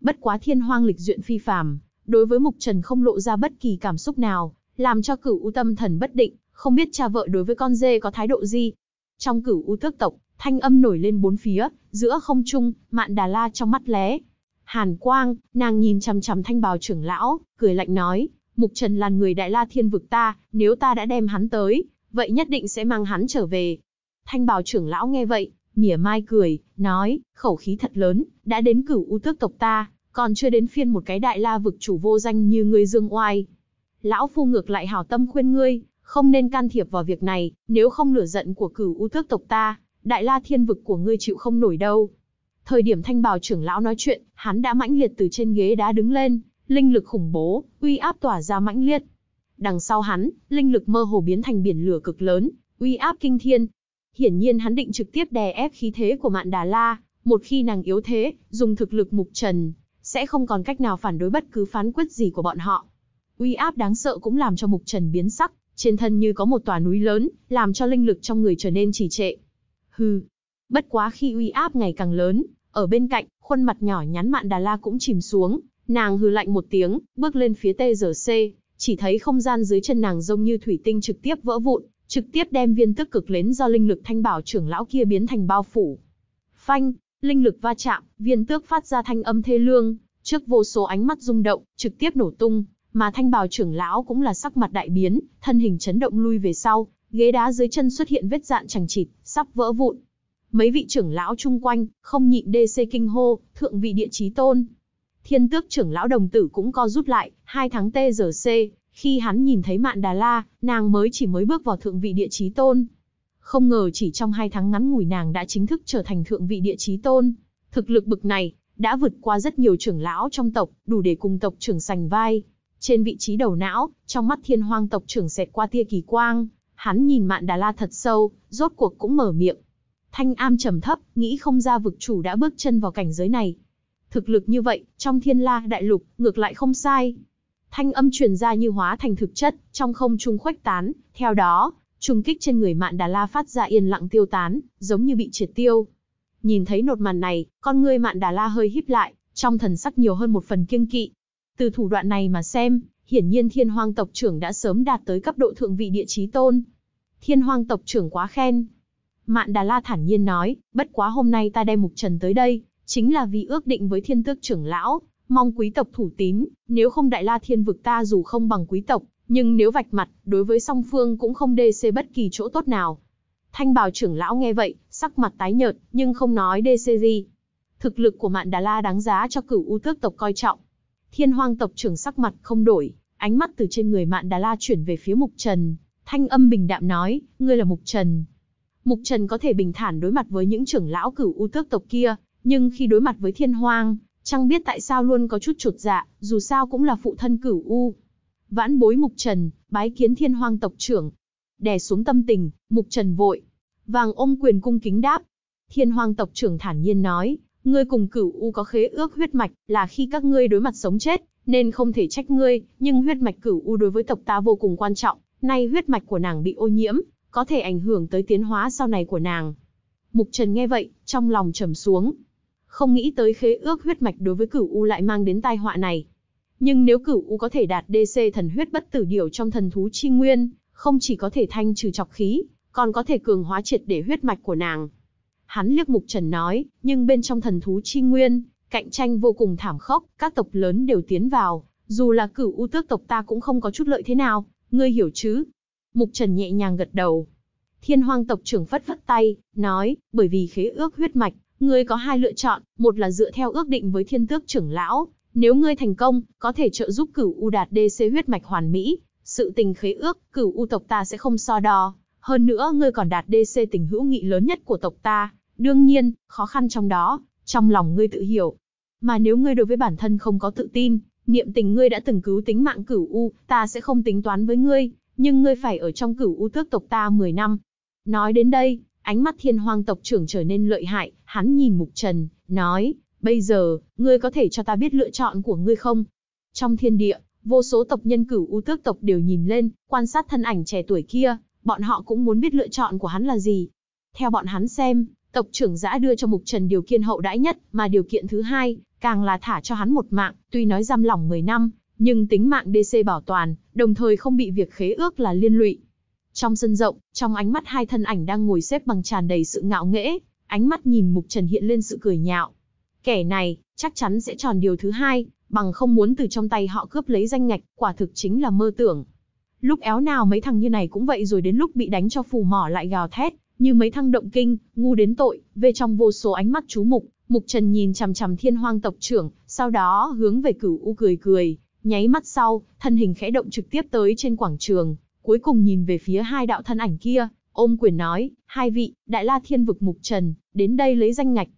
Bất quá Thiên Hoang lịch duyện phi phàm, đối với Mục Trần không lộ ra bất kỳ cảm xúc nào, làm cho Cửu U tâm thần bất định, không biết cha vợ đối với con dê có thái độ gì. Trong Cửu U Tước tộc, thanh âm nổi lên bốn phía, giữa không trung, Mạn Đà La trong mắt lé hàn quang, nàng nhìn chằm chằm Thanh Bào trưởng lão, cười lạnh nói, Mục Trần là người Đại La Thiên Vực ta, nếu ta đã đem hắn tới, vậy nhất định sẽ mang hắn trở về. Thanh Bào trưởng lão nghe vậy, mỉa mai cười, nói, khẩu khí thật lớn, đã đến Cửu U Tước tộc ta, còn chưa đến phiên một cái Đại La Vực chủ vô danh như ngươi dương oai. Lão phu ngược lại hảo tâm khuyên ngươi, không nên can thiệp vào việc này, nếu không lửa giận của Cửu U Tước tộc ta, Đại La Thiên Vực của ngươi chịu không nổi đâu. Thời điểm Thanh Bào trưởng lão nói chuyện, hắn đã mãnh liệt từ trên ghế đá đứng lên, linh lực khủng bố, uy áp tỏa ra mãnh liệt. Đằng sau hắn, linh lực mơ hồ biến thành biển lửa cực lớn, uy áp kinh thiên. Hiển nhiên hắn định trực tiếp đè ép khí thế của Mạn Đà La, một khi nàng yếu thế, dùng thực lực Mục Trần, sẽ không còn cách nào phản đối bất cứ phán quyết gì của bọn họ. Uy áp đáng sợ cũng làm cho Mục Trần biến sắc, trên thân như có một tòa núi lớn, làm cho linh lực trong người trở nên trì trệ. Hừ, bất quá khi uy áp ngày càng lớn, ở bên cạnh, khuôn mặt nhỏ nhắn Mạn Đà La cũng chìm xuống, nàng hừ lạnh một tiếng, bước lên phía tê giê xê, chỉ thấy không gian dưới chân nàng giống như thủy tinh trực tiếp vỡ vụn, trực tiếp đem viên tức cực lớn do linh lực Thanh Bảo trưởng lão kia biến thành bao phủ. Phanh, linh lực va chạm, viên tước phát ra thanh âm thê lương, trước vô số ánh mắt rung động, trực tiếp nổ tung, mà Thanh Bảo trưởng lão cũng là sắc mặt đại biến, thân hình chấn động lui về sau, ghế đá dưới chân xuất hiện vết dạn chằng chịt, sắp vỡ vụn. Mấy vị trưởng lão chung quanh, không nhịn đê xê kinh hô, thượng vị địa chí tôn. Thiên Tước trưởng lão đồng tử cũng co rút lại, hai tháng tê giê xê, khi hắn nhìn thấy Mạn Đà La, nàng mới chỉ mới bước vào thượng vị địa chí tôn. Không ngờ chỉ trong hai tháng ngắn ngủi nàng đã chính thức trở thành thượng vị địa chí tôn. Thực lực bực này, đã vượt qua rất nhiều trưởng lão trong tộc, đủ để cùng tộc trưởng sánh vai. Trên vị trí đầu não, trong mắt Thiên Hoang tộc trưởng xẹt qua tia kỳ quang, hắn nhìn Mạn Đà La thật sâu, rốt cuộc cũng mở miệng. Thanh am trầm thấp, nghĩ không ra vực chủ đã bước chân vào cảnh giới này. Thực lực như vậy, trong Thiên La đại lục, ngược lại không sai. Thanh âm truyền ra như hóa thành thực chất, trong không trung khuếch tán, theo đó, trùng kích trên người Mạn Đà La phát ra yên lặng tiêu tán, giống như bị triệt tiêu. Nhìn thấy nột màn này, con người Mạn Đà La hơi híp lại, trong thần sắc nhiều hơn một phần kiêng kỵ. Từ thủ đoạn này mà xem, hiển nhiên Thiên Hoang tộc trưởng đã sớm đạt tới cấp độ thượng vị địa chí tôn. Thiên Hoang tộc trưởng quá khen. Mạn Đà La thản nhiên nói, bất quá hôm nay ta đem Mục Trần tới đây, chính là vì ước định với Thiên Tước trưởng lão, mong quý tộc thủ tín, nếu không Đại La Thiên Vực ta dù không bằng quý tộc, nhưng nếu vạch mặt, đối với song phương cũng không đê xê bất kỳ chỗ tốt nào. Thanh Bảo trưởng lão nghe vậy, sắc mặt tái nhợt, nhưng không nói đê xê gì. Thực lực của Mạn Đà La đáng giá cho Cửu U Tước tộc coi trọng. Thiên Hoang tộc trưởng sắc mặt không đổi, ánh mắt từ trên người Mạn Đà La chuyển về phía Mục Trần, thanh âm bình đạm nói, ngươi là Mục Trần. Mục Trần có thể bình thản đối mặt với những trưởng lão Cửu U Tước tộc kia, nhưng khi đối mặt với Thiên Hoang, chẳng biết tại sao luôn có chút chột dạ, dù sao cũng là phụ thân Cửu U. Vãn bối Mục Trần, bái kiến Thiên Hoang tộc trưởng. Đè xuống tâm tình, Mục Trần vội vàng ôm quyền cung kính đáp. Thiên Hoang tộc trưởng thản nhiên nói, ngươi cùng Cửu U có khế ước huyết mạch, là khi các ngươi đối mặt sống chết, nên không thể trách ngươi, nhưng huyết mạch Cửu U đối với tộc ta vô cùng quan trọng, nay huyết mạch của nàng bị ô nhiễm, có thể ảnh hưởng tới tiến hóa sau này của nàng. Mục Trần nghe vậy, trong lòng trầm xuống. Không nghĩ tới khế ước huyết mạch đối với Cửu U lại mang đến tai họa này. Nhưng nếu Cửu U có thể đạt đê xê thần huyết bất tử điểu trong thần thú chi nguyên, không chỉ có thể thanh trừ trọc khí, còn có thể cường hóa triệt để huyết mạch của nàng. Hắn liếc Mục Trần nói, nhưng bên trong thần thú chi nguyên, cạnh tranh vô cùng thảm khốc, các tộc lớn đều tiến vào, dù là Cửu U Tước tộc ta cũng không có chút lợi thế nào, ngươi hiểu chứ? Mục Trần nhẹ nhàng gật đầu. Thiên Hoang tộc trưởng phất phất tay, nói, bởi vì khế ước huyết mạch, ngươi có hai lựa chọn, một là dựa theo ước định với Thiên Tước trưởng lão, nếu ngươi thành công, có thể trợ giúp Cửu U đạt đê xê huyết mạch hoàn mỹ, sự tình khế ước, Cửu U tộc ta sẽ không so đo, hơn nữa ngươi còn đạt đê xê tình hữu nghị lớn nhất của tộc ta, đương nhiên, khó khăn trong đó, trong lòng ngươi tự hiểu. Mà nếu ngươi đối với bản thân không có tự tin, niệm tình ngươi đã từng cứu tính mạng Cửu U, ta sẽ không tính toán với ngươi, nhưng ngươi phải ở trong Cửu U Tước tộc ta mười năm. Nói đến đây, ánh mắt Thiên Hoang tộc trưởng trở nên lợi hại, hắn nhìn Mục Trần, nói, bây giờ, ngươi có thể cho ta biết lựa chọn của ngươi không? Trong thiên địa, vô số tộc nhân Cửu U Tước tộc đều nhìn lên, quan sát thân ảnh trẻ tuổi kia, bọn họ cũng muốn biết lựa chọn của hắn là gì. Theo bọn hắn xem, tộc trưởng giã đưa cho Mục Trần điều kiện hậu đãi nhất, mà điều kiện thứ hai, càng là thả cho hắn một mạng, tuy nói giam lỏng mười năm, nhưng tính mạng đê xê bảo toàn, đồng thời không bị việc khế ước là liên lụy. Trong sân rộng, trong ánh mắt hai thân ảnh đang ngồi xếp bằng tràn đầy sự ngạo nghễ, ánh mắt nhìn Mục Trần hiện lên sự cười nhạo. Kẻ này, chắc chắn sẽ tròn điều thứ hai, bằng không muốn từ trong tay họ cướp lấy danh ngạch, quả thực chính là mơ tưởng. Lúc éo nào mấy thằng như này cũng vậy rồi đến lúc bị đánh cho phù mỏ lại gào thét, như mấy thằng động kinh, ngu đến tội, về trong vô số ánh mắt chú mục, Mục Trần nhìn chằm chằm Thiên Hoang tộc trưởng, sau đó hướng về Cửu U cười cười, nháy mắt sau, thân hình khẽ động trực tiếp tới trên quảng trường. Cuối cùng nhìn về phía hai đạo thân ảnh kia, ôm quyền nói, hai vị, Đại La Thiên Vực Mục Trần, đến đây lấy danh ngạch.